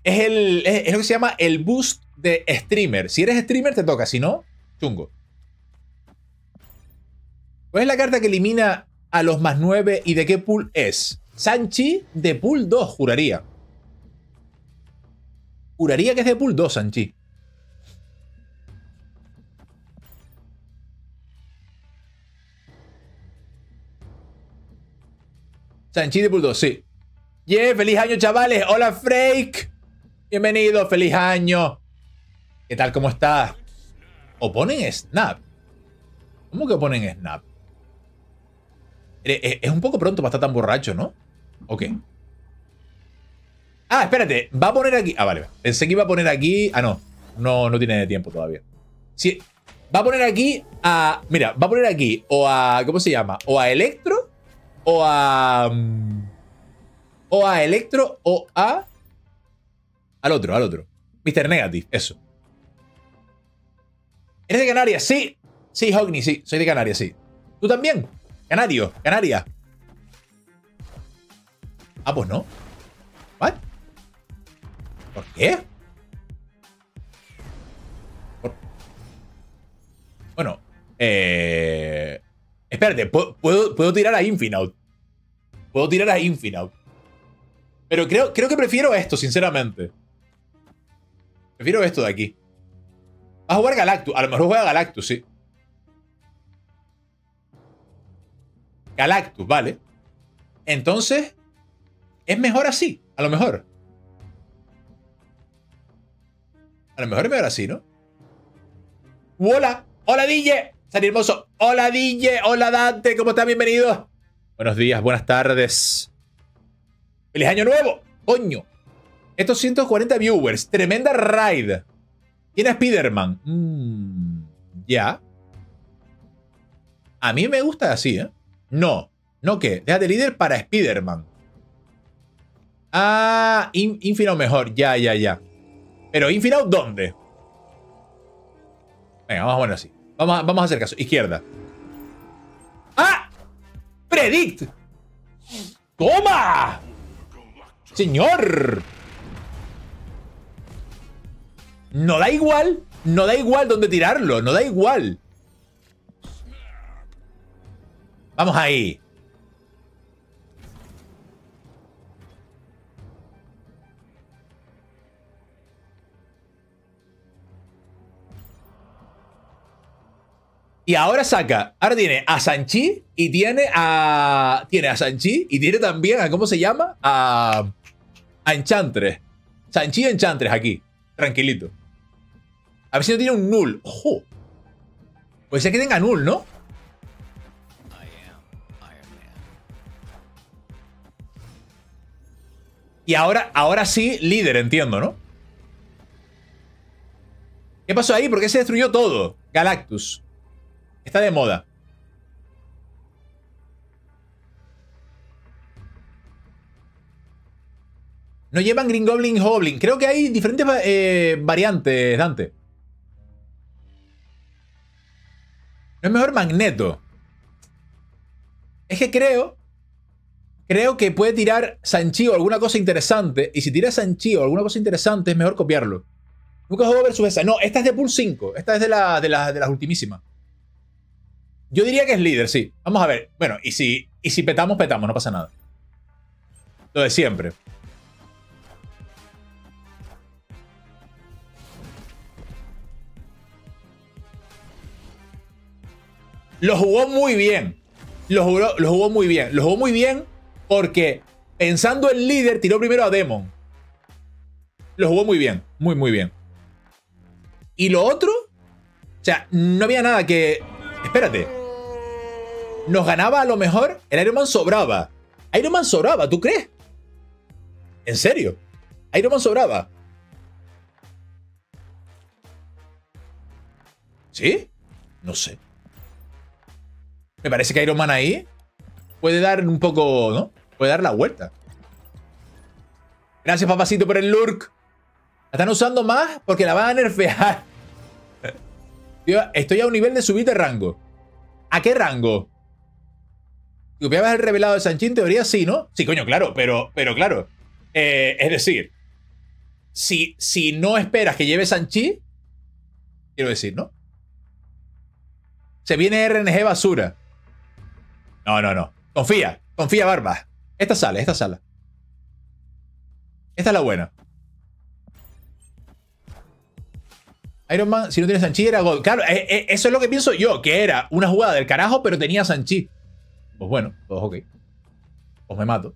Es lo que se llama el boost de streamer. Si eres streamer, te toca. Si no, chungo. ¿Cuál es la carta que elimina a los +9 y de qué pool es? Shang-Chi de pool 2, juraría. Juraría que es de pool 2, Shang-Chi. Shang-Chi de pool 2, sí. Yeah, feliz año, chavales. Hola, Freik. Bienvenido, feliz año. ¿Qué tal? ¿Cómo estás? ¿O ponen Snap? ¿Cómo que ponen Snap? Es un poco pronto para estar tan borracho, ¿no? Ok. Ah, espérate. Va a poner aquí. Ah, vale. Pensé que iba a poner aquí. Ah, no. No tiene tiempo todavía. Sí. Va a poner aquí a... Mira, va a poner aquí o a... ¿Cómo se llama? O a Electro. O a... Al otro, Mr. Negative, eso. ¿Eres de Canarias? Sí. Sí, Hogni, sí. Soy de Canarias, sí. ¿Tú también? Canario, Canaria. Ah, pues no. ¿What? ¿Por qué? Bueno, espérate, puedo tirar a Infinaut. Pero creo que prefiero esto, sinceramente. Prefiero esto de aquí. ¿Vas a jugar Galactus? A lo mejor juega Galactus, sí. Galactus, vale. Entonces, es mejor así, a lo mejor. A lo mejor es mejor así, ¿no? ¡Hola! ¡Hola, DJ! ¡San hermoso! ¡Hola, DJ! ¡Hola, Dante! ¿Cómo estás? Bienvenido. Buenos días, buenas tardes. ¡Feliz año nuevo! ¡Coño! Estos 140 viewers. Tremenda raid. Tiene a Spider-Man. Ya. A mí me gusta así, ¿eh? No, no que. Déjate líder para Spider-Man. Ah, Infinaut mejor. Ya. Pero Infinaut, ¿dónde? Venga, vamos a ponerlo así. Vamos a hacer caso. Izquierda. ¡Ah! ¡Predict! ¡Toma! ¡Señor! No da igual. No da igual dónde tirarlo. No da igual. Vamos ahí. Y ahora saca. Ahora tiene a Shang-Chi y tiene a... también a... ¿Cómo se llama? A Enchantress. Shang-Chi y Enchantress aquí. Tranquilito. A ver si no tiene un null. ¡Ojo! Pues es que tenga null, ¿no? Y ahora sí, líder, entiendo, ¿no? ¿Qué pasó ahí? ¿Por qué se destruyó todo? Galactus. Está de moda. No llevan Green Goblin, Hoblin. Creo que hay diferentes variantes, Dante. ¿No es mejor Magneto? Es que creo que puede tirar Shang-Chi o alguna cosa interesante. Y si tira Shang-Chi o alguna cosa interesante, es mejor copiarlo. Nunca jugó versus esa. No, esta es de Pool 5. Esta es de las ultimísimas. Yo diría que es líder, sí. Vamos a ver. Bueno, y si petamos, petamos. No pasa nada. Lo de siempre. Lo jugó muy bien. Lo jugó muy bien. Lo jugó muy bien porque pensando en líder, tiró primero a Demon. Lo jugó muy bien. Muy, muy bien. Y lo otro... O sea, no había nada que... Espérate. Nos ganaba a lo mejor... El Iron Man sobraba. Iron Man sobraba, ¿tú crees? ¿En serio? Iron Man sobraba. ¿Sí? No sé. Me parece que Iron Man ahí puede dar un poco, ¿no? Puede dar la vuelta. Gracias, papacito, por el lurk. La están usando más porque la van a nerfear. Estoy a un nivel de subir de rango. ¿A qué rango? ¿Copiabas el revelado de Shang-Chi? En teoría sí, ¿no? Sí, coño, claro, pero claro. Es decir, si no esperas que lleve Shang-Chi, quiero decir, ¿no? Se viene RNG basura. No, no, no. Confía. Confía, Barba. Esta sale, esta sala. Esta es la buena. Iron Man, si no tiene Shang-Chi, era God. Claro, eso es lo que pienso yo, que era una jugada del carajo, pero tenía Shang-Chi. Pues bueno, pues ok. Pues me mato.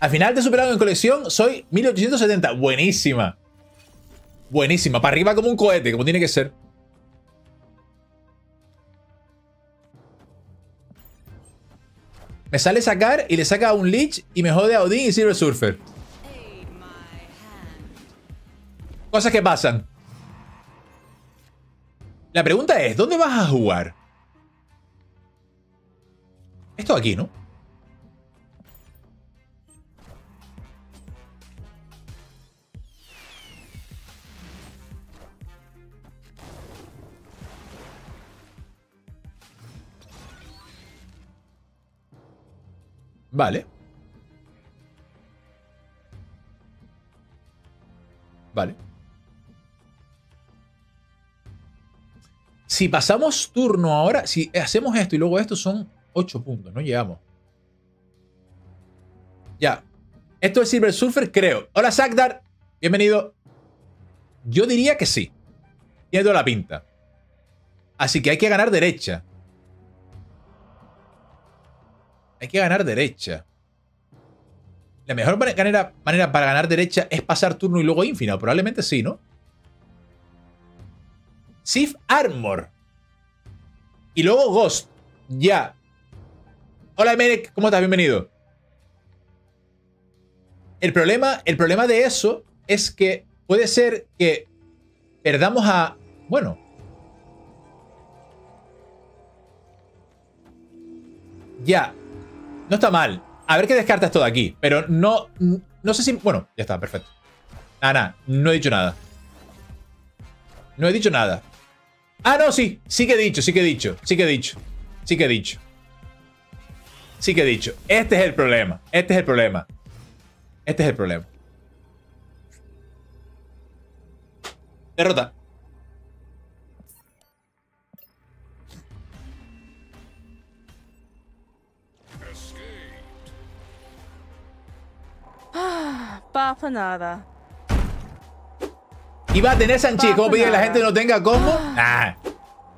Al final te he superado en colección, soy 1870. Buenísima. Buenísima. Para arriba como un cohete, como tiene que ser. Me sale sacar y le saca un Lich y me jode a Odín y Silver Surfer. Cosas que pasan. La pregunta es, ¿dónde vas a jugar? Esto aquí, ¿no? Vale. Vale. Si pasamos turno ahora, si hacemos esto y luego esto, son 8 puntos, no llegamos. Ya. Esto es Silver Surfer, creo. Hola, Sagdar. Bienvenido. Yo diría que sí. Tiene toda la pinta. Así que hay que ganar derecha. Hay que ganar derecha. La mejor manera para ganar derecha es pasar turno y luego Infinaut. Probablemente sí, ¿no? Sif Armor. Y luego Ghost. Ya. Hola, Merek. ¿Cómo estás? Bienvenido. El problema de eso es que puede ser que perdamos a... Bueno. Ya. No está mal. A ver qué descartas todo aquí. Pero no sé si... Bueno, ya está, perfecto. Nada, no he dicho nada. No he dicho nada. Ah, no, sí. Sí que he dicho. Este es el problema. Este es el problema. Derrota. Para nada. Y va a tener Shang-Chi. ¿Cómo pedir que la gente no tenga Cosmo? Nah.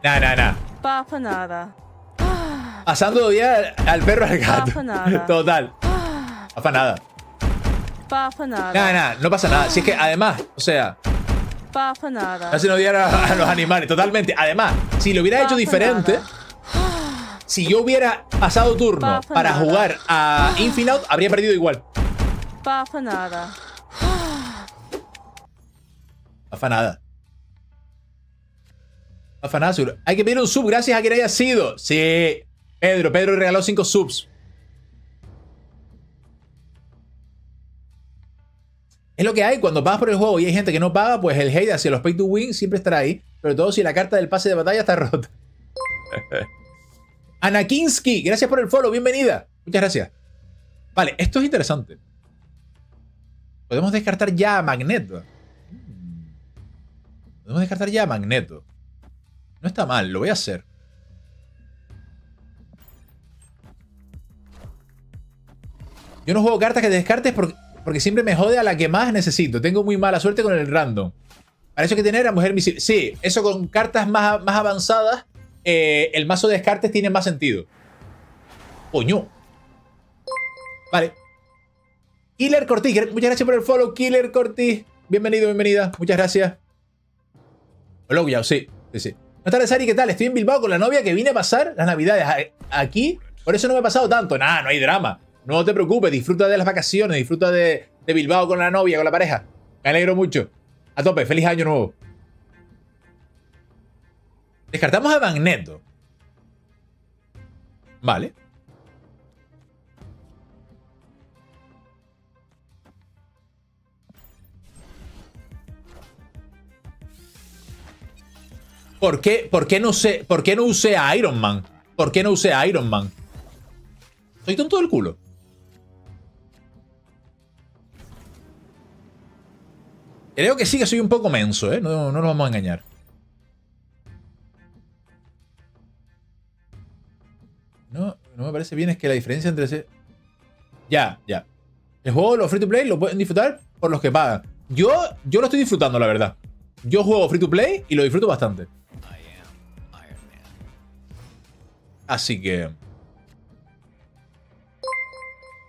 Para nada. Pasando de día al perro al gato. Total. Para nada. Nah, no pasa nada. Si es que además, o sea. Para nada. Hacen odiar a los animales. Totalmente. Además, si lo hubiera hecho diferente. Si yo hubiera pasado turno para jugar a Infinaut, habría perdido igual. Afanada, seguro. Hay que pedir un sub gracias a quien haya sido. Sí. Pedro regaló 5 subs. Es lo que hay. Cuando pagas por el juego y hay gente que no paga, pues el hate hacia los pay to win siempre estará ahí. Sobre todo si la carta del pase de batalla está rota. Anakinski, gracias por el follow. Bienvenida. Muchas gracias. Vale, esto es interesante. Podemos descartar ya a Magneto. Podemos descartar ya a Magneto. No está mal, lo voy a hacer. Yo no juego cartas que descartes porque siempre me jode a la que más necesito. Tengo muy mala suerte con el random. Para eso hay que tener a Mujer Misil. Sí, eso con cartas más avanzadas, el mazo de descartes tiene más sentido. Coño. Vale. Killer Cortiz. Muchas gracias por el follow, Killer Cortiz. Bienvenido, bienvenida. Muchas gracias. Hola, ya, sí. Buenas tardes, Ari. ¿Qué tal? Estoy en Bilbao con la novia que vine a pasar las navidades aquí. Por eso no me ha pasado tanto. Nada, no hay drama. No te preocupes. Disfruta de las vacaciones. Disfruta de Bilbao con la novia, con la pareja. Me alegro mucho. A tope. Feliz año nuevo. Descartamos a Magneto. Vale. ¿Por qué no usé a Iron Man? ¿Por qué no usé a Iron Man? Soy tonto del culo. Creo que sí que soy un poco menso, ¿eh? No nos vamos a engañar. No me parece bien, es que la diferencia entre ese... Ya. El juego, los free to play, lo pueden disfrutar por los que pagan. Yo lo estoy disfrutando, la verdad. Yo juego free to play y lo disfruto bastante. Así que...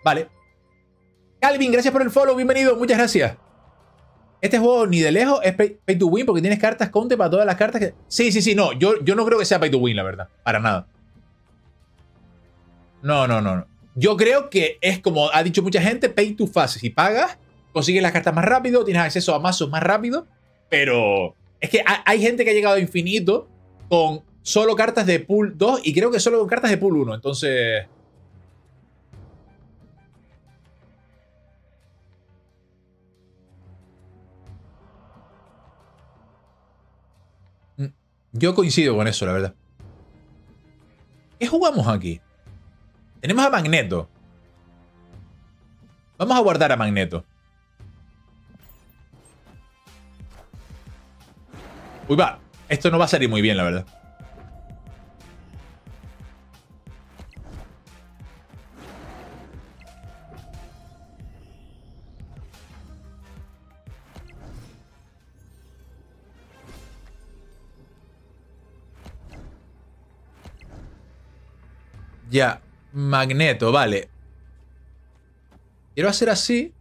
Vale. Calvin, gracias por el follow. Bienvenido. Muchas gracias. Este juego ni de lejos es pay to win porque tienes cartas counter para todas las cartas que... Sí. No, yo no creo que sea pay to win, la verdad. Para nada. No. Yo creo que es, como ha dicho mucha gente, pay to fast. Si pagas, consigues las cartas más rápido, tienes acceso a mazos más rápido. Pero es que hay gente que ha llegado a infinito con solo cartas de pool 2 y creo que solo con cartas de pool 1. Entonces... Yo coincido con eso, la verdad. ¿Qué jugamos aquí? Tenemos a Magneto. Vamos a guardar a Magneto. Uy, va. Esto no va a salir muy bien, la verdad. Ya. Magneto, vale. Quiero hacer así.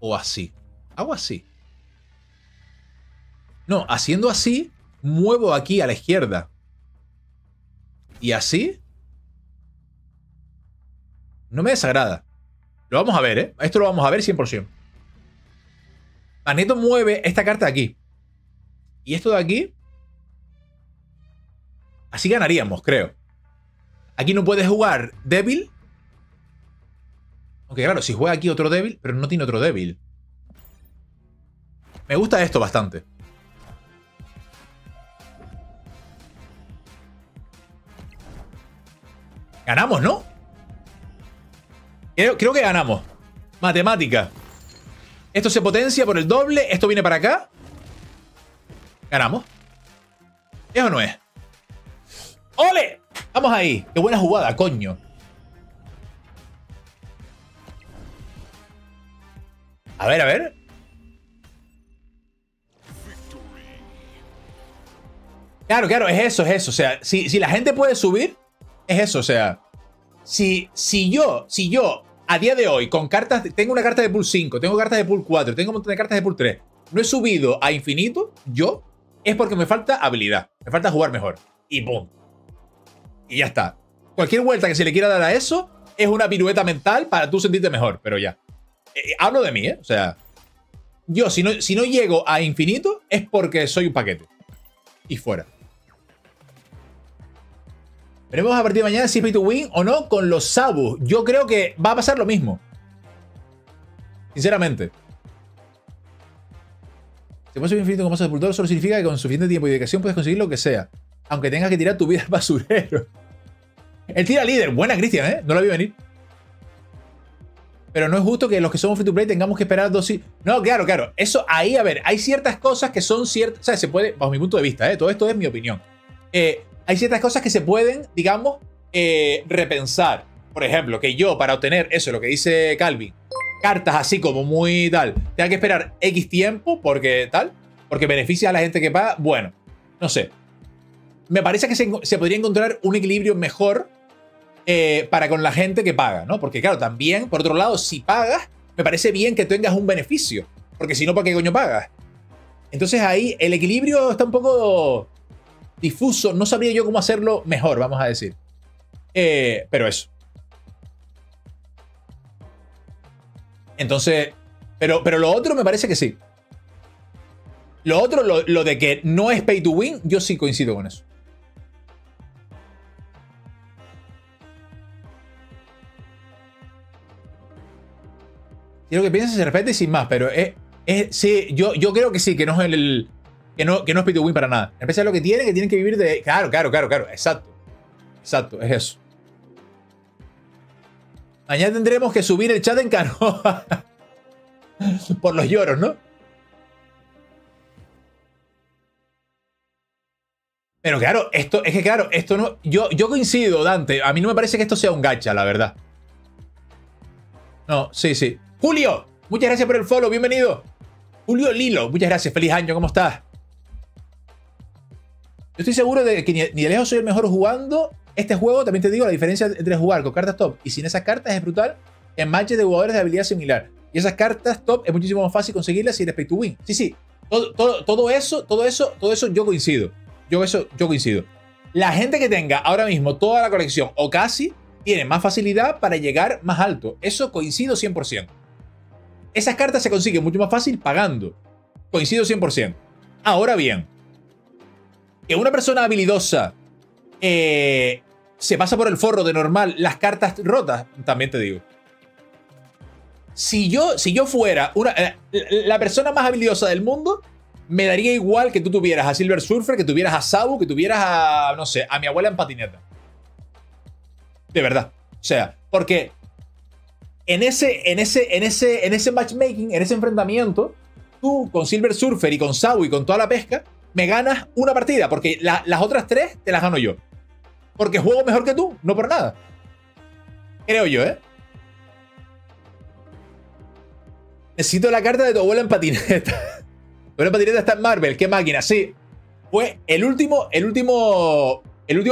O así. Hago así. No, haciendo así, muevo aquí a la izquierda. Y así. No me desagrada. Lo vamos a ver, ¿eh? Esto lo vamos a ver 100%. Magneto mueve esta carta de aquí. Y esto de aquí. Así ganaríamos, creo. Aquí no puedes jugar débil. Aunque claro, si juega aquí otro débil, pero no tiene otro débil. Me gusta esto bastante. Ganamos, ¿no? Creo que ganamos. Matemática. Esto se potencia por el doble. Esto viene para acá. Ganamos. ¿Eso no es? ¡Ole! Vamos ahí. ¡Qué buena jugada, coño! A ver. Claro, es eso. O sea, si la gente puede subir, es eso. O sea, si yo a día de hoy, con cartas, tengo una carta de pool 5, tengo cartas de pool 4, tengo un montón de cartas de pool 3, no he subido a infinito, yo, es porque me falta habilidad. Me falta jugar mejor. Y ¡pum! Y ya está. Cualquier vuelta que se le quiera dar a eso es una pirueta mental para tú sentirte mejor. Pero ya. Hablo de mí, ¿eh? O sea, yo si no llego a infinito es porque soy un paquete. Y fuera. Veremos a partir de mañana si es pay to win o no con los Sabu. Yo creo que va a pasar lo mismo. Sinceramente. Si puedes subir infinito con mazos de pool 2, solo significa que con suficiente tiempo y dedicación puedes conseguir lo que sea. Aunque tengas que tirar tu vida al basurero. Él tira líder. Buena, Cristian, ¿eh? No la vi venir. Pero no es justo que los que somos free to play tengamos que esperar dos... No, claro, claro. Eso ahí, a ver, hay ciertas cosas que son ciertas... O sea, se puede, bajo mi punto de vista, todo esto es mi opinión. Hay ciertas cosas que se pueden, digamos, repensar. Por ejemplo, que yo, para obtener eso, lo que dice Calvin, cartas así como muy tal, tenga que esperar X tiempo porque tal, porque beneficia a la gente que paga. Bueno, no sé. Me parece que se podría encontrar un equilibrio mejor para con la gente que paga, ¿no? Porque claro, también, por otro lado, si pagas, me parece bien que tengas un beneficio, porque si no, ¿para qué coño pagas? Entonces ahí el equilibrio está un poco difuso, no sabría yo cómo hacerlo mejor, vamos a decir. Pero eso. Entonces, pero lo otro me parece que sí. Lo otro, lo de que no es pay to win, yo sí coincido con eso. Y lo que piensas se respete sin más, pero sí, yo creo que sí, que no es que no es pay to win para nada. Empezar lo que tienen que vivir de... Claro, claro, claro, claro, exacto. Exacto, es eso. Mañana tendremos que subir el chat en canoa. Por los lloros, ¿no? Pero claro, esto... Es que claro, esto no... Yo coincido, Dante. A mí no me parece que esto sea un gacha, la verdad. No, sí, sí. Julio, muchas gracias por el follow, bienvenido. Julio Lilo, muchas gracias, feliz año, ¿cómo estás? Yo estoy seguro de que ni de lejos soy el mejor jugando este juego. También te digo, la diferencia entre jugar con cartas top y sin esas cartas es brutal en matches de jugadores de habilidad similar. Y esas cartas top es muchísimo más fácil conseguirlas sin respect to win. Sí, sí, todo eso yo coincido. Yo coincido. La gente que tenga ahora mismo toda la colección o casi, tiene más facilidad para llegar más alto. Eso coincido 100%. Esas cartas se consiguen mucho más fácil pagando. Coincido 100%. Ahora bien, que una persona habilidosa se pasa por el forro de normal las cartas rotas, también te digo. Si yo fuera la persona más habilidosa del mundo, me daría igual que tú tuvieras a Silver Surfer, que tuvieras a Sabu, que tuvieras a, no sé, a mi abuela en patineta. De verdad. O sea, porque... En ese matchmaking, en ese enfrentamiento, tú con Silver Surfer y con Sabu y con toda la pesca, me ganas una partida, porque las otras tres te las gano yo. Porque juego mejor que tú, no por nada. Creo yo, ¿eh? Necesito la carta de tu abuela en patineta. Tu abuela en patineta está en Marvel, qué máquina, sí. Fue el último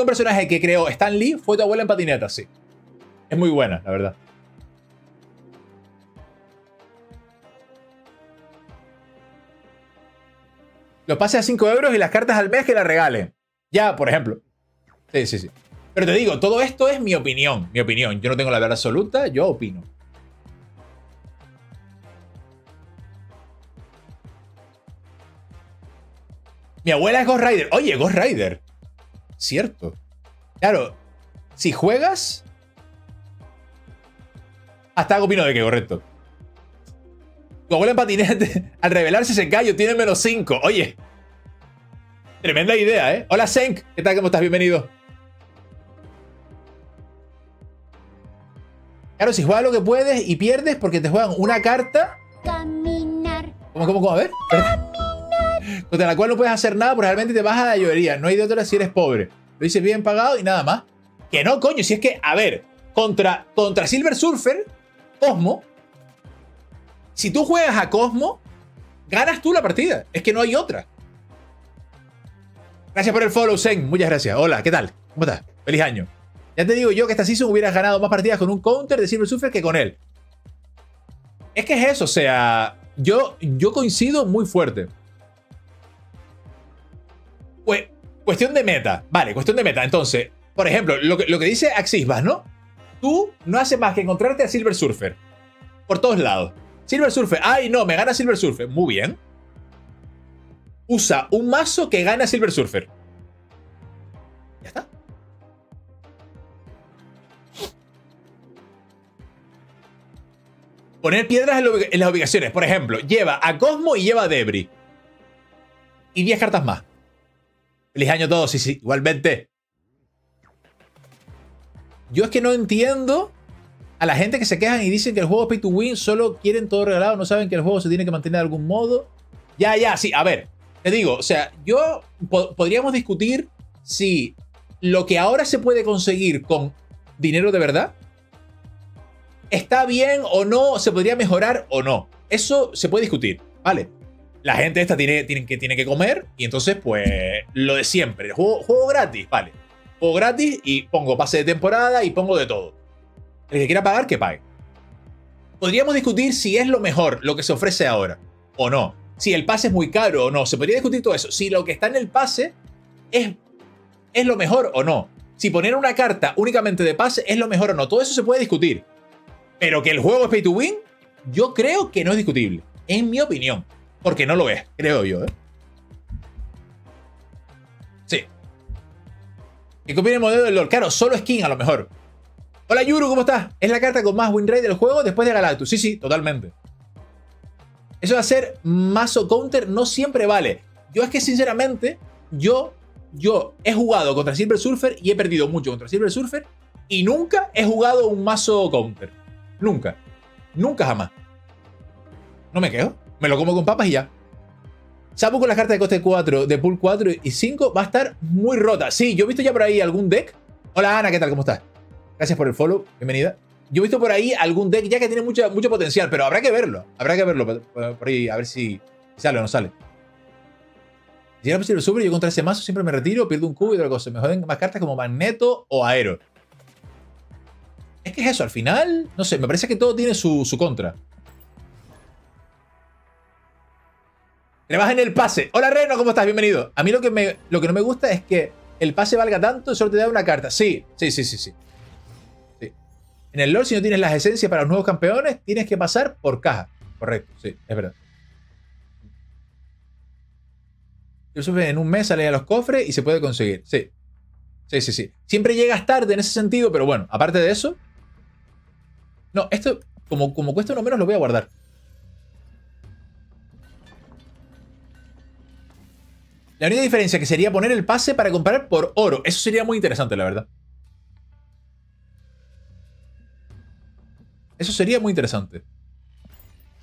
personaje que creó Stan Lee fue tu abuela en patineta, sí. Es muy buena, la verdad. Los pases a 5 euros y las cartas al mes que las regalen. Ya, por ejemplo. Sí, sí, sí. Pero te digo, todo esto es mi opinión. Mi opinión. Yo no tengo la verdad absoluta, yo opino. Mi abuela es Ghost Rider. Oye, Ghost Rider. Cierto. Claro, si juegas... Hasta hago opino de que, correcto. Tu abuela en patinete, al revelarse ese callo, tiene -5. Oye, tremenda idea, ¿eh? Hola, Senk. ¿Qué tal? ¿Cómo estás? Bienvenido. Claro, si juegas lo que puedes y pierdes porque te juegan una carta... Caminar. ¿Cómo? A ver. Caminar. Contra la cual no puedes hacer nada porque realmente te baja la llovería. No hay de otra si eres pobre. Lo dices bien pagado y nada más. Que no, coño. Si es que, a ver, contra Silver Surfer, Cosmo... Si tú juegas a Cosmo, ganas tú la partida. Es que no hay otra. Gracias por el follow, Zen. Muchas gracias. Hola, ¿qué tal? ¿Cómo estás? Feliz año. Ya te digo yo que esta season hubieras ganado más partidas con un counter de Silver Surfer que con él. Es que es eso. O sea, yo coincido muy fuerte. Pues, cuestión de meta. Vale, cuestión de meta. Entonces, por ejemplo, lo que dice Axisbas, ¿no? Tú no haces más que encontrarte a Silver Surfer. Por todos lados. Silver Surfer. ¡Ay, no! Me gana Silver Surfer. Muy bien. Usa un mazo que gana Silver Surfer. Ya está. Poner piedras en las ubicaciones. Por ejemplo, lleva a Cosmo y lleva a Debris. Y 10 cartas más. Feliz año a todos. Sí, sí. Igualmente. Yo es que no entiendo... a la gente que se quejan y dicen que el juego es pay to win, solo quieren todo regalado, no saben que el juego se tiene que mantener de algún modo. Ya, sí, a ver, te digo, o sea, yo podríamos discutir si lo que ahora se puede conseguir con dinero de verdad está bien o no, se podría mejorar o no. Eso se puede discutir, ¿vale? La gente esta tiene que comer y entonces, pues, lo de siempre. Juego gratis, ¿vale? Juego gratis y pongo pase de temporada y pongo de todo. El que quiera pagar, que pague. Podríamos discutir si es lo mejor lo que se ofrece ahora o no. Si el pase es muy caro o no. Se podría discutir todo eso. Si lo que está en el pase es lo mejor o no. Si poner una carta únicamente de pase es lo mejor o no. Todo eso se puede discutir. Pero que el juego es pay to win, yo creo que no es discutible. En mi opinión. Porque no lo es, creo yo, ¿eh? Sí. ¿Qué opina el modelo del LoL? Claro, solo skin a lo mejor. Hola Yuru, ¿cómo estás? Es la carta con más win rate del juego después de Galactus. Sí, totalmente. Eso de hacer mazo counter no siempre vale. Yo es que sinceramente, yo he jugado contra Silver Surfer y he perdido mucho contra Silver Surfer y nunca he jugado un mazo counter. Nunca. Nunca jamás. No me quejo. Me lo como con papas y ya. Sabu con las cartas de coste 4, de pool 4 y 5 va a estar muy rota. Sí, yo he visto ya por ahí algún deck. Hola Ana, ¿qué tal? ¿Cómo estás? Gracias por el follow, bienvenida. Yo he visto por ahí algún deck ya que tiene mucho potencial, pero habrá que verlo. Habrá que verlo por ahí, a ver si sale o no sale. Si era posible subir, yo contra ese mazo siempre me retiro, pierdo un cubo y otra cosa. Me joden más cartas como Magneto o Aero. Es que es eso, al final, no sé, me parece que todo tiene su contra. Rebajen el pase. Hola Reno, ¿cómo estás? Bienvenido. A mí lo que no me gusta es que el pase valga tanto, solo te da una carta. Sí. En el LoL, si no tienes las esencias para los nuevos campeones, tienes que pasar por caja. Correcto, sí, es verdad. En un mes sale a los cofres y se puede conseguir. Sí. Siempre llegas tarde en ese sentido, pero bueno, aparte de eso... No, esto, como cuesta uno menos, lo voy a guardar. La única diferencia que sería poner el pase para comprar por oro. Eso sería muy interesante, la verdad. Eso sería muy interesante.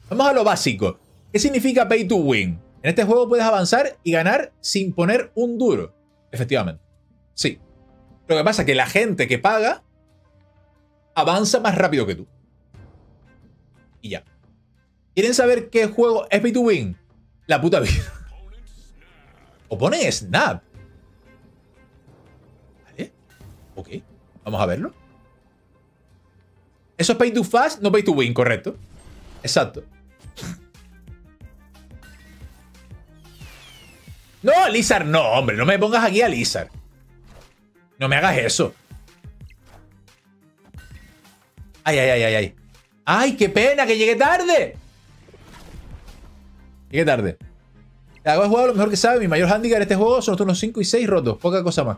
Vamos a lo básico. ¿Qué significa pay to win? En este juego puedes avanzar y ganar sin poner un duro. Efectivamente. Sí. Lo que pasa es que la gente que paga avanza más rápido que tú. Y ya. ¿Quieren saber qué juego es pay to win? La puta vida. O pone Snap. Vale. Ok. Vamos a verlo. Eso es pay to fast, no pay to win, correcto. Exacto. No, Lizard, no, hombre. No me pongas aquí a Lizard. No me hagas eso. Ay. Ay, qué pena que llegué tarde. Llegué tarde. Hago el juego lo mejor que sabe. Mi mayor handicap en este juego son los turnos 5 y 6 rotos. Poca cosa más.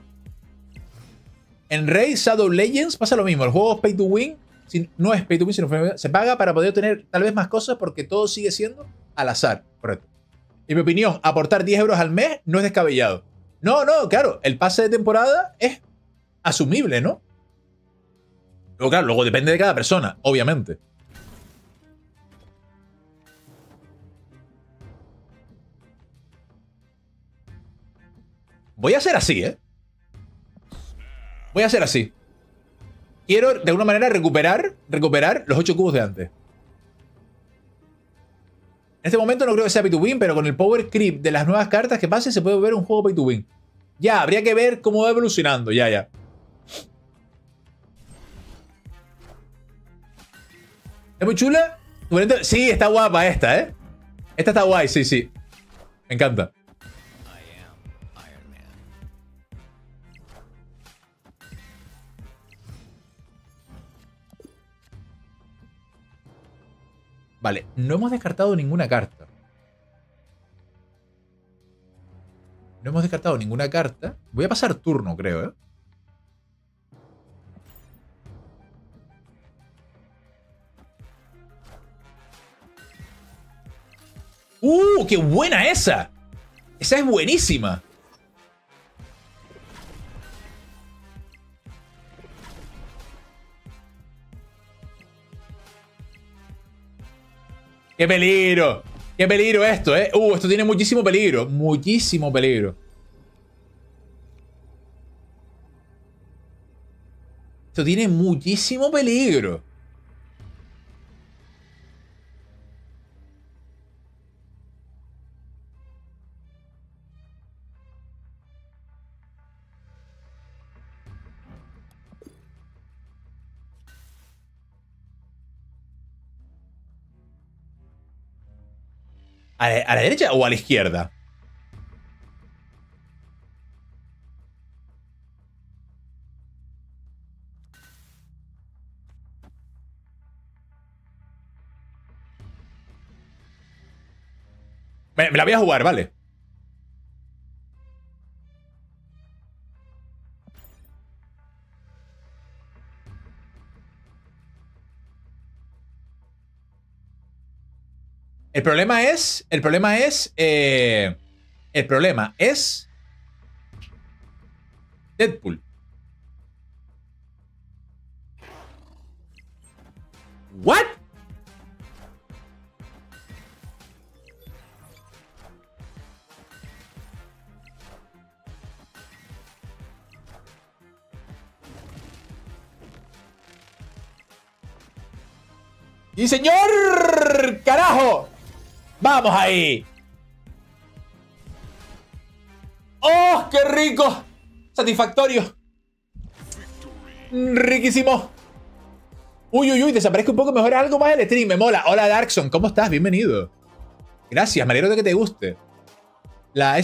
En Raid Shadow Legends pasa lo mismo. El juego es pay to win. No es pay to win, sino se paga para poder obtener tal vez más cosas porque todo sigue siendo al azar. Correcto. En mi opinión, aportar 10 euros al mes no es descabellado. No, claro. El pase de temporada es asumible, ¿no? Luego, claro, depende de cada persona, obviamente. Voy a hacer así, ¿eh? Voy a hacer así. Quiero, de alguna manera, recuperar los 8 cubos de antes. En este momento no creo que sea pay to win, pero con el power creep de las nuevas cartas que pasen se puede ver un juego pay to win. Ya, habría que ver cómo va evolucionando. Ya. ¿Es muy chula? Sí, está guapa esta, ¿eh? Esta está guay, sí. Me encanta. Vale, no hemos descartado ninguna carta. No hemos descartado ninguna carta. Voy a pasar turno, creo, ¿eh? ¡Uh! ¡Qué buena esa! Esa es buenísima. ¡Qué peligro! ¡Qué peligro esto, eh! Esto tiene muchísimo peligro. Muchísimo peligro. Esto tiene muchísimo peligro. ¿A la derecha o a la izquierda? Me la voy a jugar, vale. El problema es Deadpool. What? ¡Y señor! ¡Carajo! ¡Vamos ahí! ¡Oh, qué rico! Satisfactorio. Riquísimo. Uy, uy, uy, desaparezco un poco mejor. Algo más el stream, me mola. Hola, Darkson, ¿cómo estás? Bienvenido. Gracias, me alegro de que te guste. La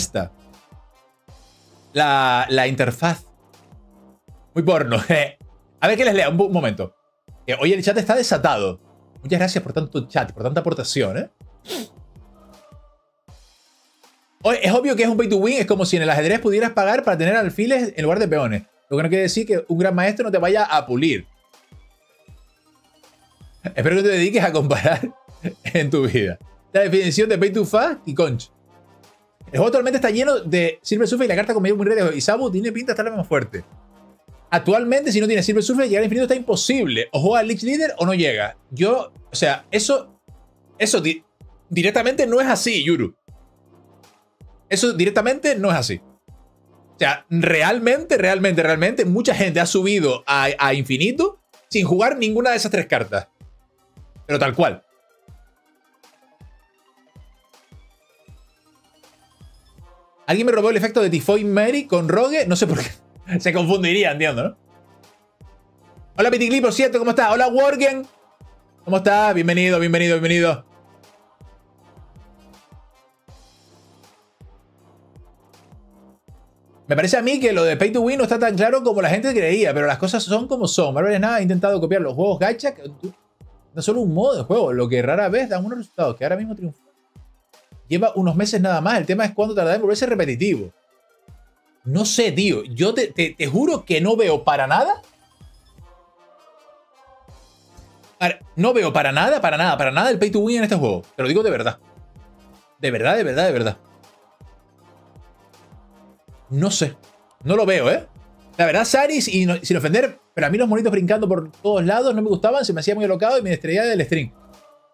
interfaz. Muy porno. A ver que les lea, un momento. Hoy el chat está desatado. Muchas gracias por tanto chat, por tanta aportación, ¿eh? Es obvio que es un pay to win, es como si en el ajedrez pudieras pagar para tener alfiles en lugar de peones. Lo que no quiere decir que un gran maestro no te vaya a pulir. Espero que te dediques a comparar en tu vida. La definición de pay to fast y conch. El juego actualmente está lleno de Silver Surfer y la carta con medio muy lejos. Y Sabu tiene pinta de estar la más fuerte. Actualmente, si no tiene Silver Surfer, llegar al infinito está imposible. O juega Líder o no llega. Yo, o sea, eso directamente no es así, Yuru. Eso directamente no es así. O sea, realmente mucha gente ha subido a infinito sin jugar ninguna de esas tres cartas. Pero tal cual. Alguien me robó el efecto de Tifoid Mary con Rogue. No sé por qué. Se confundiría, entiendo, ¿no? Hola, Pitigli, por cierto, ¿cómo estás? Hola, Worgen. ¿Cómo estás? Bienvenido, bienvenido, bienvenido. Me parece a mí que lo de Pay to Win no está tan claro como la gente creía, pero las cosas son como son. Marvel nada ha intentado copiar los juegos gacha, que no solo un modo de juego, lo que rara vez dan unos resultados que ahora mismo triunfan. Lleva unos meses nada más, el tema es cuánto tardará en volverse repetitivo. No sé, tío, yo te juro que no veo para nada. No veo para nada el Pay to Win en este juego. Te lo digo de verdad. De verdad. No sé. No lo veo, ¿eh? La verdad, Saris, y no, sin ofender, pero a mí los monitos brincando por todos lados no me gustaban, se me hacía muy alocado y me estrellía del stream.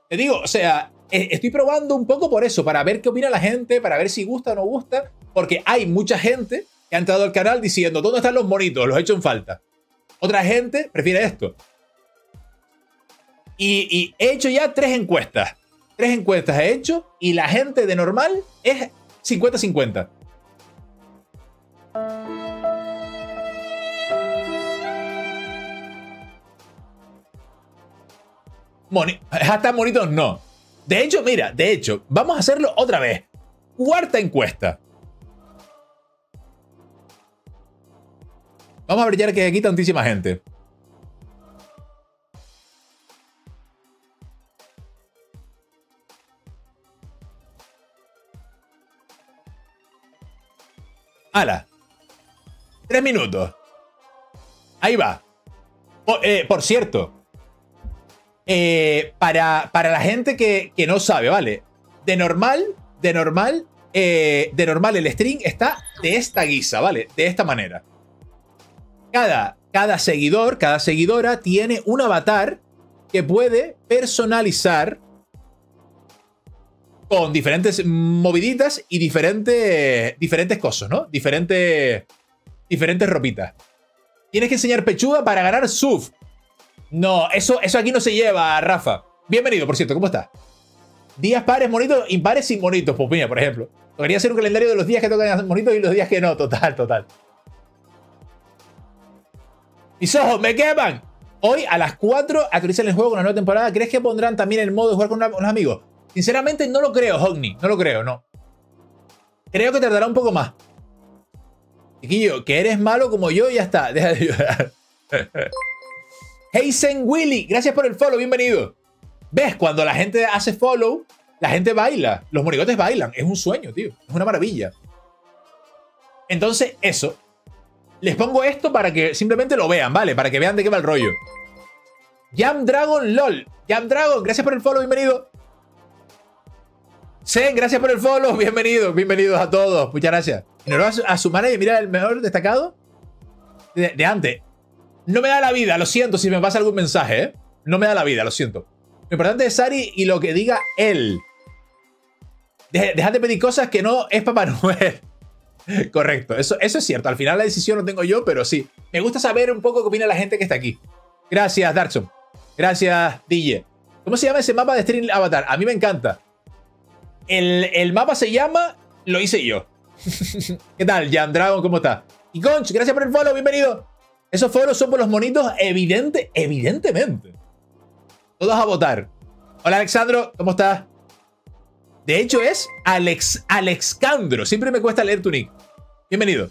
Te digo, o sea, estoy probando un poco por eso, para ver qué opina la gente, para ver si gusta o no gusta, porque hay mucha gente que ha entrado al canal diciendo, ¿dónde están los monitos? Los he hecho en falta. Otra gente prefiere esto. Y he hecho ya tres encuestas. He hecho y la gente de normal es 50-50. Hasta monitos no. De hecho, mira, vamos a hacerlo otra vez. Cuarta encuesta. Vamos a brillar que hay aquí tantísima gente. ¡Hala! 3 minutos. Ahí va. Por cierto, para la gente que no sabe, ¿vale? De normal el stream está de esta guisa, ¿vale? De esta manera. Cada seguidor, cada seguidora tiene un avatar que puede personalizar con diferentes moviditas y diferentes cosas, ¿no? Diferentes ropitas. Tienes que enseñar pechuga para ganar SUV. No, eso aquí no se lleva, Rafa. Bienvenido, por cierto, ¿cómo estás? Días pares bonitos, impares sin bonitos, Pupiña, por ejemplo. Tocaría hacer un calendario de los días que tocan bonitos y los días que no, total. Mis ojos me queman. Hoy a las 4 actualizan el juego con la nueva temporada. ¿Crees que pondrán también el modo de jugar con unos amigos? Sinceramente no lo creo, Hogni. No lo creo, no. Creo que tardará un poco más. Chiquillo, que eres malo como yo y ya está. Deja de ayudar. Heisen Willy, gracias por el follow, bienvenido. ¿Ves? Cuando la gente hace follow, la gente baila. Los monigotes bailan. Es un sueño, tío. Es una maravilla. Entonces, eso. Les pongo esto para que simplemente lo vean, ¿vale? Para que vean de qué va el rollo. Jam Dragon LOL. Jam Dragon, gracias por el follow, bienvenido. Zen, gracias por el follow, bienvenido. Bienvenidos a todos, muchas gracias. Enhorabuena a su manager, mira, el mejor destacado de antes. No me da la vida, lo siento si me pasa algún mensaje, ¿eh? No me da la vida, lo siento. Lo importante es Sari y lo que diga él. Dejad de pedir cosas que no es Papá Noel. Correcto, eso es cierto. Al final la decisión no tengo yo, pero sí. Me gusta saber un poco qué opina la gente que está aquí. Gracias, Darkson. Gracias, DJ. ¿Cómo se llama ese mapa de Stream Avatar? A mí me encanta. El mapa se llama... Lo hice yo. ¿Qué tal, Jan Dragon? ¿Cómo está? Y Conch, gracias por el follow, bienvenido. Esos follows son por los monitos, evidentemente. Todos a votar. Hola, Alexandro, ¿cómo estás? De hecho es Alexandro. Siempre me cuesta leer tu nick. Bienvenido.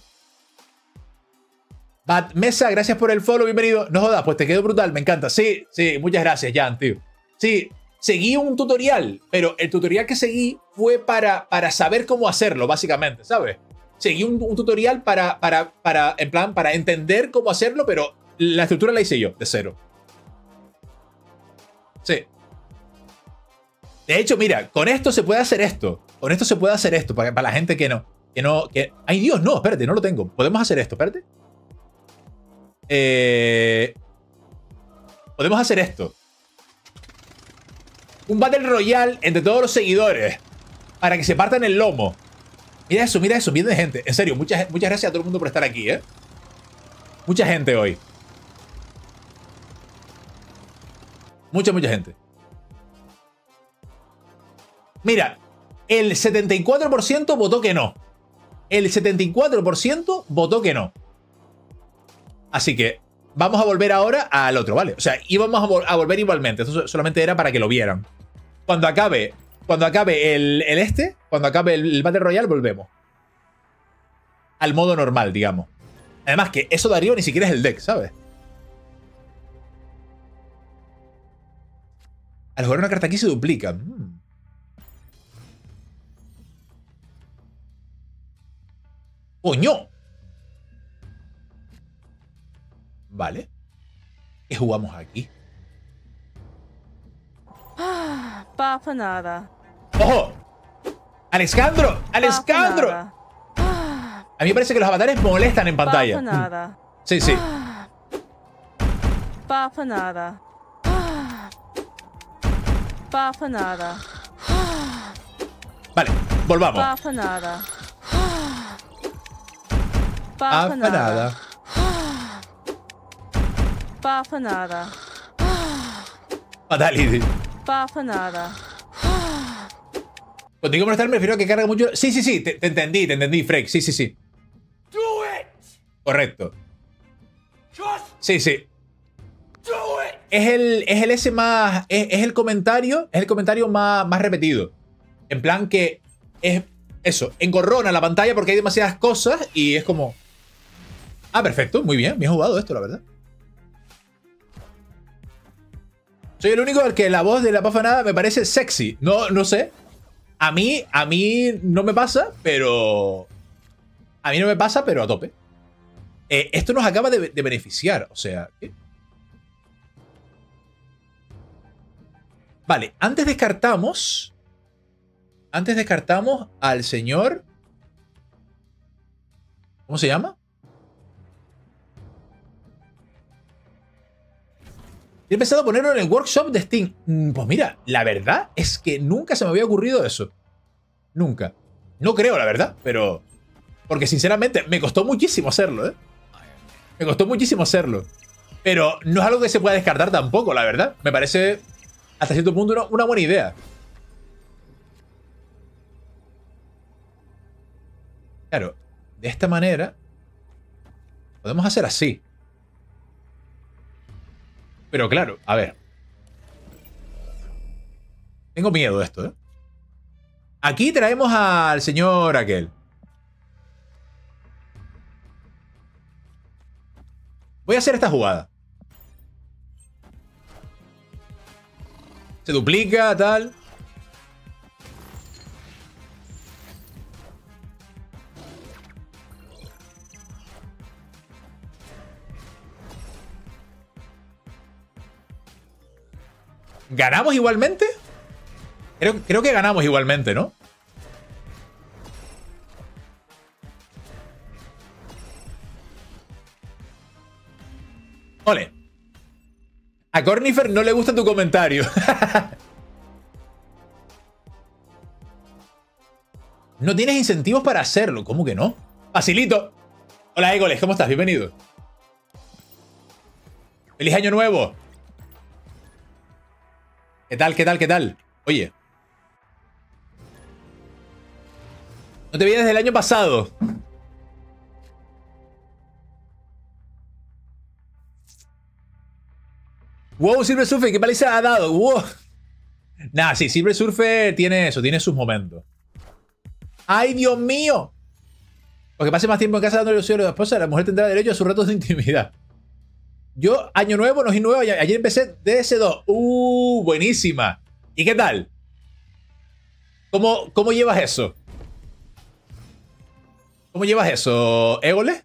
Bat Mesa, gracias por el follow, bienvenido. No jodas, pues te quedó brutal, me encanta. Sí, muchas gracias, Jan, tío. Sí, seguí un tutorial, pero el tutorial que seguí fue para saber cómo hacerlo, básicamente, ¿sabes? Seguí un tutorial para entender cómo hacerlo, pero la estructura la hice yo, de cero. Sí. De hecho, mira, con esto se puede hacer esto. Con esto se puede hacer esto, para la gente que no. ¡Ay, Dios! No, espérate, no lo tengo. Podemos hacer esto, espérate. Podemos hacer esto. Un Battle Royale entre todos los seguidores. Para que se partan el lomo. Mira eso, viene gente. En serio, muchas gracias a todo el mundo por estar aquí, ¿eh? Mucha gente hoy. Mucha gente. Mira, el 74% votó que no. El 74% votó que no. Así que vamos a volver ahora al otro, ¿vale? O sea, íbamos a volver igualmente. Esto solamente era para que lo vieran. Cuando acabe el Battle Royale, volvemos. Al modo normal, digamos. Además que eso de arriba ni siquiera es el deck, ¿sabes? Al jugar una carta aquí se duplica. ¡Coño! Vale. ¿Qué jugamos aquí? Papa nada. ¡Ojo! ¡Alexandro! ¡Alexandro! A mí me parece que los avatares molestan en pantalla. Papa nada. Sí. Papa nada. Papa nada. Vale, volvamos. Papa nada. Papa nada. Papa nada. Fatality. Papa nada. Cuando digo molestar me refiero a que carga mucho... Sí, te entendí, Freck. Sí. Do it. Correcto. Sí. Do it. Es el S más... Es el comentario más repetido. En plan que... Es eso, engorrona la pantalla porque hay demasiadas cosas y es como... Ah, perfecto, muy bien. Me he jugado esto, la verdad. Soy el único al que la voz de la pafanada me parece sexy. No sé. A mí no me pasa, pero... A mí no me pasa, pero a tope. Esto nos acaba de beneficiar, o sea... ¿qué? Vale, antes descartamos... al señor... ¿Cómo se llama? He empezado a ponerlo en el workshop de Steam. Pues mira, la verdad es que nunca se me había ocurrido eso. Nunca. No creo, la verdad, pero... Porque, sinceramente, me costó muchísimo hacerlo, ¿eh? Me costó muchísimo hacerlo. Pero no es algo que se pueda descartar tampoco, la verdad. Me parece, hasta cierto punto, una buena idea. Claro, de esta manera... Podemos hacer así. Pero claro, a ver. Tengo miedo de esto, ¿eh? Aquí traemos al señor aquel. Voy a hacer esta jugada. Se duplica, tal. ¿Ganamos igualmente? Creo que ganamos igualmente, ¿no? Ole. A Cornifer no le gusta tu comentario. No tienes incentivos para hacerlo. ¿Cómo que no? Facilito. Hola, Egoles. ¿Cómo estás? Bienvenido. ¡Feliz año nuevo! ¿Qué tal? ¿Qué tal? ¿Qué tal? Oye. No te vi desde el año pasado. Wow, Silver Surfer, qué paliza ha dado. Wow. Nah, sí, Silver Surfer tiene eso, tiene sus momentos. ¡Ay, Dios mío! Porque pase más tiempo en casa dándole los cielos a la esposa, la mujer tendrá derecho a sus ratos de intimidad. Yo, año nuevo, no soy nuevo. Ayer empecé DS2. Buenísima. ¿Y qué tal? ¿Cómo llevas eso? ¿Cómo llevas eso, Égole?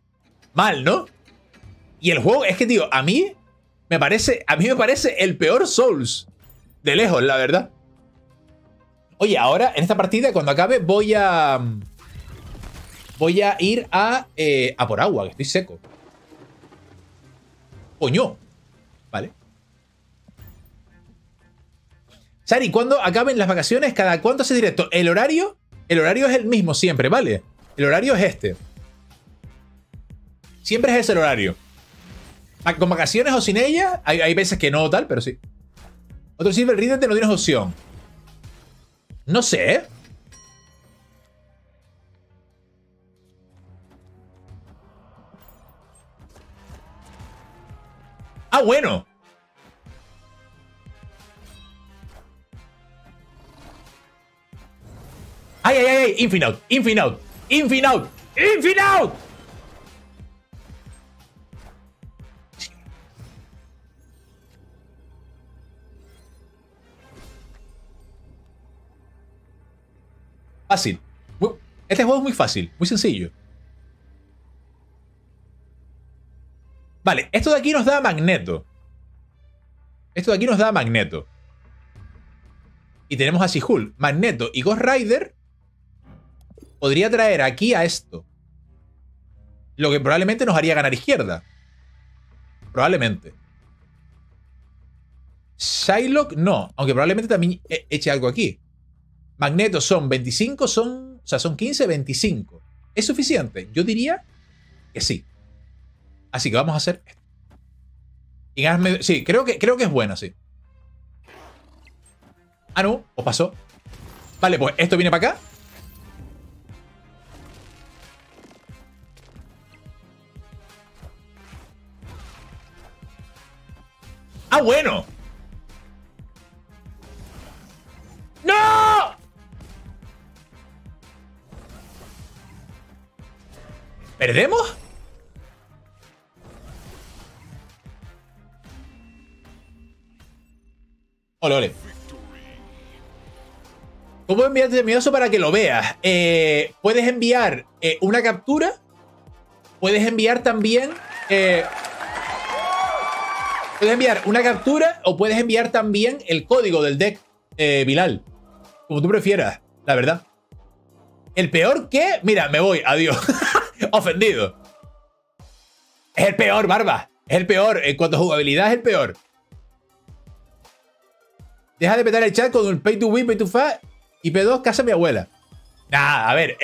Mal, ¿no? Y el juego, es que, tío, a mí me parece el peor Souls. De lejos, la verdad. Oye, ahora, en esta partida, cuando acabe, voy a ir a por agua, que estoy seco. Coño. Vale. Sari, ¿cuándo acaben las vacaciones? ¿Cada cuánto hace directo? El horario es el mismo siempre, ¿vale? El horario es este. Siempre es ese el horario. Con vacaciones o sin ella, hay veces que no, tal, pero sí. Otro Silver, ríndete, no tienes opción. No sé. ¡Ah, bueno! ¡Ay, ay, ay! Infinaut, Infinaut, Infinaut, Infinaut. Fácil. Este juego es muy fácil, muy sencillo. Vale, esto de aquí nos da Magneto. Esto de aquí nos da Magneto. Y tenemos a She-Hulk, Magneto y Ghost Rider. Podría traer aquí a esto. Lo que probablemente nos haría ganar izquierda. Probablemente. Psylocke no, aunque probablemente también eche algo aquí. Magneto son 25, o sea, son 15, 25. ¿Es suficiente? Yo diría que sí. Así que vamos a hacer esto. Y ganarme... Sí, creo que es bueno, sí. Ah, no. Os pasó. Vale, pues esto viene para acá. ¡Ah, bueno! ¡No! ¿Perdemos? Ole, ole. ¿Cómo enviarte miedoso para que lo veas? Puedes enviar una captura. Puedes enviar también... puedes enviar una captura o puedes enviar también el código del deck, Bilal. Como tú prefieras, la verdad. El peor que... Mira, me voy. Adiós. Ofendido. Es el peor, Barba. Es el peor. En cuanto a jugabilidad, es el peor. Deja de petar el chat con el pay to win, pay to fast y P2, casa mi abuela. Nada, a ver,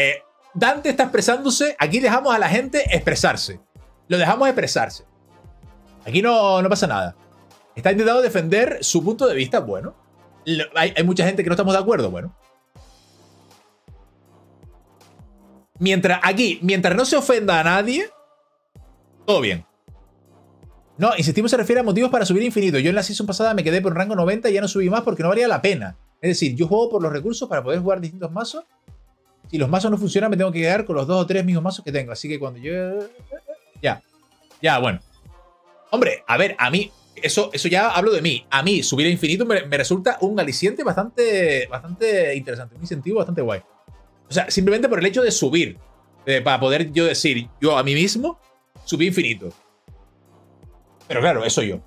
Dante está expresándose. Aquí dejamos a la gente expresarse. Lo dejamos expresarse. Aquí no pasa nada. Está intentando defender su punto de vista. Bueno, hay mucha gente que no estamos de acuerdo. Bueno. Mientras no se ofenda a nadie, todo bien. No, insistimos, se refiere a motivos para subir infinito. Yo en la season pasada me quedé por un rango 90 y ya no subí más porque no valía la pena. Es decir, yo juego por los recursos para poder jugar distintos mazos. Si los mazos no funcionan, me tengo que quedar con los 2 o 3 mismos mazos que tengo. Así que cuando yo... Ya, bueno. Hombre, a ver, a mí... Eso ya hablo de mí. A mí, subir a infinito me resulta un aliciente bastante interesante. Un incentivo bastante guay. O sea, simplemente por el hecho de subir. Para poder yo decir, yo a mí mismo, subí infinito. Pero claro, eso yo.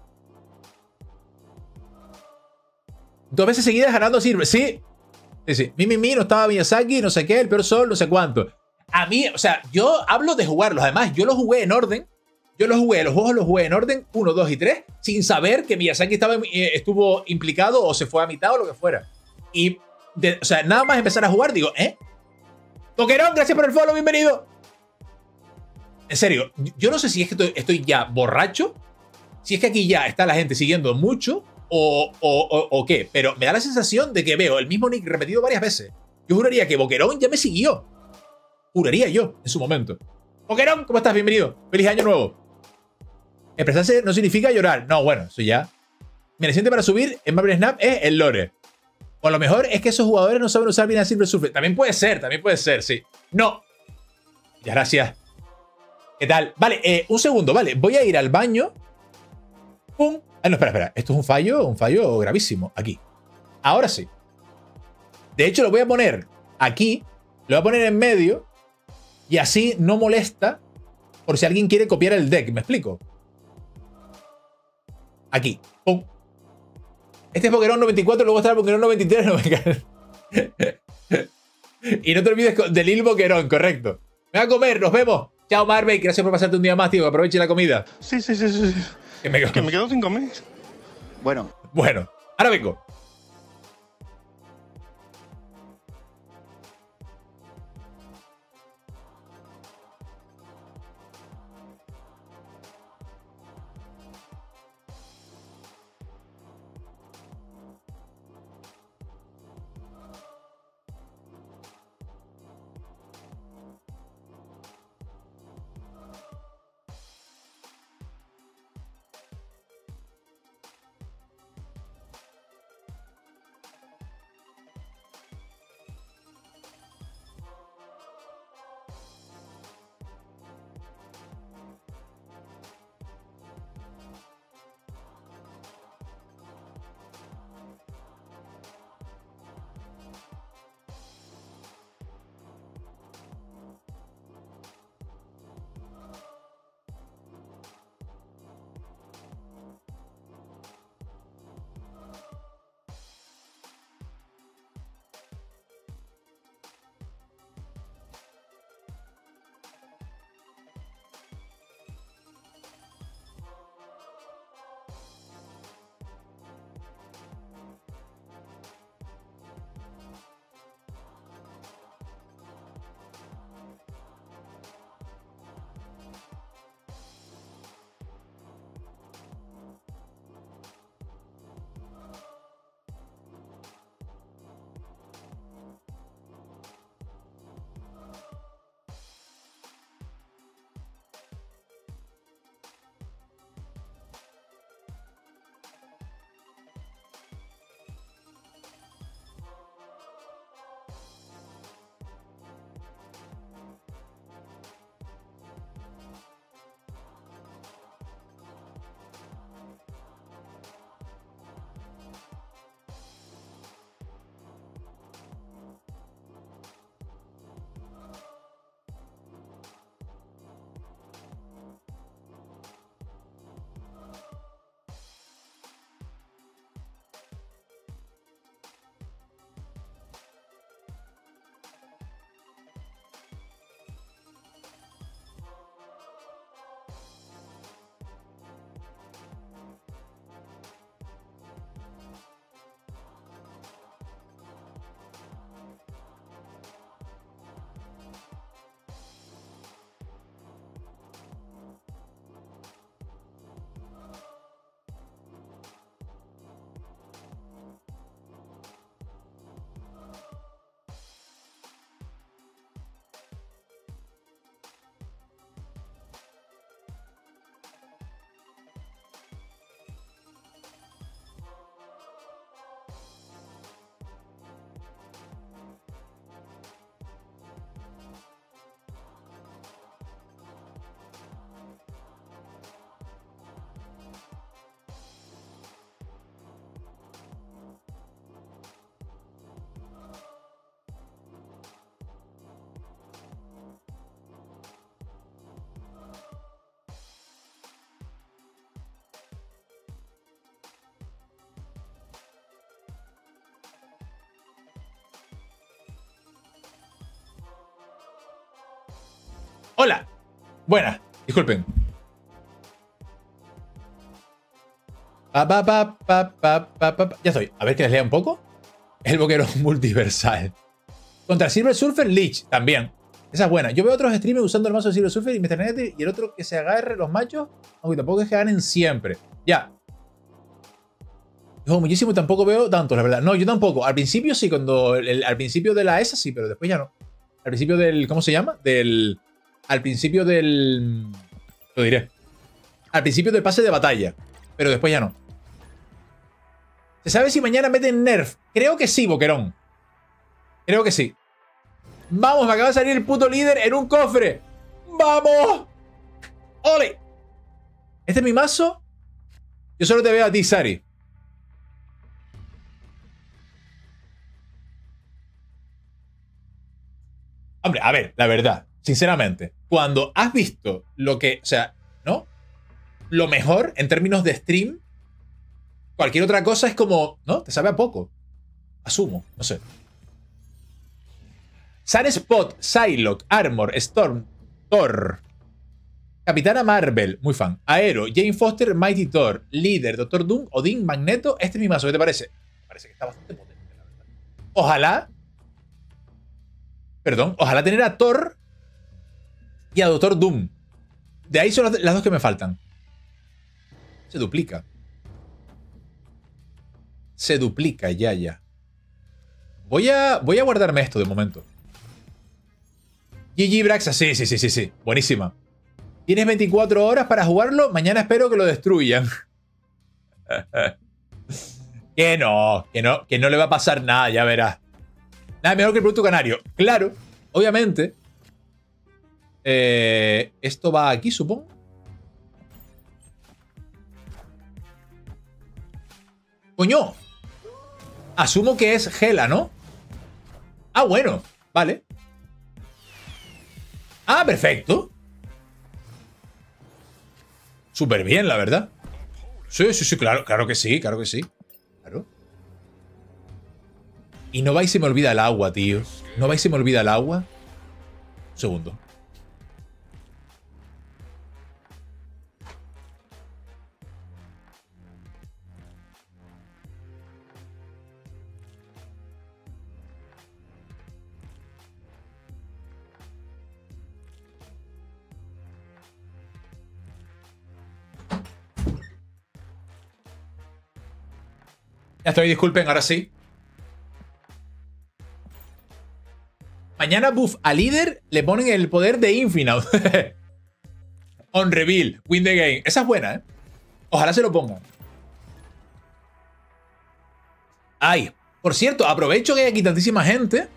2 veces seguidas ganando Silver. Sí. Sí. No estaba Miyazaki, no sé qué, el peor sol, no sé cuánto. A mí, o sea, yo hablo de jugarlos. Además, yo los jugué en orden. Yo los jugué, los juegos los jugué en orden 1, 2 y 3, sin saber que Miyazaki estuvo implicado o se fue a mitad o lo que fuera. Y, o sea, nada más empezar a jugar, digo, Toquerón, gracias por el follow, bienvenido. En serio, yo no sé si es que estoy ya borracho, si es que aquí ya está la gente siguiendo mucho o qué, pero me da la sensación de que veo el mismo nick repetido varias veces. Yo juraría que Boquerón ya me siguió. Juraría yo, en su momento. Boquerón, ¿cómo estás? Bienvenido. Feliz año nuevo. Expresarse no significa llorar. No, bueno, eso ya. Mira, siente para subir en Marvel Snap es el lore. O a lo mejor es que esos jugadores no saben usar bien a Silver Surfer. También puede ser, sí. No. Muchas gracias. ¿Qué tal? Vale, un segundo, vale. Voy a ir al baño. Pum. Ah, no, espera. Esto es un fallo gravísimo. Aquí. Ahora sí. De hecho, lo voy a poner aquí. Lo voy a poner en medio. Y así no molesta por si alguien quiere copiar el deck. ¿Me explico? Aquí. ¡Pum! Este es Pokémon 94, luego estará Pokémon 93. No me y no te olvides del Lil Pokémon, correcto. Me va a comer, nos vemos. Chao, Marvel. Gracias por pasarte un día más, tío. Aproveche la comida. Sí. Que me quedo sin comer. Bueno, ahora vengo. Hola. Buena. Disculpen. Ya estoy. A ver que les lea un poco. El boquero multiversal. Contra Silver Surfer, Leech. También. Esa es buena. Yo veo otros streamers usando el mazo de Silver Surfer y Mr. Net y el otro que se agarre los machos. Aunque tampoco es que ganen siempre. Ya. Yo muchísimo y tampoco veo tantos, la verdad. No, yo tampoco. Al principio sí, cuando... al principio de la ESA sí, pero después ya no. Al principio del... ¿Cómo se llama? Del... Al principio del... Lo diré. Al principio del pase de batalla. Pero después ya no. ¿Se sabe si mañana meten nerf? Creo que sí, boquerón. Creo que sí. ¡Vamos! Me acaba de salir el puto líder en un cofre. ¡Vamos! ¡Ole! Este es mi mazo. Yo solo te veo a ti, Sari. Hombre, a ver, la verdad. Sinceramente. Cuando has visto lo que... O sea, ¿no? Lo mejor en términos de stream. Cualquier otra cosa es como... ¿No? Te sabe a poco. Asumo. No sé. Sunspot, Psylocke, Armor, Storm, Thor, Capitana Marvel, muy fan, Aero, Jane Foster, Mighty Thor, Líder, Doctor Doom, Odín, Magneto. Este es mi mazo, ¿qué te parece? Me parece que está bastante potente, la verdad. Ojalá, perdón, ojalá tener a Thor y a Doctor Doom. De ahí son las dos que me faltan. Se duplica. Se duplica, ya, ya. Voy a guardarme esto de momento. GG Braxa, sí. Buenísima. Tienes 24 horas para jugarlo. Mañana espero que lo destruyan. Que no le va a pasar nada, ya verás. Nada mejor que el producto canario. Claro, obviamente. Esto va aquí, supongo. ¡Coño! Asumo que es Gela, ¿no? Ah, bueno. Vale. Ah, perfecto. Súper bien, la verdad. Sí, claro. Claro que sí. Claro. Y no va y se me olvida el agua, tío. No va y se me olvida el agua. Un segundo. Ya estoy, disculpen, ahora sí. Mañana buff a líder le ponen el poder de Infinaut. On reveal, win the game. Esa es buena, ¿eh? Ojalá se lo pongan. Ay, por cierto, aprovecho que hay aquí tantísima gente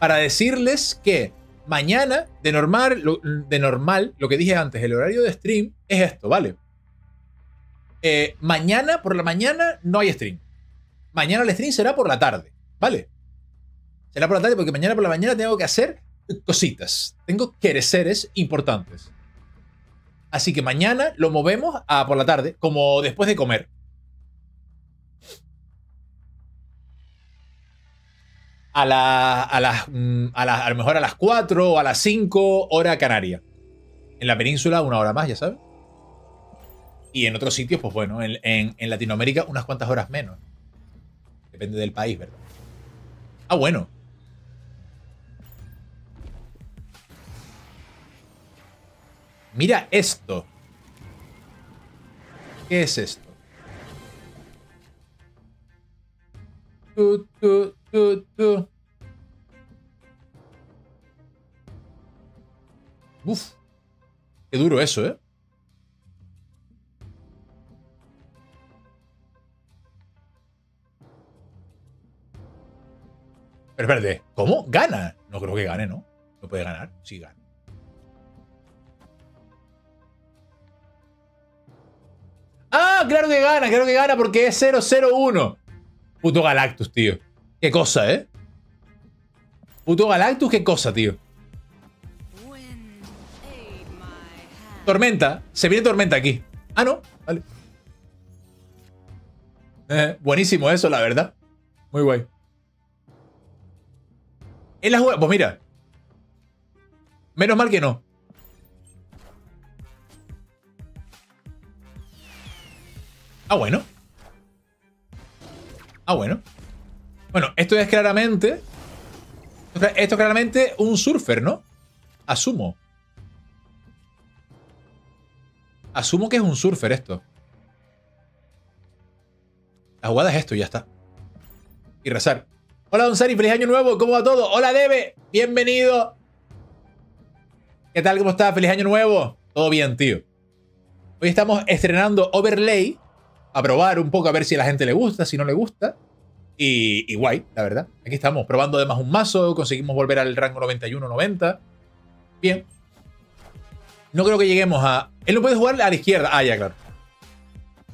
para decirles que mañana, de normal, lo que dije antes, el horario de stream es esto, ¿vale? Mañana, por la mañana, no hay stream. Mañana el stream será por la tarde, ¿vale? Será por la tarde porque mañana por la mañana tengo que hacer cositas. Tengo quereres importantes. Así que mañana lo movemos a por la tarde, como después de comer. A lo mejor a las 4 o a las 5 hora canaria. En la península una hora más, ya sabes. Y en otros sitios, pues bueno, en Latinoamérica unas cuantas horas menos. Depende del país, ¿verdad? Ah, bueno. Mira esto. ¿Qué es esto? Uf. Qué duro eso, ¿eh? Pero espérate, ¿cómo? ¿Gana? No creo que gane, ¿no? ¿No puede ganar? Sí, gana. ¡Ah! Claro que gana porque es 001. Puto Galactus, tío. Qué cosa, ¿eh? Puto Galactus, qué cosa, tío. Tormenta. Se viene tormenta aquí. Ah, no. Vale. Buenísimo eso, la verdad. Muy guay. En la jugada, pues mira. Menos mal que no. Ah, bueno. Ah, bueno. Bueno, esto es claramente... Esto es claramente un surfer, ¿no? Asumo. Asumo que es un surfer esto. La jugada es esto y ya está. Y rezar. Hola, Don Sari, feliz año nuevo, ¿cómo va todo? Hola, Debe, bienvenido. ¿Qué tal? ¿Cómo estás? Feliz año nuevo. Todo bien, tío. Hoy estamos estrenando Overlay. A probar un poco, a ver si a la gente le gusta, si no le gusta. Y guay, la verdad. Aquí estamos, probando además un mazo. Conseguimos volver al rango 91-90. Bien. No creo que lleguemos a... Él no puede jugar a la izquierda. Ah, ya, claro.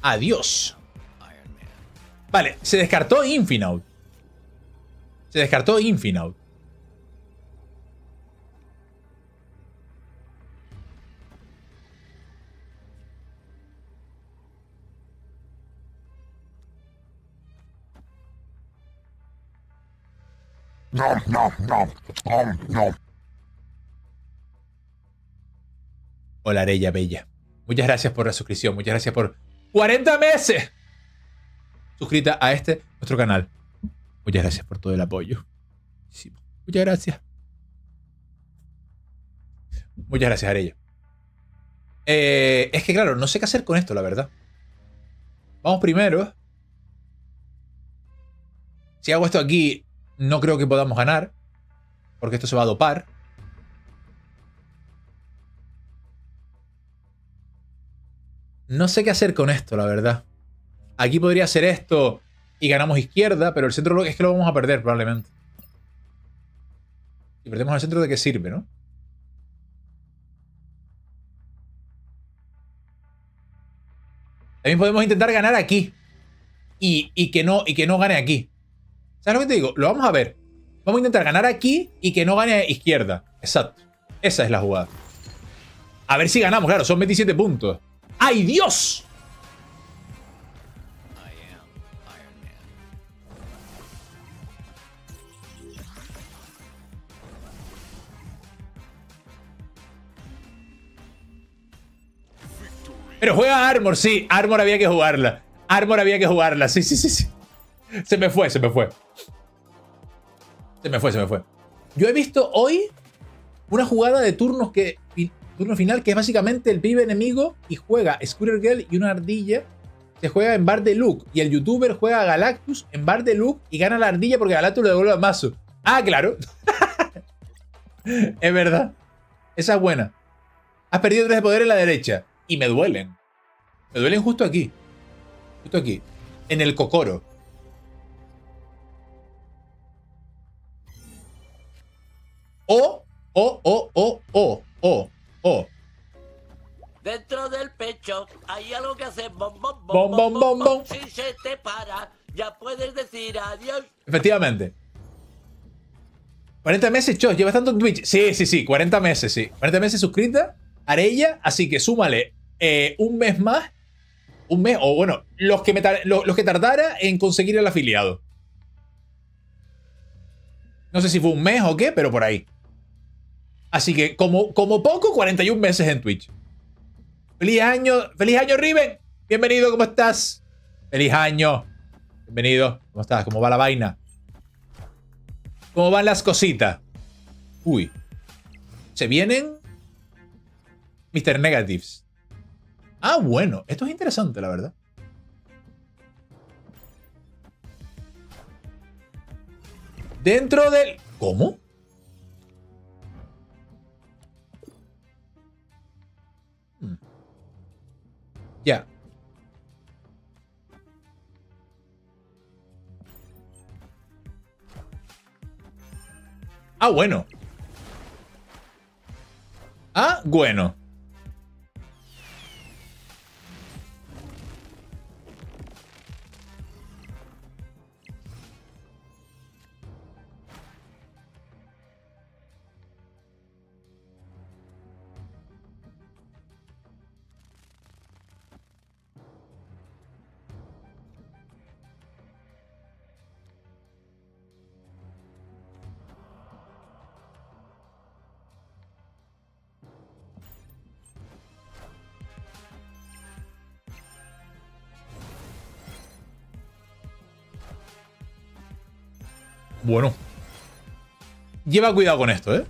Adiós. Vale, se descartó Infinaut. Se descartó Infinaut. No. Hola, Arella Bella. Muchas gracias por la suscripción. Muchas gracias por 40 meses. Suscrita a este, nuestro canal. Muchas gracias por todo el apoyo. Sí, muchas gracias. Muchas gracias, Arella. Es que, claro, no sé qué hacer con esto, la verdad. Vamos primero. Si hago esto aquí... No creo que podamos ganar, porque esto se va a dopar. No sé qué hacer con esto, la verdad. Aquí podría hacer esto y ganamos izquierda, pero el centro es que lo vamos a perder probablemente. Si perdemos el centro, ¿de qué sirve, no? También podemos intentar ganar aquí y que no gane aquí. ¿Sabes lo que te digo? Lo vamos a ver. Vamos a intentar ganar aquí y que no gane izquierda. Exacto. Esa es la jugada. A ver si ganamos, claro. Son 27 puntos. ¡Ay, Dios! Pero juega Armor, sí. Armor había que jugarla. Armor había que jugarla. Sí, sí, sí, sí. Se me fue, se me fue. Se me fue, se me fue. Yo he visto hoy una jugada de turnos que... Turno final, que es básicamente el pibe enemigo y juega Scooter Girl y una ardilla. Se juega en bar de Luke. Y el youtuber juega a Galactus en bar de Luke y gana la ardilla porque Galactus le devuelve al mazo. Ah, claro. Es verdad. Esa es buena. Has perdido 3 de poder en la derecha. Y me duelen. Me duelen justo aquí. Justo aquí. En el cocoro. Oh. Dentro del pecho hay algo que hace bom, bom, bom. Si se te para, ya puedes decir adiós. Efectivamente. 40 meses, Chos. Llevas tanto en Twitch. Sí, sí, sí. 40 meses, sí. 40 meses suscrita. Arella. Así que súmale un mes más. Un mes. O bueno, los que tardara en conseguir el afiliado. No sé si fue un mes o qué, pero por ahí. Así que, como poco, 41 meses en Twitch. ¡Feliz año, Riven! Bienvenido, ¿cómo estás? ¡Feliz año! Bienvenido, ¿cómo estás? ¿Cómo va la vaina? ¿Cómo van las cositas? Uy. ¿Se vienen? Mr. Negatives. Ah, bueno. Esto es interesante, la verdad. Dentro del... ¿Cómo? Ya. Ah, bueno. Ah, bueno. Bueno. Lleva cuidado con esto, ¿eh?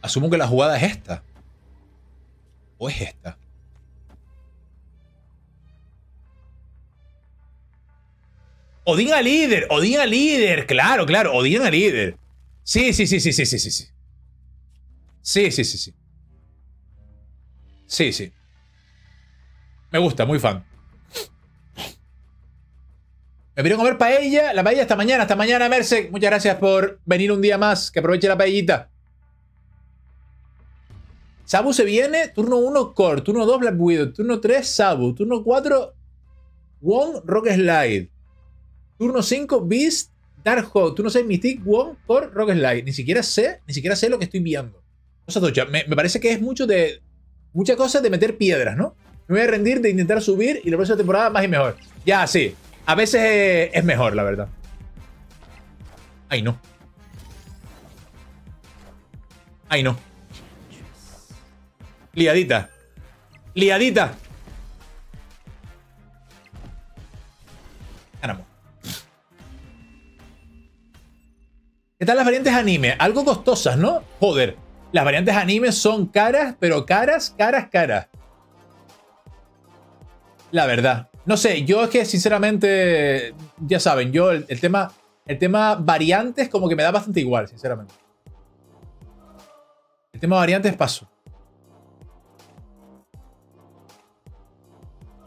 Asumo que la jugada es esta. ¿O es esta? Odín a líder. Odín a líder. Claro, claro. Odín a líder. Sí, sí, sí, sí, sí, sí, sí, sí. Sí, sí, sí, sí. Sí, sí. Me gusta, muy fan. Me pidieron comer paella. La paella hasta mañana. Hasta mañana, Merce. Muchas gracias por venir un día más. Que aproveche la paellita. Sabu se viene. Turno 1, Core. Turno 2, Black Widow. Turno 3, Sabu. Turno 4, Wong, Rock Slide. Turno 5, Beast, Dark Hawk. Turno 6, Mystique, Wong, Thor, Rock Slide. Ni siquiera sé lo que estoy viendo. Cosas tochas. Me parece que es mucho de... Muchas cosas de meter piedras, ¿no? Me voy a rendir de intentar subir y la próxima temporada más y mejor. Ya, sí. A veces es mejor, la verdad. Ay, no. Ay, no. Liadita. Liadita. Ganamos. ¿Qué tal las variantes anime? Algo costosas, ¿no? Joder. Las variantes anime son caras, pero caras. La verdad. No sé, yo es que sinceramente, ya saben, yo el tema variantes como que me da bastante igual, sinceramente. El tema variantes paso.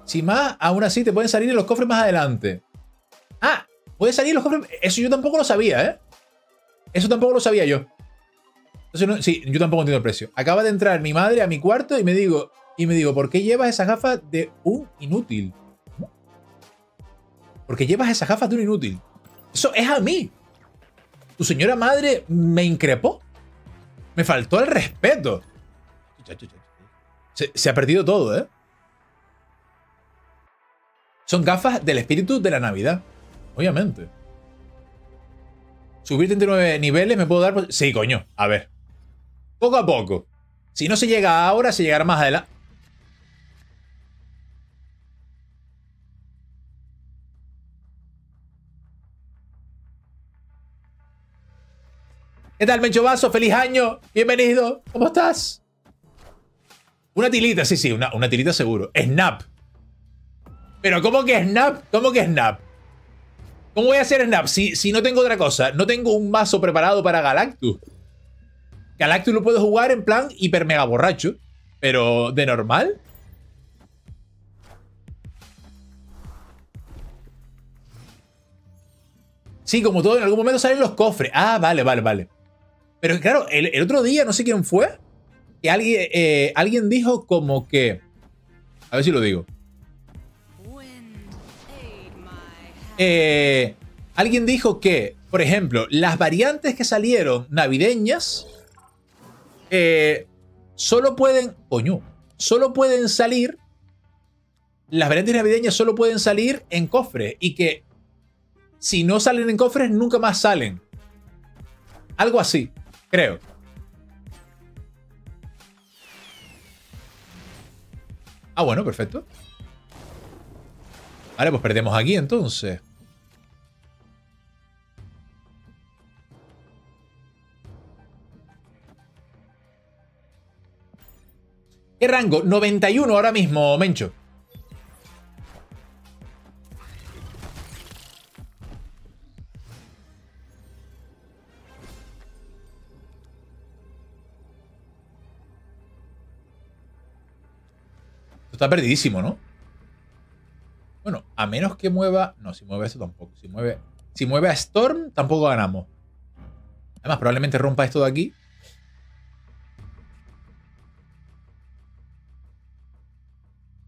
Si más, aún así te pueden salir en los cofres más adelante. Ah, puede salir en los cofres. Eso yo tampoco lo sabía, ¿eh? Eso tampoco lo sabía yo. Entonces, no, sí, yo tampoco entiendo el precio. Acaba de entrar mi madre a mi cuarto y me digo, ¿por qué llevas esas gafas de un inútil? ¿Por qué llevas esas gafas de un inútil? Eso es a mí. Tu señora madre me increpó. Me faltó el respeto. Se ha perdido todo, ¿eh? Son gafas del espíritu de la Navidad. Obviamente. Subir 39 niveles me puedo dar... Sí, coño. A ver. Poco a poco. Si no se llega ahora, se llegará más adelante. ¿Qué tal, Mencho Vaso? ¡Feliz año! Bienvenido. ¿Cómo estás? Una tilita. Sí, sí. Una tilita seguro. Snap. Pero ¿cómo que snap? ¿Cómo que snap? ¿Cómo voy a hacer snap si no tengo otra cosa? No tengo un mazo preparado para Galactus. Galactus lo puedo jugar en plan hiper mega borracho. Pero de normal. Sí, como todo, en algún momento salen los cofres. Ah, vale, vale, vale. Pero claro, el otro día, no sé quién fue, que alguien dijo como que... A ver si lo digo. Alguien dijo que, por ejemplo, las variantes que salieron navideñas solo pueden salir las variantes navideñas solo pueden salir en cofres y que si no salen en cofres nunca más salen. Algo así, creo. Ah, bueno, perfecto. Vale, pues perdemos aquí entonces. ¿Qué rango? 91 ahora mismo, Mencho. Esto está perdidísimo, ¿no? Bueno, a menos que mueva... No, si mueve esto tampoco. Si mueve a Storm, tampoco ganamos. Además, probablemente rompa esto de aquí.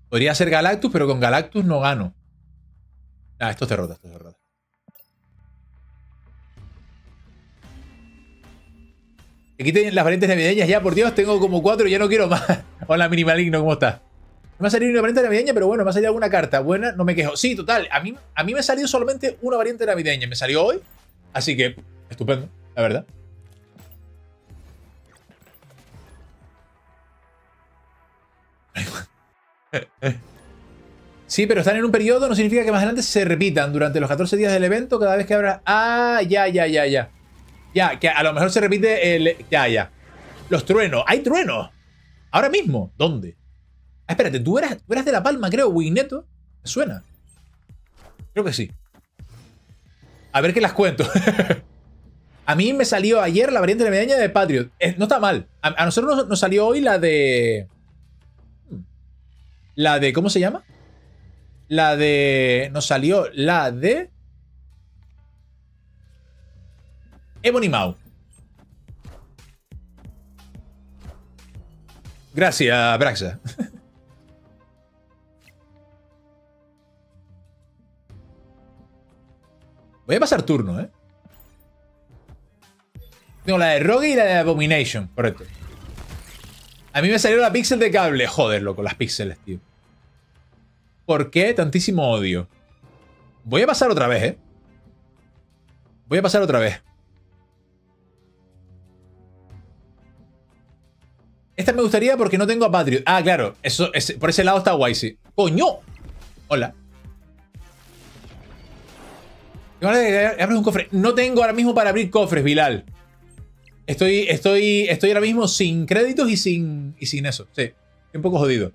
Podría ser Galactus, pero con Galactus no gano. Ah, esto se rota, esto se rota. Que quiten las variantes navideñas ya, por Dios, tengo como 4 y ya no quiero más. Hola, Minimaligno, ¿cómo estás? Me ha salido una variante navideña, pero bueno, me ha salido alguna carta buena, no me quejo. Sí, total, a mí me ha salido solamente una variante navideña. Me salió hoy, así que estupendo, la verdad. Sí, pero están en un periodo, no significa que más adelante se repitan durante los 14 días del evento cada vez que abra... Ah, ya. Ya, que a lo mejor se repite el... Ya. Los truenos. ¡Hay truenos! Ahora mismo. ¿Dónde? Ah, espérate, tú eras de La Palma, creo, Wigneto. ¿Me suena? Creo que sí. A ver qué las cuento. A mí me salió ayer la variante navideña de Patriot. No está mal. A nosotros nos salió hoy la de... La de... ¿Cómo se llama? La de... Nos salió la de... Ebony Maw. Gracias, Braxa. Voy a pasar turno, ¿eh? Tengo la de Rogue y la de Abomination, correcto. A mí me salió la pixel de cable. Joder, loco, las píxeles, tío. ¿Por qué tantísimo odio? Voy a pasar otra vez, ¿eh? Voy a pasar otra vez. Esta me gustaría porque no tengo a Patriot. Ah, claro. Eso, por ese lado está guay, sí. ¡Coño! Hola. Abres un cofre. No tengo ahora mismo para abrir cofres, Bilal. Estoy ahora mismo sin créditos y sin eso. Sí. Estoy un poco jodido.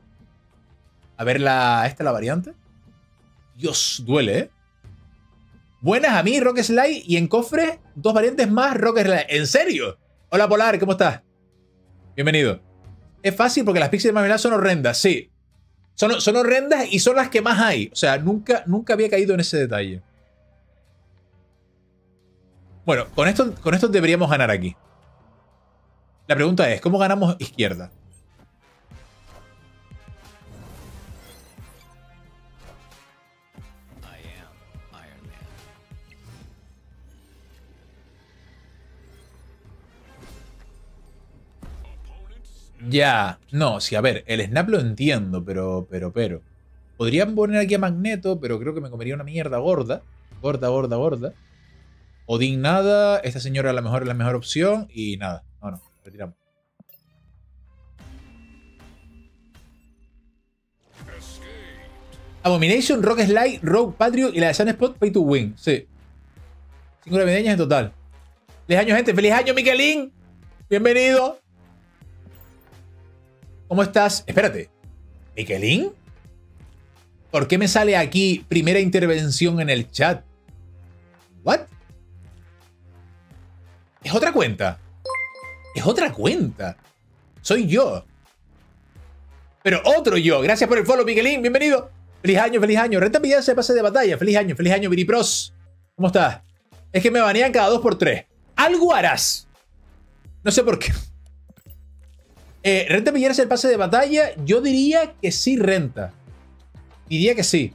A ver esta la variante. Dios, duele, ¿eh? Buenas a mí, Rock Slide. Y en cofres, dos variantes más, Rock Slide. ¿En serio? Hola, Polar. ¿Cómo estás? Bienvenido. Es fácil porque las píxeles de Marvel son horrendas. Sí. Son horrendas y son las que más hay. O sea, nunca había caído en ese detalle. Bueno, con esto deberíamos ganar aquí. La pregunta es, ¿cómo ganamos izquierda? I am Iron Man. Ya, no, sí, a ver, el snap lo entiendo, pero. Podrían poner aquí a Magneto, pero creo que me comería una mierda gorda. Gorda. Odín nada, esta señora a lo mejor es la mejor opción y nada. No, retiramos. Abomination, Rock Slide, Rogue Patriot y la de Sunspot, Pay to Win. Sí. 5 navideñas en total. ¡Feliz año, gente! ¡Feliz año, Miquelín! ¡Bienvenido! ¿Cómo estás? Espérate. ¿Miquelín? ¿Por qué me sale aquí primera intervención en el chat? ¿What? Es otra cuenta. Es otra cuenta. Soy yo. Pero otro yo. Gracias por el follow, Miguelín. Bienvenido. Feliz año, feliz año. Renta pillada se pase de batalla. Feliz año, Viripros. ¿Cómo estás? Es que me banean cada 2 por 3. Algo harás. No sé por qué. Renta pillarse el pase de batalla. Yo diría que sí renta. Diría que sí.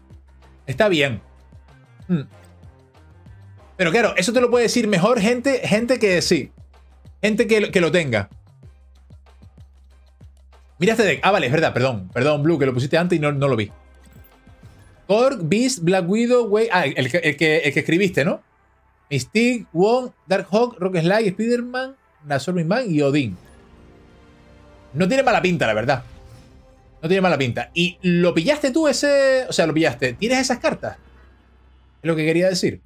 Está bien. Pero claro, eso te lo puede decir mejor gente que sí. Gente que lo tenga. Mira este deck. Ah, vale, es verdad. Perdón, Blue, que lo pusiste antes y no lo vi. Korg, Beast, Black Widow, Way... Ah, el que escribiste, ¿no? Mystique, Wong, Darkhawk, Rock Slide, Spider-Man, Absorbing Man y Odín. No tiene mala pinta, la verdad. No tiene mala pinta. Y lo pillaste tú ese... O sea, lo pillaste. ¿Tienes esas cartas? Es lo que quería decir.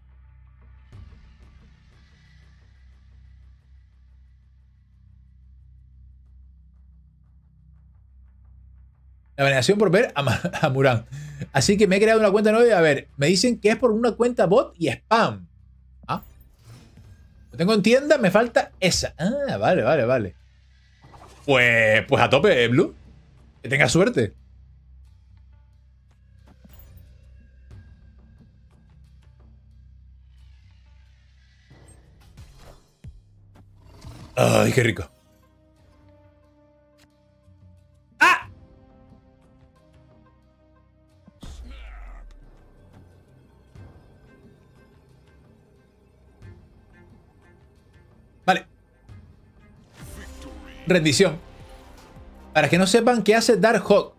La baneación por ver a Murán. Así que me he creado una cuenta nueva y a ver, me dicen que es por una cuenta bot y spam. Ah. Lo tengo en tienda, me falta esa. Ah, vale. Pues a tope, Blue. Que tengas suerte. Ay, qué rico. Vale. Rendición. Para que no sepan qué hace Darkhawk.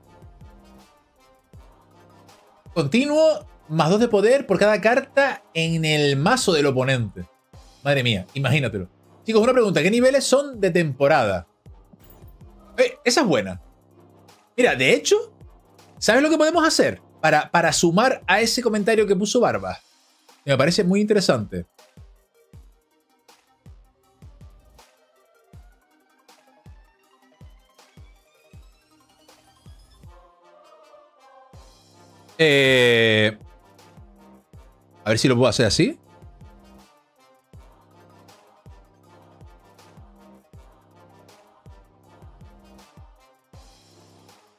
Continuo, más 2 de poder por cada carta en el mazo del oponente. Madre mía, imagínatelo. Chicos, una pregunta. ¿Qué niveles son de temporada? Esa es buena. Mira, de hecho, ¿Saben lo que podemos hacer? Para sumar a ese comentario que puso Barba. Me parece muy interesante. A ver si lo puedo hacer así.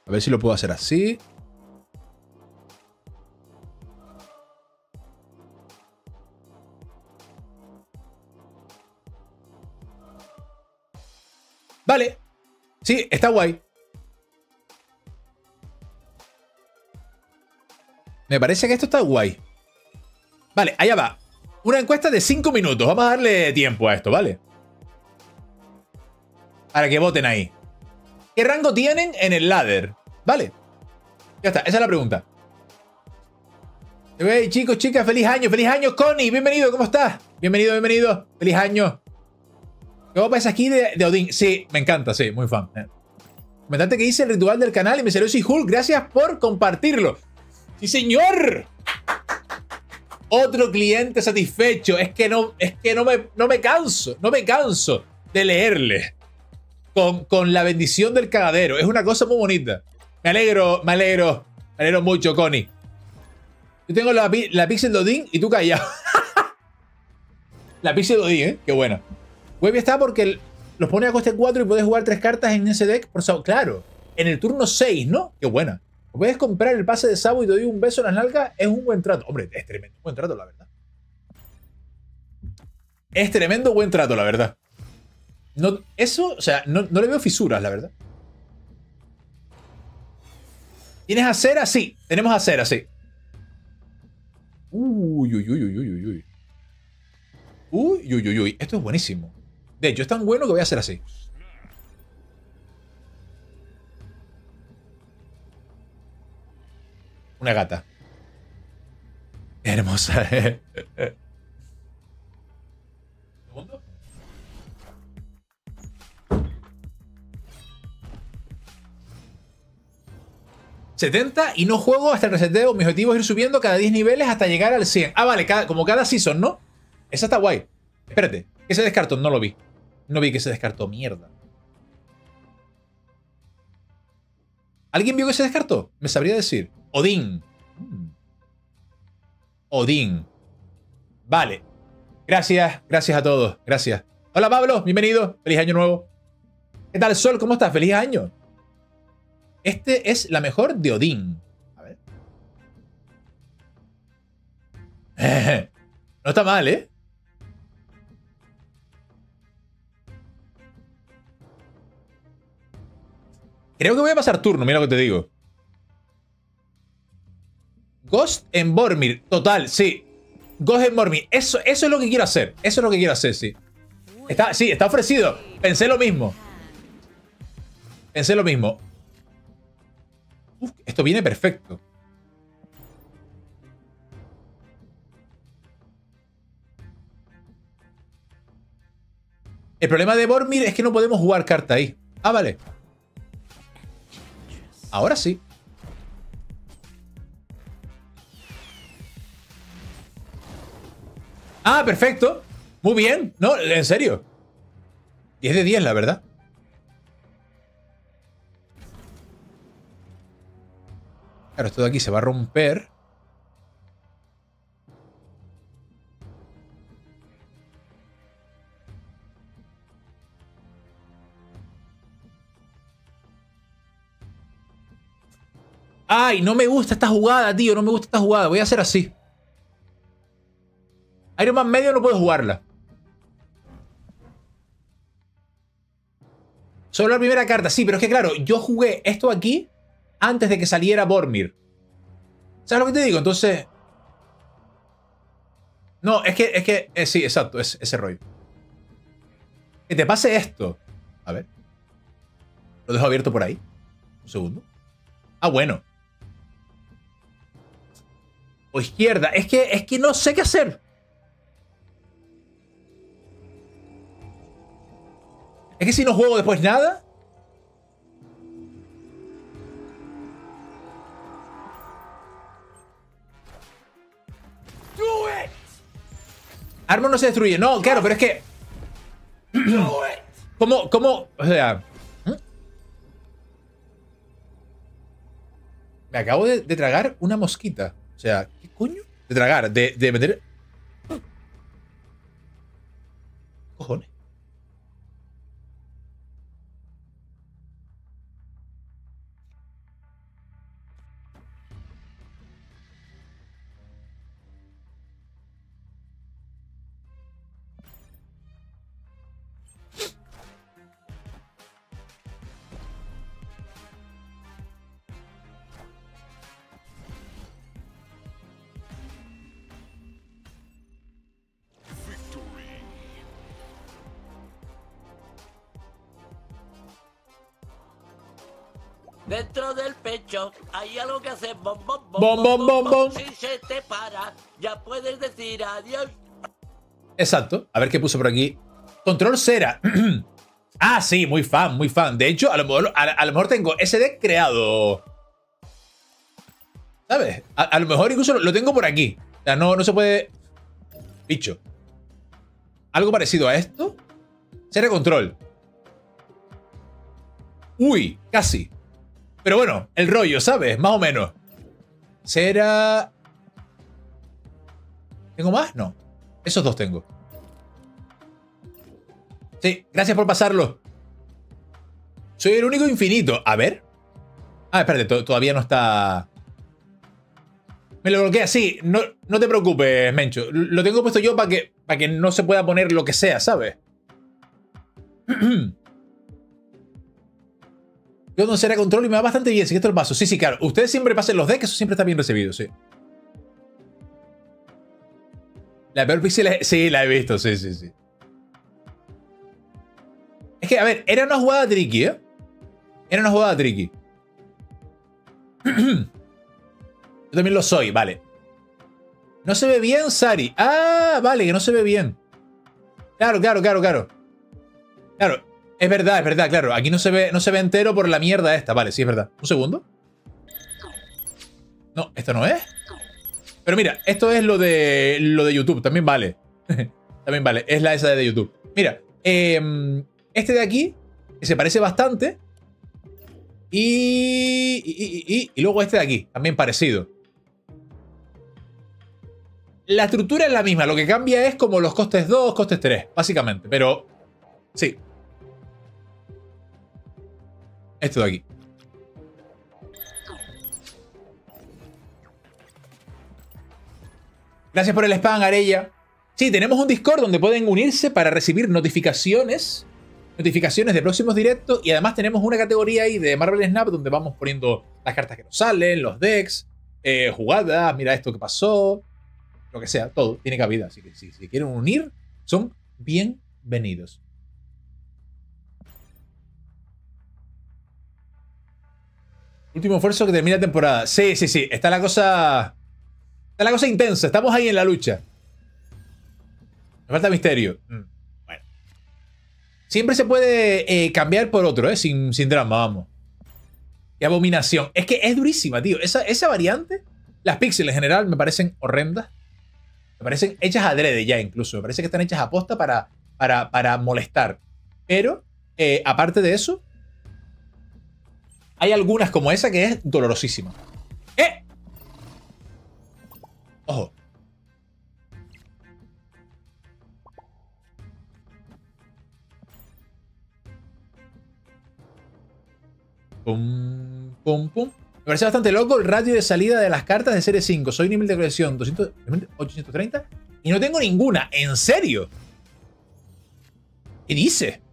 A ver si lo puedo hacer así. Vale. Sí, está guay. Me parece que esto está guay. Vale, allá va. Una encuesta de 5 minutos. Vamos a darle tiempo a esto, ¿vale? Para que voten ahí. ¿Qué rango tienen en el ladder? Vale. Ya está, esa es la pregunta. Hey, chicos, chicas, feliz año. ¡Feliz año, Connie! Bienvenido, ¿cómo estás? Bienvenido, bienvenido. ¡Feliz año! ¿Qué opa es aquí de Odín? Sí, me encanta, sí, muy fan. Comentante que hice el ritual del canal y me salió She-Hulk. Gracias por compartirlo. ¡Sí, señor! Otro cliente satisfecho. Es que no me canso de leerle. Con la bendición del cagadero. Es una cosa muy bonita. Me alegro mucho, Connie. Yo tengo la Pixel Dodin y tú callado. La Pixel Dodin, ¿eh? Qué buena. Webby está porque los pone a coste 4 y puedes jugar 3 cartas en ese deck. Por Sabu. Claro, en el turno 6, ¿no? Qué buena. Puedes comprar el pase de Sabu y te doy un beso en las nalgas. Es un buen trato. Hombre, es tremendo buen trato, la verdad. Es tremendo buen trato, la verdad. No, eso, o sea, no le veo fisuras, la verdad. ¿Tienes a Cera? Sí, tenemos a Cera, sí. Uy. Esto es buenísimo. De hecho, es tan bueno que voy a hacer así. Una gata. Hermosa. ¿Segundo? ¿70? Y no juego hasta el reseteo. Mi objetivo es ir subiendo cada 10 niveles hasta llegar al 100. Ah, vale, como cada season, ¿no? Esa está guay. Espérate, ¿qué se descartó? No lo vi. No vi que se descartó, mierda. ¿Alguien vio que se descartó? Me sabría decir. Odín. Odín. Vale. Gracias, gracias a todos. Gracias. Hola, Pablo. Bienvenido. Feliz año nuevo. ¿Qué tal, Sol? ¿Cómo estás? Feliz año. Este es la mejor de Odín. A ver. No está mal, ¿eh? Creo que voy a pasar turno, mira lo que te digo. Ghost en Bormir. Total, sí. Ghost en Bormir. Eso es lo que quiero hacer. Eso es lo que quiero hacer, sí. Está ofrecido. Pensé lo mismo. Pensé lo mismo. Uf, esto viene perfecto. El problema de Bormir es que no podemos jugar carta ahí. Ah, vale. Ahora sí. Ah, perfecto. Muy bien. No, en serio. 10 de 10, la verdad. Claro, esto de aquí se va a romper. Ay, no me gusta esta jugada, tío. No me gusta esta jugada. Voy a hacer así. Iron Man medio no puedo jugarla. Solo la primera carta. Sí, pero es que claro, yo jugué esto aquí antes de que saliera Bormir. ¿Sabes lo que te digo? Entonces... No, es que sí, exacto. Es ese rollo. Que te pase esto. A ver. Lo dejo abierto por ahí. Un segundo. Ah, bueno. O izquierda. Es que no sé qué hacer. Es que si no juego después nada. Armor no se destruye. No, claro, pero es que... ¿Cómo? O sea... Me acabo de tragar una mosquita. O sea, ¿qué coño? De tragar, de meter... Cojones. Dentro del pecho hay algo que hace bom bom bom, bom, bom, bom, bom, bom. Si se te para, ya puedes decir adiós. Exacto. A ver qué puso por aquí. Control Cera. Ah, sí, muy fan, muy fan. De hecho, a lo mejor tengo ese deck creado. ¿Sabes? A lo mejor incluso lo tengo por aquí. O sea, no se puede... Bicho. Algo parecido a esto. Cera Control. Uy, casi. Pero bueno, el rollo, ¿sabes? Más o menos. Será... ¿Tengo más? No. Esos dos tengo. Sí, gracias por pasarlo. Soy el único infinito. A ver. Ah, espérate, todavía no está... Me lo bloquea, sí. No te preocupes, Mencho. Lo tengo puesto yo para que no se pueda poner lo que sea, ¿sabes? Yo no será control y me va bastante bien. Si esto lo paso. Sí, sí, claro. Ustedes siempre pasen los decks, eso siempre está bien recibido, sí. La peor pixel es... Sí, la he visto, sí. Es que, a ver, era una jugada tricky, ¿eh? Era una jugada tricky. Yo también lo soy, vale. No se ve bien, Sari. Ah, vale, que no se ve bien. Claro. Claro. Es verdad, claro. Aquí no se ve entero por la mierda esta. Vale, sí, es verdad. Un segundo. No, esto no es. Pero mira, esto es lo de YouTube. También vale. También vale. Es la esa de YouTube. Mira, este de aquí, que se parece bastante. Y luego este de aquí, también parecido. La estructura es la misma. Lo que cambia es como los costes 2, costes 3, básicamente. Pero, sí. Esto de aquí. Gracias por el spam, Arella. Sí, tenemos un Discord donde pueden unirse para recibir notificaciones. Notificaciones de próximos directos. Y además tenemos una categoría ahí de Marvel Snap donde vamos poniendo las cartas que nos salen, los decks, jugadas, mira esto que pasó, lo que sea, todo tiene cabida. Así que si quieren unir, son bienvenidos. Último esfuerzo que termina temporada. Sí. Está la cosa intensa. Estamos ahí en la lucha. Me falta misterio. Bueno. Siempre se puede cambiar por otro, sin drama, vamos. Qué abominación. Es que es durísima, tío. Esa variante, las píxeles en general me parecen horrendas. Me parecen hechas adrede ya incluso. Me parece que están hechas a posta para molestar. Pero, aparte de eso... Hay algunas como esa que es dolorosísima. ¡Eh! ¡Ojo! Pum, pum, pum. Me parece bastante loco el ratio de salida de las cartas de serie 5. Soy nivel de colección 200, 830 y no tengo ninguna. ¿En serio? ¿Qué dice?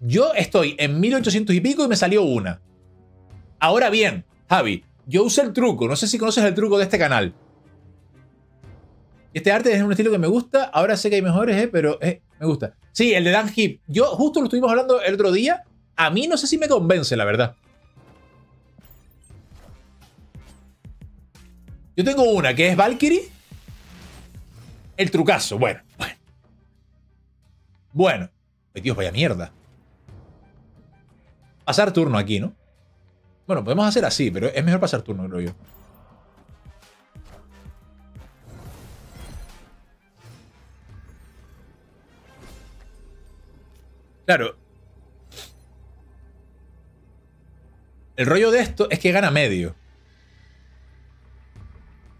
Yo estoy en 1800 y pico y me salió una. Ahora bien, Javi, yo usé el truco. No sé si conoces el truco de este canal. Este arte es un estilo que me gusta. Ahora sé que hay mejores, pero me gusta. Sí, el de Dan Hip. Yo justo lo estuvimos hablando el otro día. A mí no sé si me convence, la verdad. Yo tengo una que es Valkyrie. El trucazo. Bueno. Ay, Dios, vaya mierda. Pasar turno aquí, ¿no? Bueno, podemos hacer así, pero es mejor pasar turno, creo yo. Claro. El rollo de esto es que gana medio.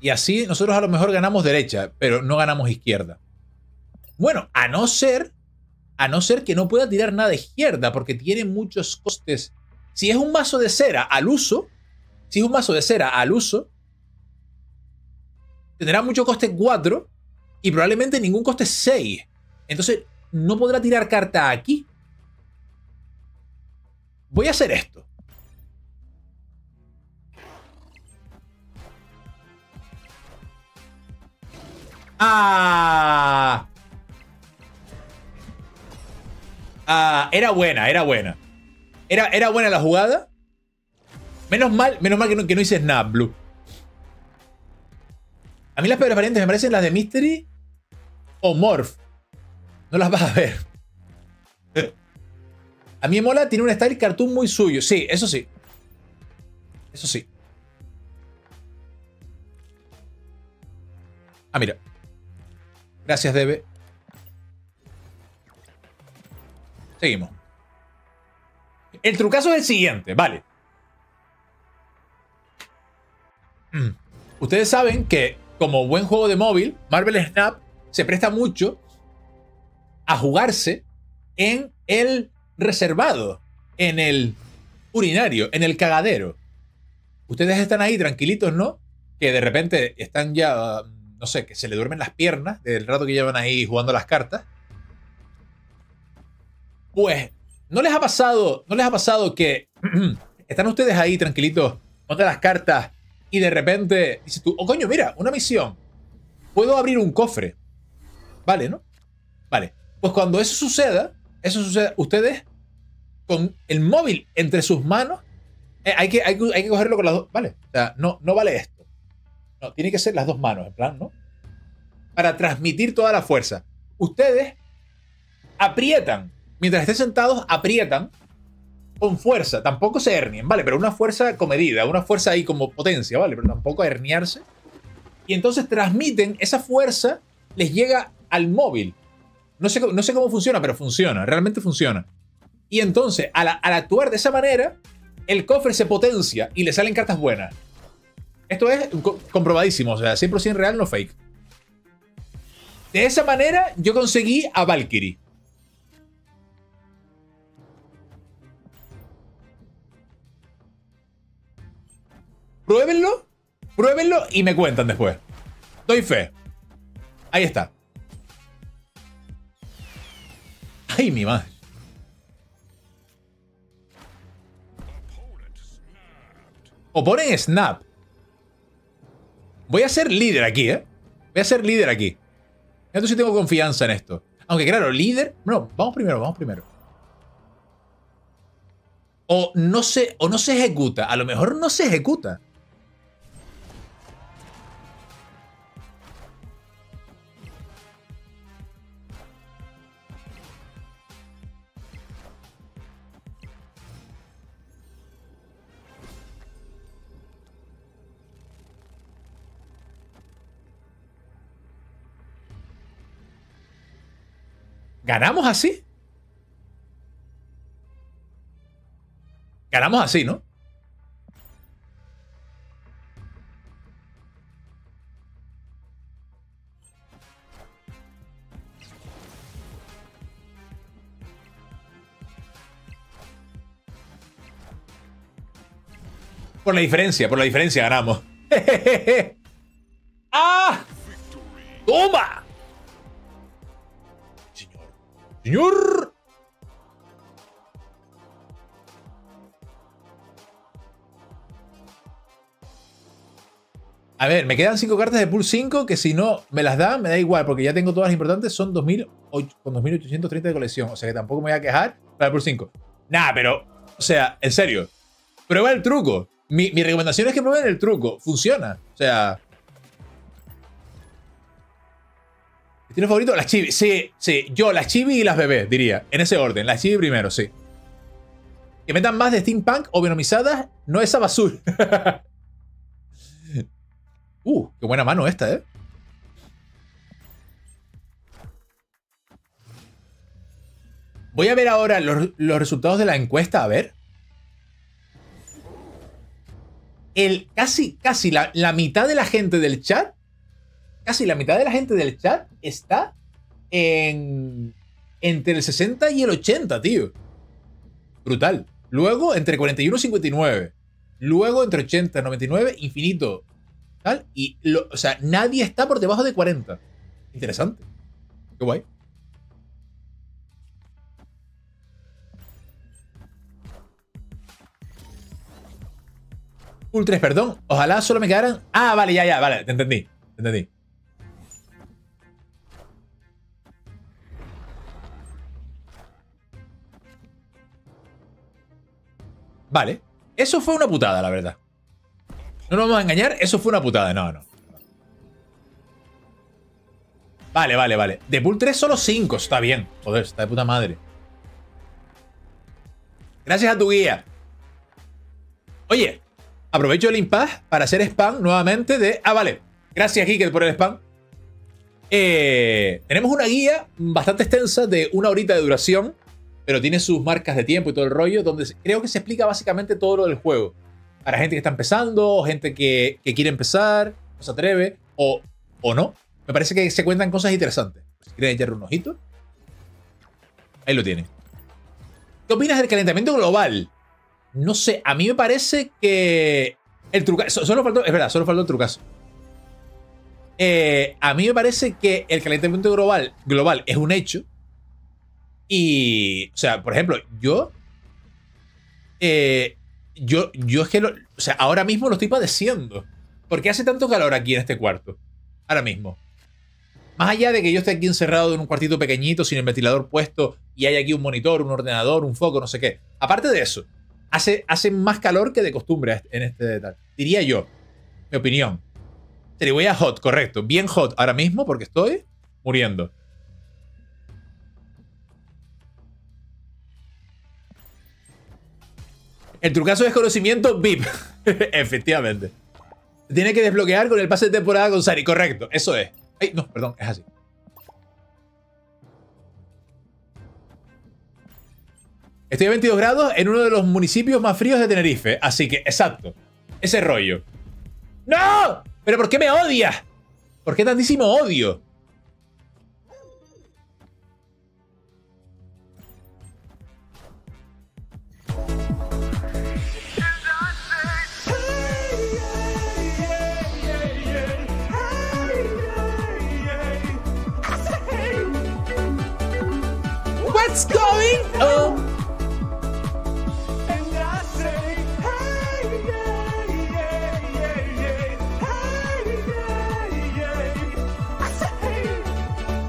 Y así nosotros a lo mejor ganamos derecha, pero no ganamos izquierda. Bueno, a no ser que no pueda tirar nada de izquierda, porque tiene muchos costes. Si es un mazo de cera al uso, tendrá mucho coste 4 y probablemente ningún coste 6. Entonces no podrá tirar carta aquí. Voy a hacer esto. Era buena la jugada. Menos mal que no hice Snap Blue. A mí las peores variantes me parecen las de Mystery o Morph. No las vas a ver. A mí me mola, tiene un style cartoon muy suyo. Sí, eso sí. Eso sí. Ah, mira. Gracias, Debe. Seguimos. El trucazo es el siguiente, vale. Ustedes saben que, como buen juego de móvil, Marvel Snap se presta mucho a jugarse en el reservado, en el urinario, en el cagadero. Ustedes están ahí tranquilitos, ¿no? Que de repente están ya... no sé, que se le duermen las piernas del rato que llevan ahí jugando las cartas. Pues, ¿no les ha pasado que están ustedes ahí tranquilitos, jugando las cartas y de repente dices tú, oh coño, mira, una misión. Puedo abrir un cofre. Vale, ¿no? Vale. Pues cuando eso suceda, ustedes con el móvil entre sus manos, hay que cogerlo con las dos. Vale, o sea, no vale esto. No, tiene que ser las dos manos, en plan, ¿no? Para transmitir toda la fuerza. Ustedes aprietan. Mientras estén sentados, aprietan con fuerza. Tampoco se hernien, ¿vale? Pero una fuerza comedida, una fuerza ahí como potencia, ¿vale? Pero tampoco herniarse. Y entonces transmiten esa fuerza, les llega al móvil. No sé cómo funciona, pero funciona. Realmente funciona. Y entonces, al actuar de esa manera, el cofre se potencia y le salen cartas buenas. Esto es comprobadísimo, o sea, 100% real, no fake. De esa manera yo conseguí a Valkyrie. Pruébenlo y me cuentan después. Doy fe. Ahí está. Ay, mi madre. O ponen Snap. Voy a ser líder aquí, ¿eh? Voy a ser líder aquí. Entonces tengo confianza en esto. Aunque claro, líder... Bueno, vamos primero. O no se ejecuta. A lo mejor no se ejecuta. Ganamos así, ¿no? Por la diferencia ganamos. ¡Ah! ¡Toma! Señor. A ver, me quedan 5 cartas de Pool 5 que si no me las dan, me da igual, porque ya tengo todas las importantes, son 2.830 de colección, o sea que tampoco me voy a quejar para el Pool 5. Nah, pero, o sea, en serio, prueba el truco. Mi recomendación es que prueben el truco, funciona, o sea... ¿Tiene favorito? Las chibi. Sí. Yo, las chibi y las bebés, diría. En ese orden. Las chibi primero, sí. Que metan más de steampunk o venomizadas, no esa basura. Qué buena mano esta, ¿eh? Voy a ver ahora los resultados de la encuesta, a ver. Casi la mitad de la gente del chat, casi la mitad de la gente del chat está en, entre el 60 y el 80, tío. Brutal. Luego entre 41 y 59. Luego entre 80 y 99, infinito. Tal, y o sea, nadie está por debajo de 40. Interesante. Qué guay. Pool 3, perdón. Ojalá solo me quedaran... Ah, vale, ya, vale. Te entendí. Vale. Eso fue una putada, la verdad. No nos vamos a engañar. Eso fue una putada. No. Vale. De Pool 3 solo 5. Está bien. Joder, está de puta madre. Gracias a tu guía. Oye... Aprovecho el impasse para hacer spam nuevamente de... Ah, vale. Gracias, Kiket, por el spam. Tenemos una guía bastante extensa de 1 horita de duración, pero tiene sus marcas de tiempo y todo el rollo, donde creo que se explica básicamente todo lo del juego. Para gente que está empezando, gente que quiere empezar, no se atreve, o no. Me parece que se cuentan cosas interesantes. Si quieren echarle un ojito. Ahí lo tienen. ¿Qué opinas del calentamiento global? No sé, a mí me parece que el trucazo, solo faltó el trucazo. A mí me parece que el calentamiento global es un hecho. Y, o sea, por ejemplo, yo es que, o sea, ahora mismo lo estoy padeciendo. Porque hace tanto calor aquí en este cuarto, ahora mismo. Más allá de que yo esté aquí encerrado en un cuartito pequeñito, sin el ventilador puesto, y hay aquí un monitor, un ordenador, un foco, no sé qué. Aparte de eso, hace más calor que de costumbre en este tal. Diría yo. Mi opinión. Te voy a hot, correcto. Bien hot ahora mismo porque estoy muriendo. El trucazo es conocimiento VIP. Efectivamente. Se tiene que desbloquear con el pase de temporada con Sari. Correcto, eso es. Ay, no, perdón, es así. Estoy a 22 grados en uno de los municipios más fríos de Tenerife. Así que, exacto. Ese rollo. ¡No! ¿Pero por qué me odias? ¿Por qué tantísimo odio? What's going on?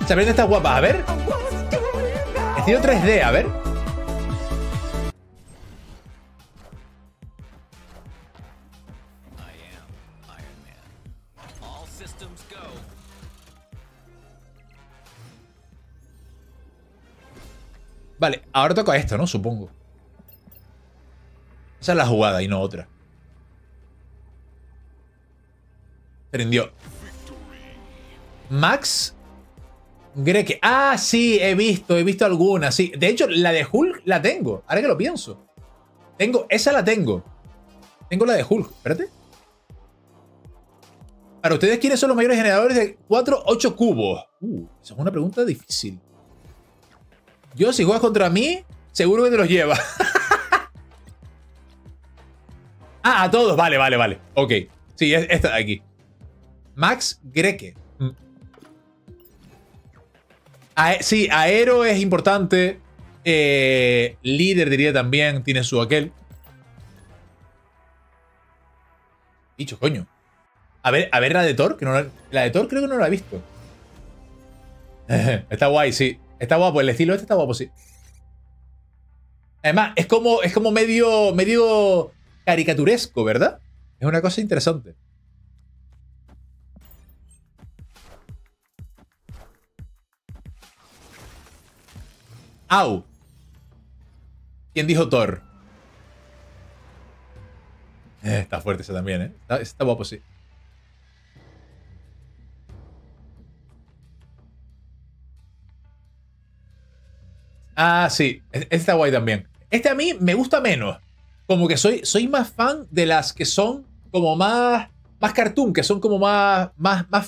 Se aprende estas guapas, a ver. Estilo 3D, a ver. Vale, ahora toca esto, ¿no? Supongo. Esa es la jugada y no otra. Prendió. Max... Greke. Ah, sí, he visto alguna, sí. De hecho, la de Hulk la tengo. Ahora que lo pienso. Esa la tengo. Tengo la de Hulk. Espérate. Para ustedes, ¿quiénes son los mayores generadores de 4-8 cubos? Esa es una pregunta difícil. Yo, si juegas contra mí, seguro que te los lleva. Ah, a todos. Vale. Ok. Sí, esta de aquí. Max Greke. Sí, Aero es importante. Líder diría también. Tiene su aquel. Dicho, coño. A ver la de Thor. Que no la de Thor creo que no la he visto. Está guay, sí. Está guapo. El estilo este está guapo, sí. Además, es como medio caricaturesco, ¿verdad? Es una cosa interesante. ¡Au! ¿Quién dijo Thor? Está fuerte ese también, ¿eh? Está guapo, sí. Ah, sí. Este está guay también. Este a mí me gusta menos. Como que soy más fan de las que son como más cartoon, que son como más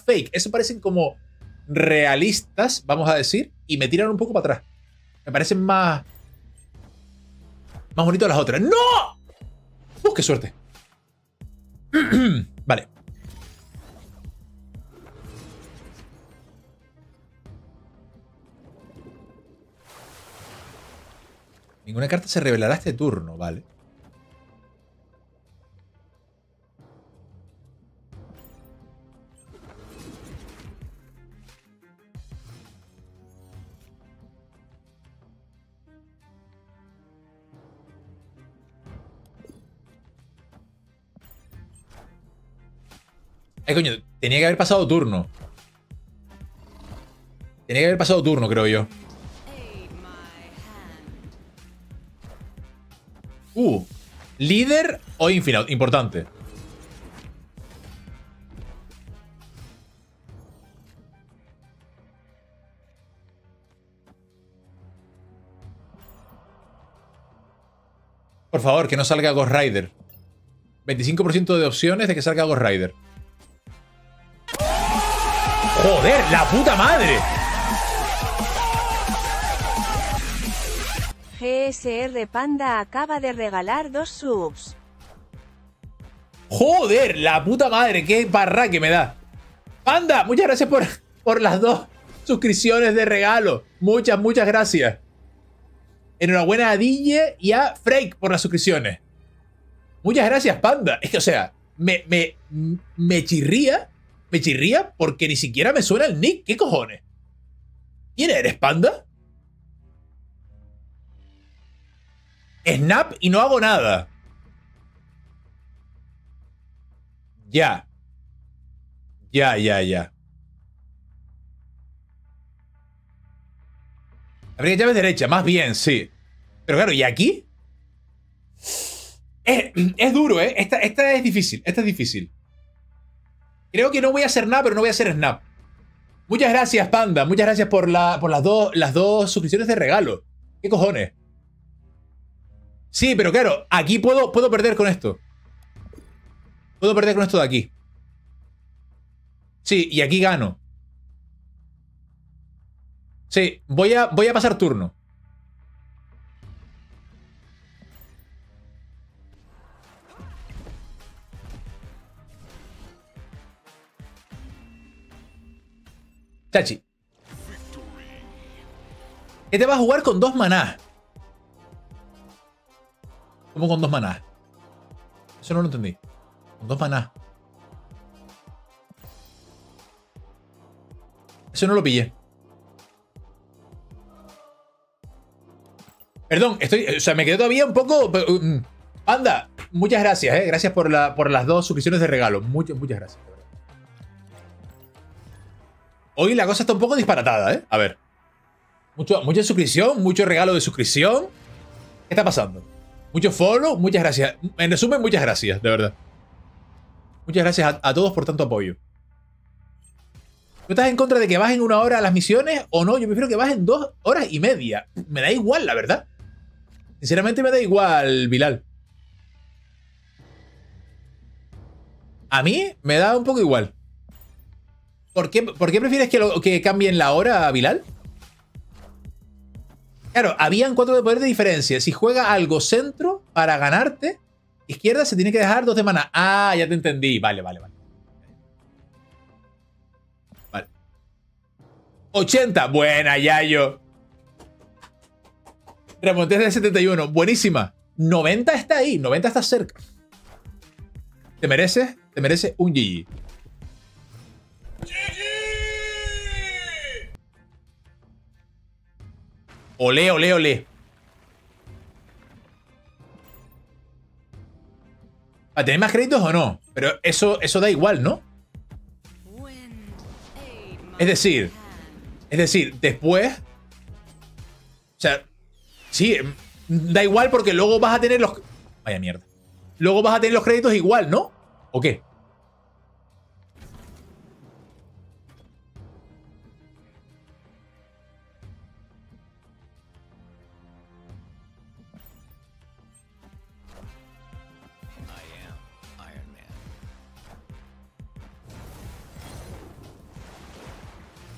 fake. Eso parecen como realistas, vamos a decir, y me tiran un poco para atrás. Me parecen más bonitos las otras. ¡No! ¡Uf, qué suerte! Vale. Ninguna carta se revelará este turno, vale. Ay, coño, tenía que haber pasado turno. Tenía que haber pasado turno, creo yo. Líder o Infinaut, importante. Por favor, que no salga Ghost Rider. 25% de opciones de que salga Ghost Rider. ¡Joder, la puta madre! GSR Panda acaba de regalar 2 subs. ¡Joder, la puta madre! ¡Qué barra que me da! ¡Panda! Muchas gracias por las 2 suscripciones de regalo. Muchas, muchas gracias. Enhorabuena a DJ y a Freik por las suscripciones. Muchas gracias, Panda. Es que, o sea, me chirría. Me chirría porque ni siquiera me suena el nick. ¿Qué cojones? ¿Quién eres, Panda? Snap y no hago nada. Ya. Ya. Habría llave derecha, más bien, sí. Pero claro, ¿y aquí? Es duro, ¿eh? Esta es difícil, esta es difícil. Creo que no voy a hacer nada, pero no voy a hacer snap. Muchas gracias, Panda. Muchas gracias por las dos suscripciones de regalo. ¿Qué cojones? Sí, pero claro, aquí puedo perder con esto. Puedo perder con esto de aquí. Sí, y aquí gano. Sí, voy a pasar turno. Chachi. ¿Qué te vas a jugar con 2 manás? ¿Cómo con 2 manás? Eso no lo entendí. Con 2 manás. Eso no lo pillé. Perdón, o sea, me quedé todavía un poco... Anda, muchas gracias, ¿eh? Gracias por las 2 suscripciones de regalo. Muchas gracias. Hoy la cosa está un poco disparatada, ¿eh? A ver. Mucha suscripción, mucho regalo de suscripción. ¿Qué está pasando? Mucho follow, muchas gracias. En resumen, muchas gracias, de verdad. Muchas gracias a todos por tanto apoyo. ¿Tú estás en contra de que bajen 1 hora a las misiones o no? Yo prefiero que bajen 2 horas y media. Me da igual, la verdad. Sinceramente me da igual, Bilal. A mí me da un poco igual. ¿Por qué prefieres que cambien la hora, Bilal? Claro, habían 4 de poder de diferencia. Si juega algo centro para ganarte, izquierda se tiene que dejar 2 de maná. Ah, ya te entendí. Vale. 80. Buena, Yayo. Remonté desde 71. Buenísima. 90 está ahí. 90 está cerca. Te mereces un GG. Olé, olé, olé. ¿A tener más créditos o no? Pero eso da igual, ¿no? Es decir, después... O sea, sí, da igual porque luego vas a tener los... Vaya mierda. Luego vas a tener los créditos igual, ¿no? ¿O qué?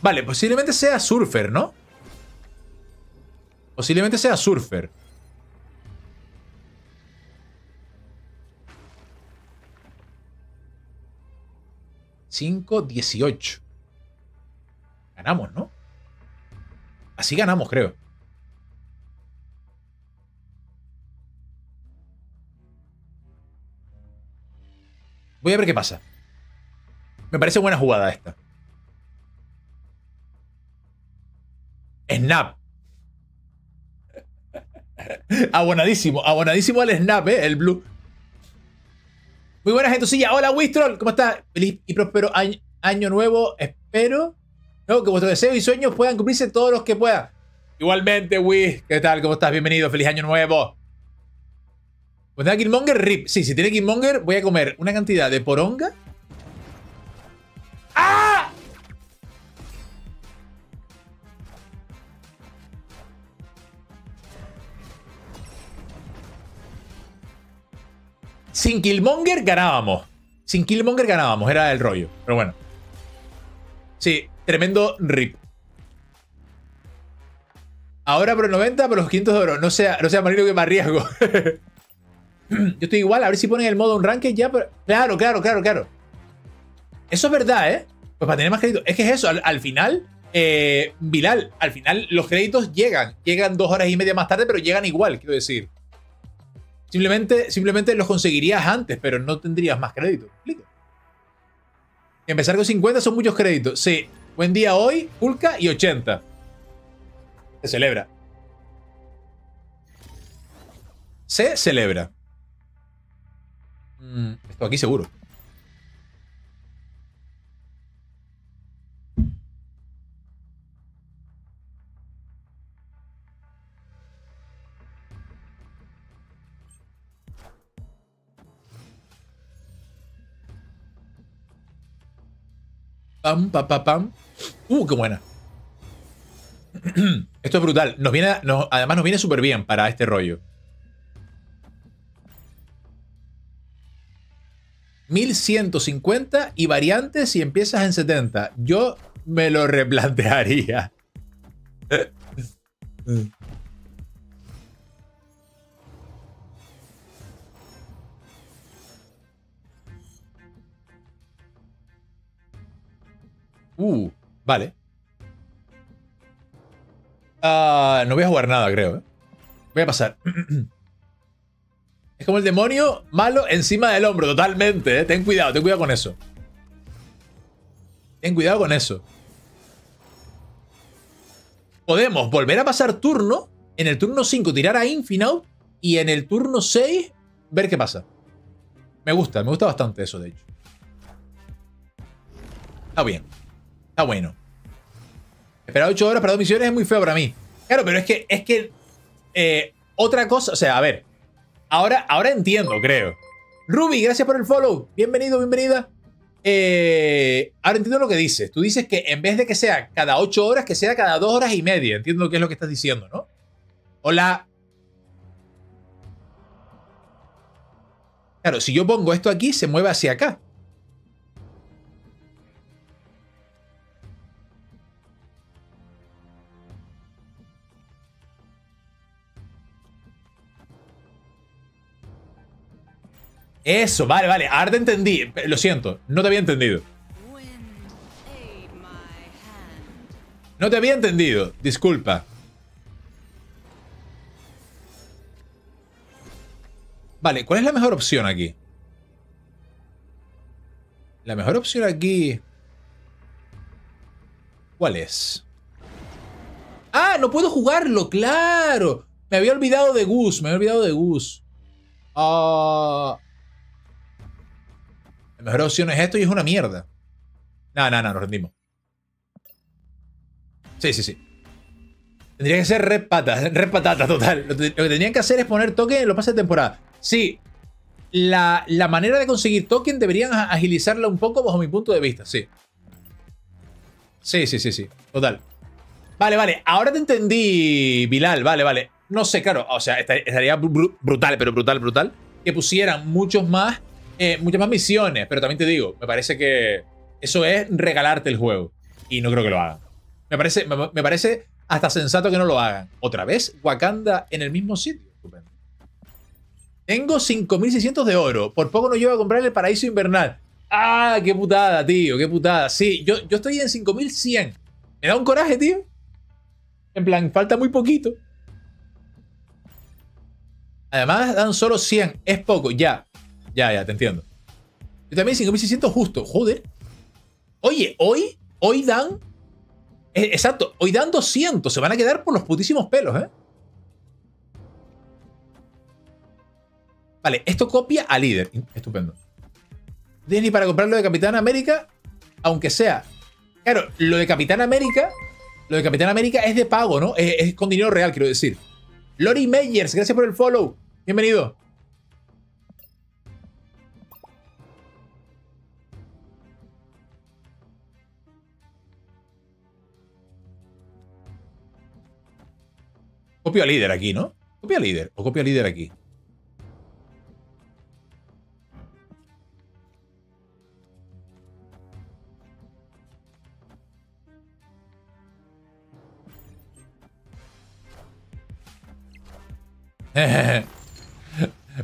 Vale, posiblemente sea Surfer, ¿no? Posiblemente sea Surfer. ...5-18... Ganamos, ¿no? Así ganamos, creo. Voy a ver qué pasa. Me parece buena jugada esta. Snap. Abonadísimo. Abonadísimo al snap, ¿eh? El blue. Muy buena, gentucilla. Hola, Wistrol. ¿Cómo estás? Feliz y próspero año nuevo. Espero que vuestros deseos y sueños puedan cumplirse todos los que puedan. Igualmente, Wis. ¿Qué tal? ¿Cómo estás? Bienvenido. Feliz año nuevo. Pues nada, Killmonger, rip. Sí, si tiene Killmonger, voy a comer una cantidad de poronga. ¡Ah! Sin Killmonger ganábamos. Sin Killmonger ganábamos. Era el rollo. Pero bueno. Sí, tremendo rip. Ahora por el 90, por los 500 de oro. No sea marino que me arriesgo. Yo estoy igual. A ver si ponen el modo un ranking ya. Pero... Claro, claro, claro, claro. Eso es verdad, ¿eh? Pues para tener más créditos. Es que es eso. Al final, Bilal, al final los créditos llegan. Llegan 2 horas y media más tarde, pero llegan igual, quiero decir. Simplemente los conseguirías antes, pero no tendrías más crédito. Explica. Empezar con 50 son muchos créditos. Sí. Buen día hoy, Pulca, y 80. Se celebra. Se celebra. Esto aquí seguro. Pam, pam, pam, pam. Qué buena. Esto es brutal. Además nos viene súper bien para este rollo. 1150 y variantes si empiezas en 70. Yo me lo replantearía. Vale. No voy a jugar nada, creo, ¿eh? Voy a pasar. Es como el demonio malo encima del hombro, totalmente, ¿eh? Ten cuidado con eso. Ten cuidado con eso. Podemos volver a pasar turno. En el turno 5 tirar a Infinaut. Y en el turno 6 ver qué pasa. Me gusta bastante eso, de hecho. Está bien. Está bueno. Esperar 8 horas para 2 misiones es muy feo para mí. Claro, pero es que otra cosa... O sea, a ver. Ahora entiendo, creo. Ruby, gracias por el follow. Bienvenido, bienvenida. Ahora entiendo lo que dices. Tú dices que en vez de que sea cada 8 horas, que sea cada 2 horas y media. Entiendo qué es lo que estás diciendo, ¿no? Hola. Claro, si yo pongo esto aquí, se mueve hacia acá. Eso, vale, vale. Ahora te entendí. Lo siento, no te había entendido. No te había entendido. Disculpa. Vale, ¿cuál es la mejor opción aquí? La mejor opción aquí... ¿Cuál es? ¡Ah! ¡No puedo jugarlo! ¡Claro! Me había olvidado de Gus. La mejor opción es esto y es una mierda. No, nos rendimos. Sí. Tendría que ser red patata total. Lo que tendrían que hacer es poner token en los pases de temporada. Sí, la manera de conseguir token deberían agilizarla un poco bajo mi punto de vista, sí. Sí, total. Vale, ahora te entendí, Bilal, vale. No sé, claro, o sea, estaría brutal, pero brutal, que pusieran muchas más misiones, pero también te digo, me parece que eso es regalarte el juego y no creo que lo hagan. Me parece hasta sensato que no lo hagan. Otra vez, Wakanda en el mismo sitio. Estupendo. Tengo 5.600 de oro. Por poco no llevo a comprar el paraíso invernal. ¡Ah, qué putada, tío! ¡Qué putada! Sí, yo estoy en 5.100. Me da un coraje, tío. En plan, falta muy poquito. Además, dan solo 100. Es poco. Ya, te entiendo. Yo también 5.600 justo. Joder. Oye, hoy dan... Exacto, hoy dan 200. Se van a quedar por los putísimos pelos, ¿eh? Vale, esto copia a Líder. Estupendo. Disney para comprar lo de Capitán América, aunque sea... Claro, lo de Capitán América es de pago, ¿no? Es con dinero real, quiero decir. Lori Meyers, gracias por el follow. Bienvenido. Copio a Líder aquí, ¿no? Copio a Líder. O copio a Líder aquí.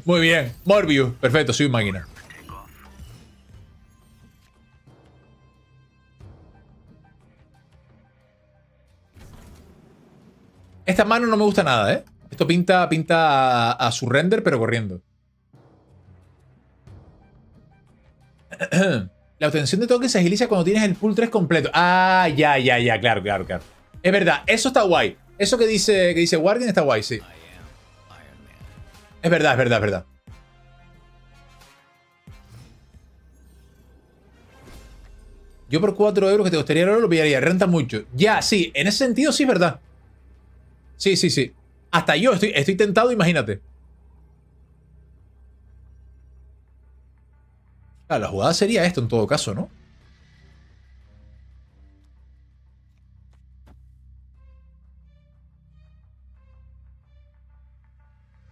Muy bien. Morbius. Perfecto, soy un máquina. Esta mano no me gusta nada, ¿eh? Esto pinta a surrender, pero corriendo. La obtención de tokens se agiliza cuando tienes el pool 3 completo. Ah, ya. Claro. Es verdad, eso está guay. Eso que dice Guardian está guay, sí. Es verdad. Yo por 4 euros que te costaría el oro lo pillaría. Renta mucho. Ya, sí. En ese sentido sí es verdad. Sí. Hasta yo estoy tentado, imagínate. Claro, la jugada sería esto en todo caso, ¿no?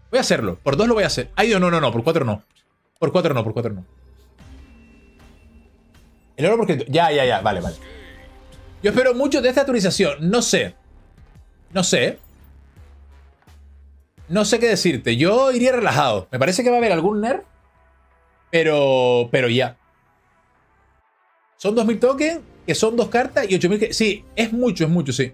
Voy a hacerlo. Por 2 lo voy a hacer. Ay, Dios, no. Por 4 no. Por 4 no. El oro porque... Ya. Vale. Yo espero mucho de esta actualización. No sé qué decirte. Yo iría relajado. Me parece que va a haber algún nerf. Pero ya. Son 2.000 tokens, que son 2 cartas y 8.000 que... Sí, es mucho, sí.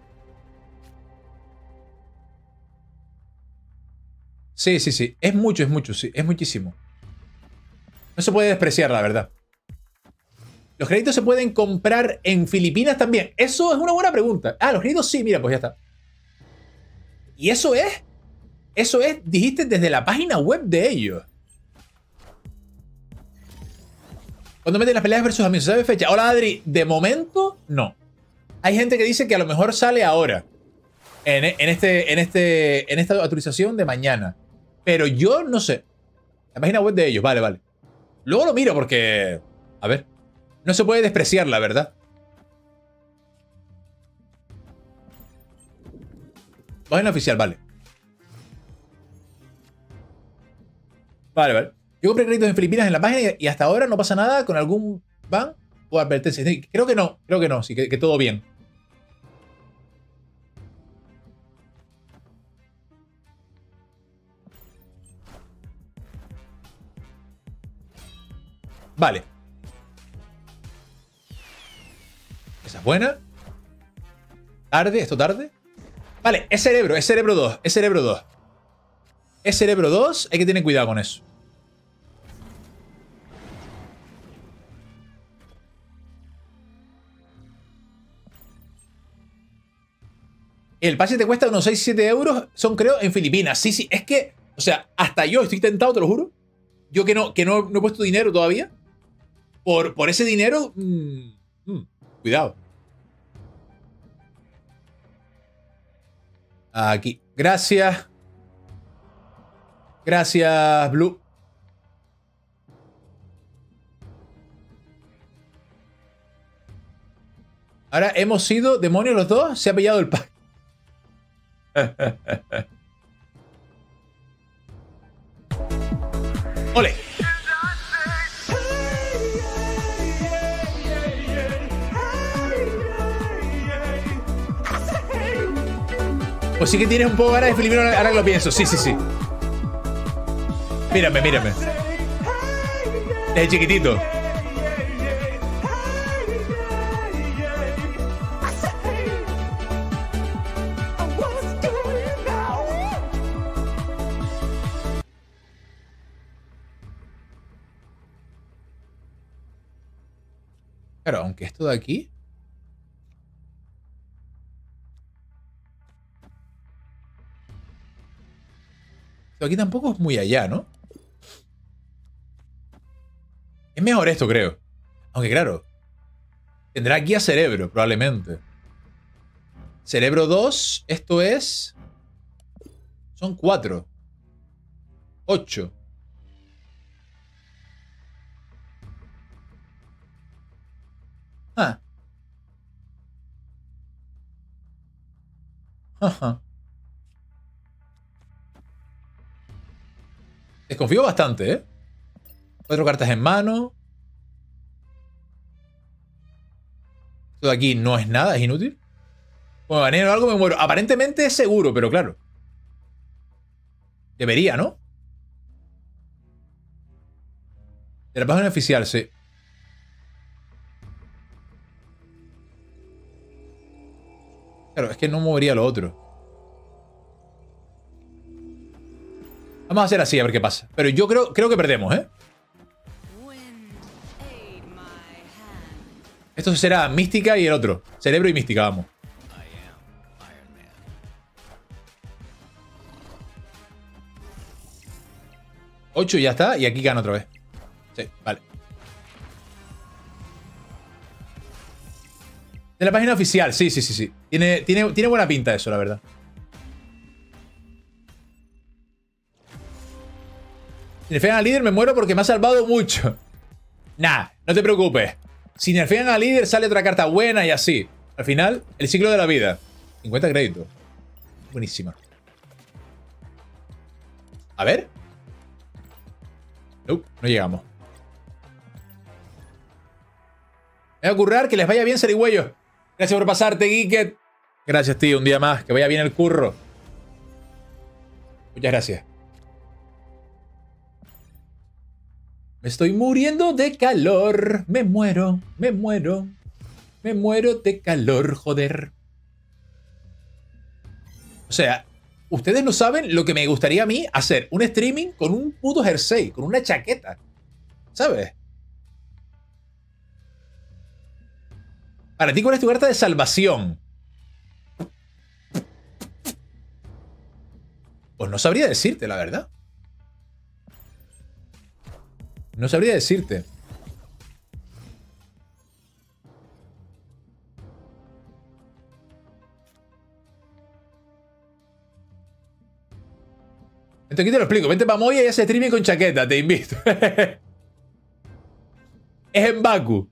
Sí. Es mucho, sí. Es muchísimo. No se puede despreciar, la verdad. Los créditos se pueden comprar en Filipinas también. Eso es una buena pregunta. Ah, los créditos sí. Mira, pues ya está. Y eso es, dijiste, desde la página web de ellos. Cuando meten las peleas versus amigos, ¿sabes fecha? Hola, Adri. De momento, no. Hay gente que dice que a lo mejor sale ahora. En esta actualización de mañana. Pero yo no sé. La página web de ellos. Vale. Luego lo miro porque... A ver. No se puede despreciar, la verdad. Página oficial, vale. Vale. Yo compré créditos en Filipinas en la página y hasta ahora no pasa nada con algún ban o advertencia. Creo que no. Sí, que todo bien. Vale. Esa es buena. Tarde, esto tarde. Vale, es Cerebro 2. Es Cerebro 2, hay que tener cuidado con eso. El pase te cuesta unos 6-7 euros, son creo en Filipinas. Sí, es que, o sea, hasta yo estoy tentado, te lo juro. Yo que no he puesto dinero todavía. Por ese dinero, cuidado. Aquí. Gracias. Gracias, Blue. Ahora hemos sido demonios los dos. Se ha pillado el pack. ¡Ole! Pues sí que tienes un poco ganas de filipino ahora que lo pienso. Sí, sí, sí. Mírame, mírame. Desde chiquitito. Claro, aunque esto de aquí... Esto de aquí tampoco es muy allá, ¿no? Es mejor esto, creo. Aunque claro, tendrá aquí a Cerebro, probablemente. Cerebro 2, esto es... Son 4. 8. Ah. Ajá. Desconfío bastante, ¿eh? 4 cartas en mano. Esto de aquí no es nada, es inútil. Cuando ganero algo me muero. Aparentemente es seguro, pero claro. Debería, ¿no? De la página oficial, sí. Claro, es que no movería lo otro. Vamos a hacer así, a ver qué pasa. Pero yo creo que perdemos, ¿eh? Esto será Mística y el otro. Cerebro y Mística, vamos. Ocho y ya está. Y aquí gana otra vez. Sí, vale. De la página oficial, sí, sí, sí, sí. Tiene buena pinta eso, la verdad. Si nerfean al líder me muero porque me ha salvado mucho. Nah, no te preocupes. Si nerfean al líder sale otra carta buena y así. Al final, el ciclo de la vida. 50 créditos. Buenísima. A ver. Nope, no llegamos. Me va a currar, que les vaya bien, serigüeyos. Gracias por pasarte, Geeket. Gracias, tío, un día más. Que vaya bien el curro. Muchas gracias. Me estoy muriendo de calor. Me muero, me muero. Me muero de calor, joder. O sea, ustedes no saben lo que me gustaría a mí hacer un streaming con un puto jersey, con una chaqueta. ¿Sabes? Para ti, ¿cuál es tu carta de salvación? Pues no sabría decirte, la verdad. No sabría decirte. Entonces aquí te lo explico. Vente para Moya y hace streaming con chaqueta. Te invito. Es en Baku.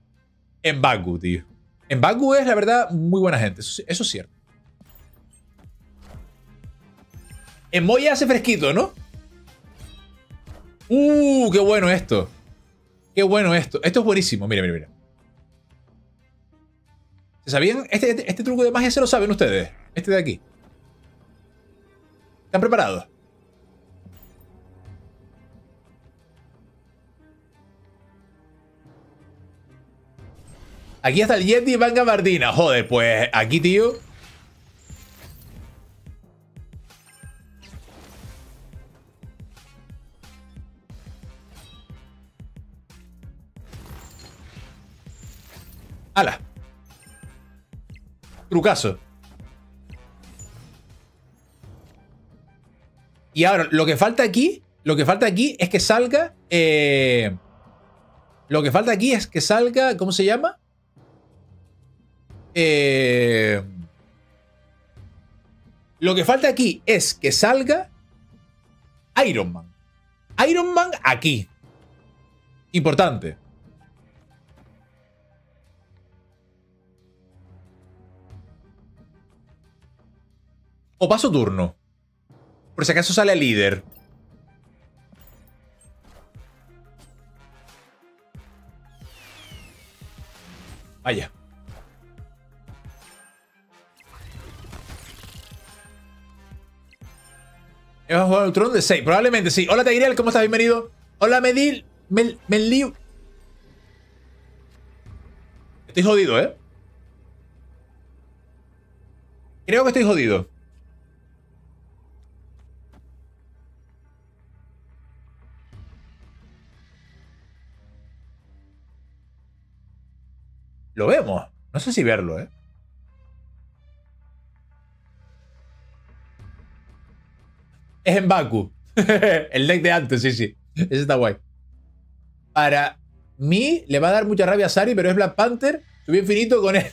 En Baku, tío. En Baku es, la verdad, muy buena gente. Eso es cierto. En Moya hace fresquito, ¿no? Qué bueno esto. Qué bueno esto. Esto es buenísimo. Mira, mira, mira. ¿Se sabían? Este truco de magia se lo saben ustedes. Este de aquí. ¿Están preparados? Aquí está el Yeti y Van Gabardina. Joder, pues aquí, tío. ¡Hala! Trucazo. Y ahora, lo que falta aquí es que salga... lo que falta aquí es que salga... ¿Cómo se llama? Lo que falta aquí es que salga Iron Man. Iron Man aquí. Importante. O paso turno. Por si acaso sale el líder. Vaya. ¿Hemos jugado el trono de 6? Probablemente sí. Hola, Tigreal, ¿cómo estás? Bienvenido. Hola, Medil. Melliu. Estoy jodido, ¿eh? Creo que estoy jodido. Lo vemos. No sé si verlo, ¿eh? Es en Baku. El deck de antes, sí, sí. Ese está guay. Para mí, le va a dar mucha rabia a Sari, pero es Black Panther. Subí infinito con él.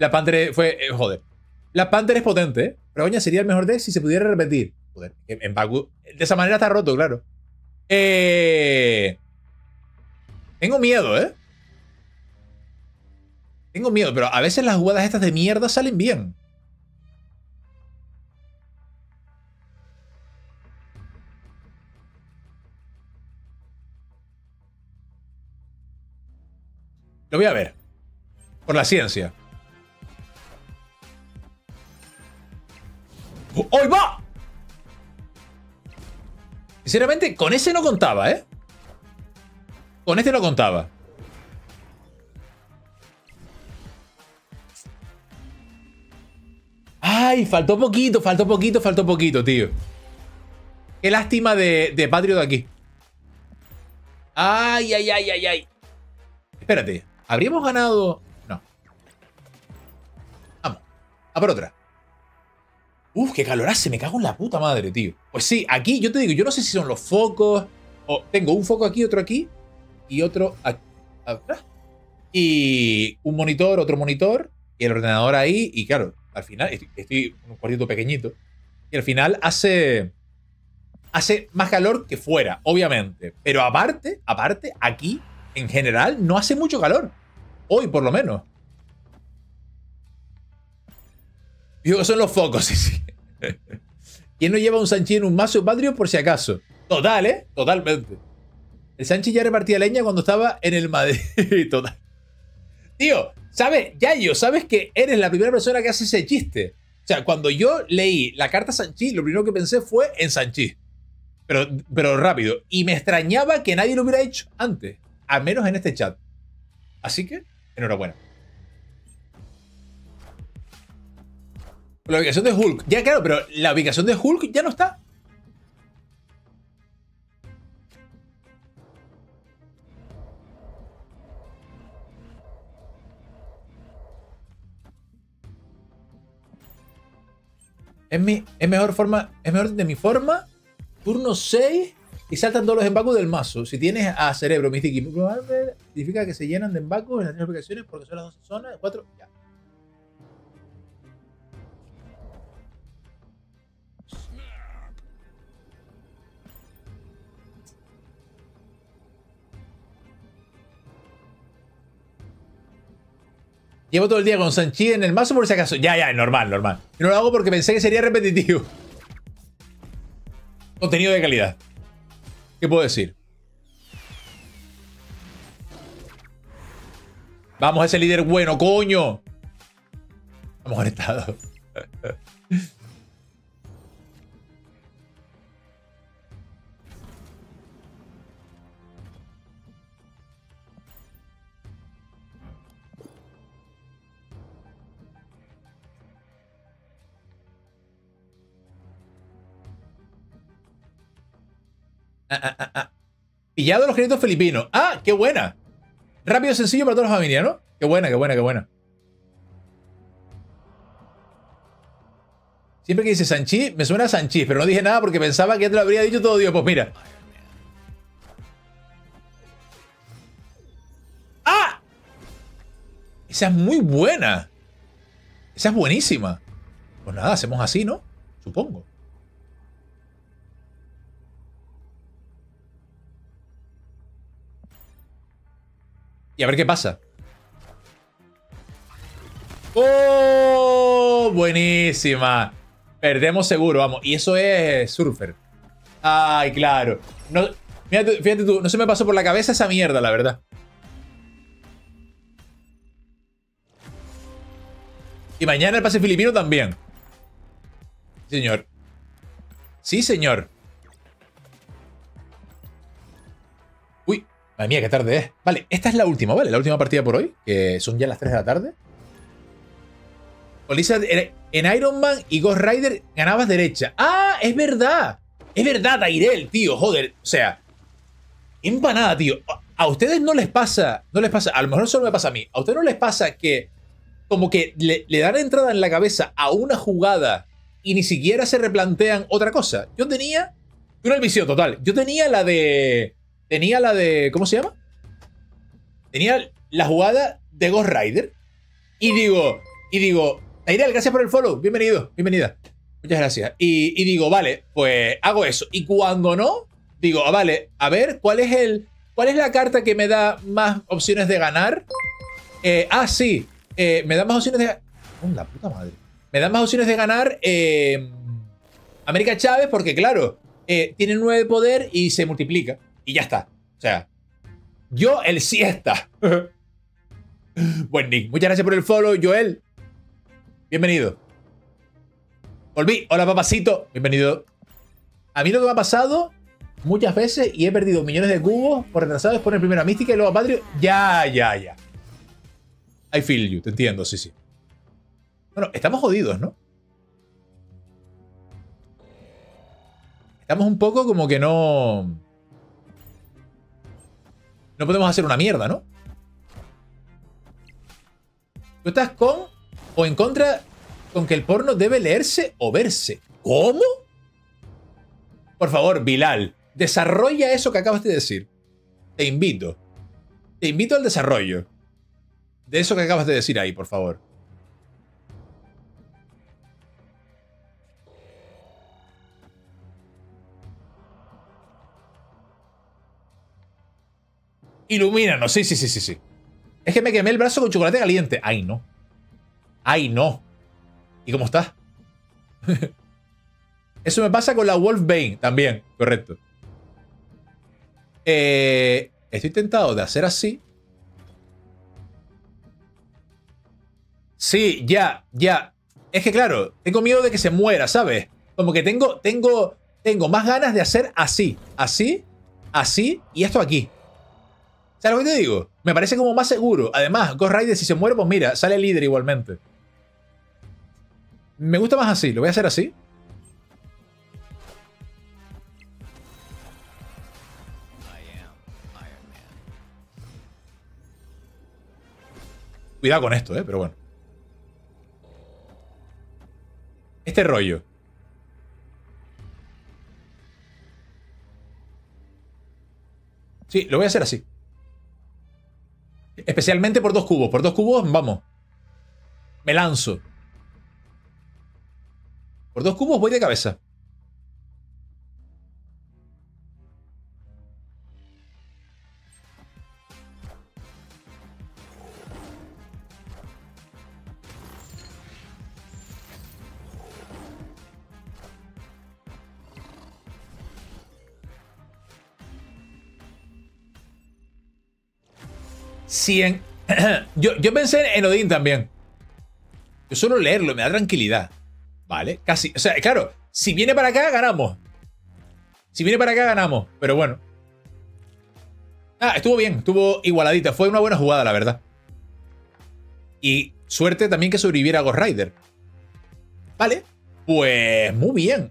Black Panther fue... joder. Black Panther es potente, ¿eh? Pero, coño, sería el mejor deck si se pudiera repetir. Joder, en Baku... De esa manera está roto, claro. Tengo miedo, ¿eh? Tengo miedo, pero a veces las jugadas estas de mierda salen bien. Lo voy a ver. Por la ciencia. ¡Hoy va! Sinceramente, con ese no contaba, ¿eh? Con este no contaba. ¡Ay! Faltó poquito, faltó poquito, faltó poquito, tío. Qué lástima de Patriot aquí. ¡Ay, ay, ay, ay, ay! Espérate. ¿Habríamos ganado...? No. Vamos. A por otra. Uf, qué calorazo. Me cago en la puta madre, tío. Pues sí, aquí yo te digo, yo no sé si son los focos... O tengo un foco aquí, otro aquí. Y otro aquí. Y un monitor, otro monitor. Y el ordenador ahí. Y claro, al final... Estoy en un cuartito pequeñito. Y al final hace... Hace más calor que fuera, obviamente. Pero aparte, aquí... En general, no hace mucho calor. Hoy, por lo menos. Digo que son los focos, sí, sí. ¿Quién no lleva un Shang-Chi en un mazo Patriot por si acaso? Total, ¿eh? Totalmente. El Shang-Chi ya repartía leña cuando estaba en el Madrid. Total. Tío, ¿sabes? Yayo, ¿sabes que eres la primera persona que hace ese chiste? O sea, cuando yo leí la carta Shang-Chi, lo primero que pensé fue en Shang-Chi. Pero rápido. Y me extrañaba que nadie lo hubiera hecho antes. A menos en este chat. Así que, enhorabuena. La ubicación de Hulk. Ya, claro, pero la ubicación de Hulk ya no está. Es mejor de mi forma. Turno 6. Y saltan todos los embacos del mazo. Si tienes a Cerebro, Mystique, significa que se llenan de embacos en las 3 aplicaciones porque son las 12 zonas, 4, ya. Llevo todo el día con Shang-Chi en el mazo por si acaso. Ya, ya, normal, normal. Yo no lo hago porque pensé que sería repetitivo. Contenido de calidad. ¿Qué puedo decir? Vamos, ese líder bueno, coño. Estamos conectados. Pillado los créditos filipinos. ¡Ah, qué buena! Rápido, sencillo para toda la familia, ¿no? Qué buena, qué buena, qué buena. Siempre que dice Shang-Chi, me suena a Shang-Chi, pero no dije nada porque pensaba que ya te lo habría dicho todo Dios. Pues mira. ¡Ah! Esa es muy buena. Esa es buenísima. Pues nada, hacemos así, ¿no? Supongo. Y a ver qué pasa. ¡Oh! Buenísima. Perdemos seguro, vamos. Y eso es Surfer. Ay, claro. No, mírate, fíjate tú, no se me pasó por la cabeza esa mierda, la verdad. Y mañana el pase filipino también. Señor. Sí, señor. Madre mía, qué tarde es. Vale, esta es la última, ¿vale? La última partida por hoy, que son ya las 3 de la tarde. Lizard, en Iron Man y Ghost Rider ganabas derecha. ¡Ah! ¡Es verdad! ¡Es verdad, Tyrell, tío! Joder, o sea... Empanada, tío. A ustedes no les pasa... No les pasa... A lo mejor solo me pasa a mí. A ustedes no les pasa que... Como que le dan entrada en la cabeza a una jugada y ni siquiera se replantean otra cosa. Yo tenía... Una visión total. Yo tenía la de... ¿Cómo se llama? Tenía la jugada de Ghost Rider. Y digo... Tyrell, gracias por el follow. Bienvenido, bienvenida. Muchas gracias. Y digo, vale, pues hago eso. Y cuando no, digo, vale, a ver, ¿cuál es la carta que me da más opciones de ganar? Sí. Me da más opciones de ganar. ¡Oh, la puta madre! Me da más opciones de ganar América Chávez porque, claro, tiene 9 de poder y se multiplica. Y ya está. O sea, yo el siesta. Buen Nick. Muchas gracias por el follow, Joel. Bienvenido. Volví. Hola, papacito. Bienvenido. A mí lo que me ha pasado muchas veces y he perdido millones de cubos por retrasado es poner primero a Mística y luego a Patriot. Ya. I feel you. Te entiendo, sí. Bueno, estamos jodidos, ¿no? Estamos un poco como que no... No podemos hacer una mierda, ¿no? Tú estás con... o en contra con que el porno debe leerse o verse. ¿Cómo? Por favor, Bilal, desarrolla eso que acabas de decir. Te invito. Te invito al desarrollo de eso que acabas de decir ahí, por favor. Ilumínanos. Sí. Es que me quemé el brazo con chocolate caliente. Ay, no. ¡Ay, no! ¿Y cómo estás? Eso me pasa con la Wolfbane también. Correcto. Estoy tentado de hacer así. Sí, ya. Es que claro, tengo miedo de que se muera, ¿sabes? Como que tengo más ganas de hacer así y esto aquí. ¿Sabes lo que te digo? Me parece como más seguro. Además, Ghost Rider, si se muere, pues mira, sale líder igualmente. Me gusta más así. Lo voy a hacer así. Cuidado con esto, pero bueno. Este rollo. Sí, lo voy a hacer así. Especialmente por 2 cubos. Por 2 cubos, vamos. Me lanzo. Por 2 cubos voy de cabeza. Yo pensé en Odín también. Yo solo leerlo, me da tranquilidad. Vale, casi. O sea, claro, si viene para acá, ganamos. Pero bueno. Estuvo bien. Estuvo igualadita. Fue una buena jugada, la verdad. Y suerte también que sobreviviera Ghost Rider. Vale. Pues muy bien.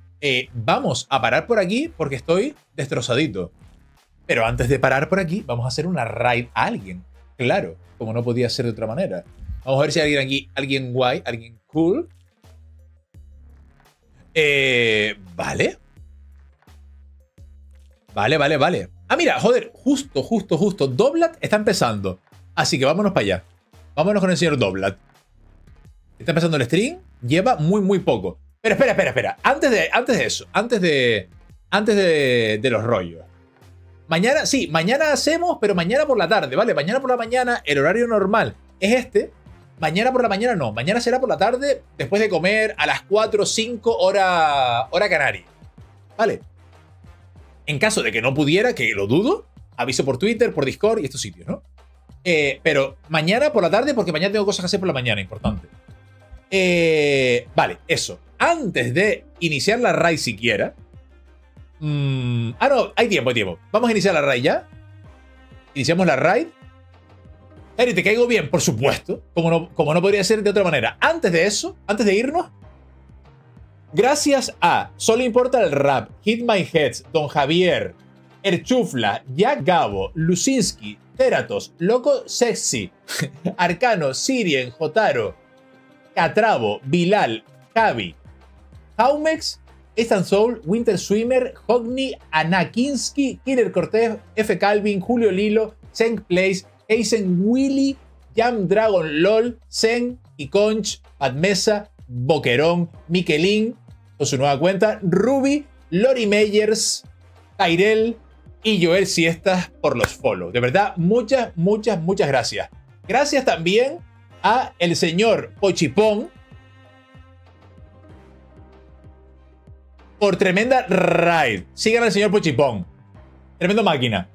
Vamos a parar por aquí porque estoy destrozadito. Pero antes de parar por aquí, vamos a hacer una raid a alguien. Claro, como no podía ser de otra manera. Vamos a ver si hay alguien aquí, alguien guay, alguien cool. Vale. Vale. Ah, mira, joder, justo. Doblat está empezando. Así que vámonos para allá. Vámonos con el señor Doblat. Está empezando el stream. Lleva muy poco. Pero espera. Antes de eso. Antes de los rollos. Mañana, sí, mañana hacemos, pero mañana por la tarde, ¿vale? Mañana por la mañana, el horario normal es este. Mañana por la mañana no, mañana será por la tarde, después de comer a las 4 o 5 hora canaria, ¿vale? En caso de que no pudiera, que lo dudo, aviso por Twitter, por Discord y estos sitios, ¿no? Pero mañana por la tarde, porque mañana tengo cosas que hacer por la mañana, importante. Vale, eso. Antes de iniciar la raid siquiera... no, hay tiempo. Vamos a iniciar la raid ya. Iniciamos la raid. Eri, te caigo bien, por supuesto. Como no podría ser de otra manera. Antes de eso, antes de irnos, gracias a Solo Importa el Rap, Hit My Heads, Don Javier, Erchufla, Jack Gabo, Lusinski, Teratos, Loco Sexy, Arcano, Sirien, Jotaro, Catravo, Bilal, Javi, Jaumex, Ethan Soul, Winter Swimmer, Hogni, Anakinski, Killer Cortés, F. Calvin, Julio Lilo, Zen Place, Eisen Willy, Jam Dragon LOL, Zen y Conch, Padmesa, Boquerón, Miquelín, con su nueva cuenta, Ruby, Lori Meyers, Tyrell y Joel Siestas por los follow. De verdad, muchas gracias. Gracias también a el señor Pochipón por tremenda raid. Sigan al señor Pochipón. Tremendo máquina.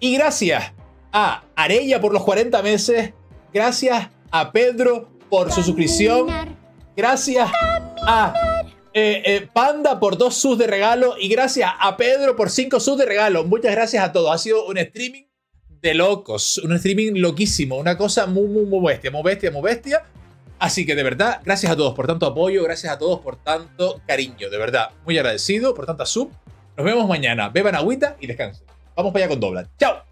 Y gracias a Arella por los 40 meses. Gracias a Pedro por su suscripción. Gracias a Panda por 2 subs de regalo. Y gracias a Pedro por 5 subs de regalo. Muchas gracias a todos. Ha sido un streaming de locos. Un streaming loquísimo. Una cosa muy bestia. Muy bestia. Así que de verdad, gracias a todos por tanto apoyo. Gracias a todos por tanto cariño. De verdad, muy agradecido por tanta sub. Nos vemos mañana. Beban agüita y descansen. Vamos para allá con Dobla. ¡Chao!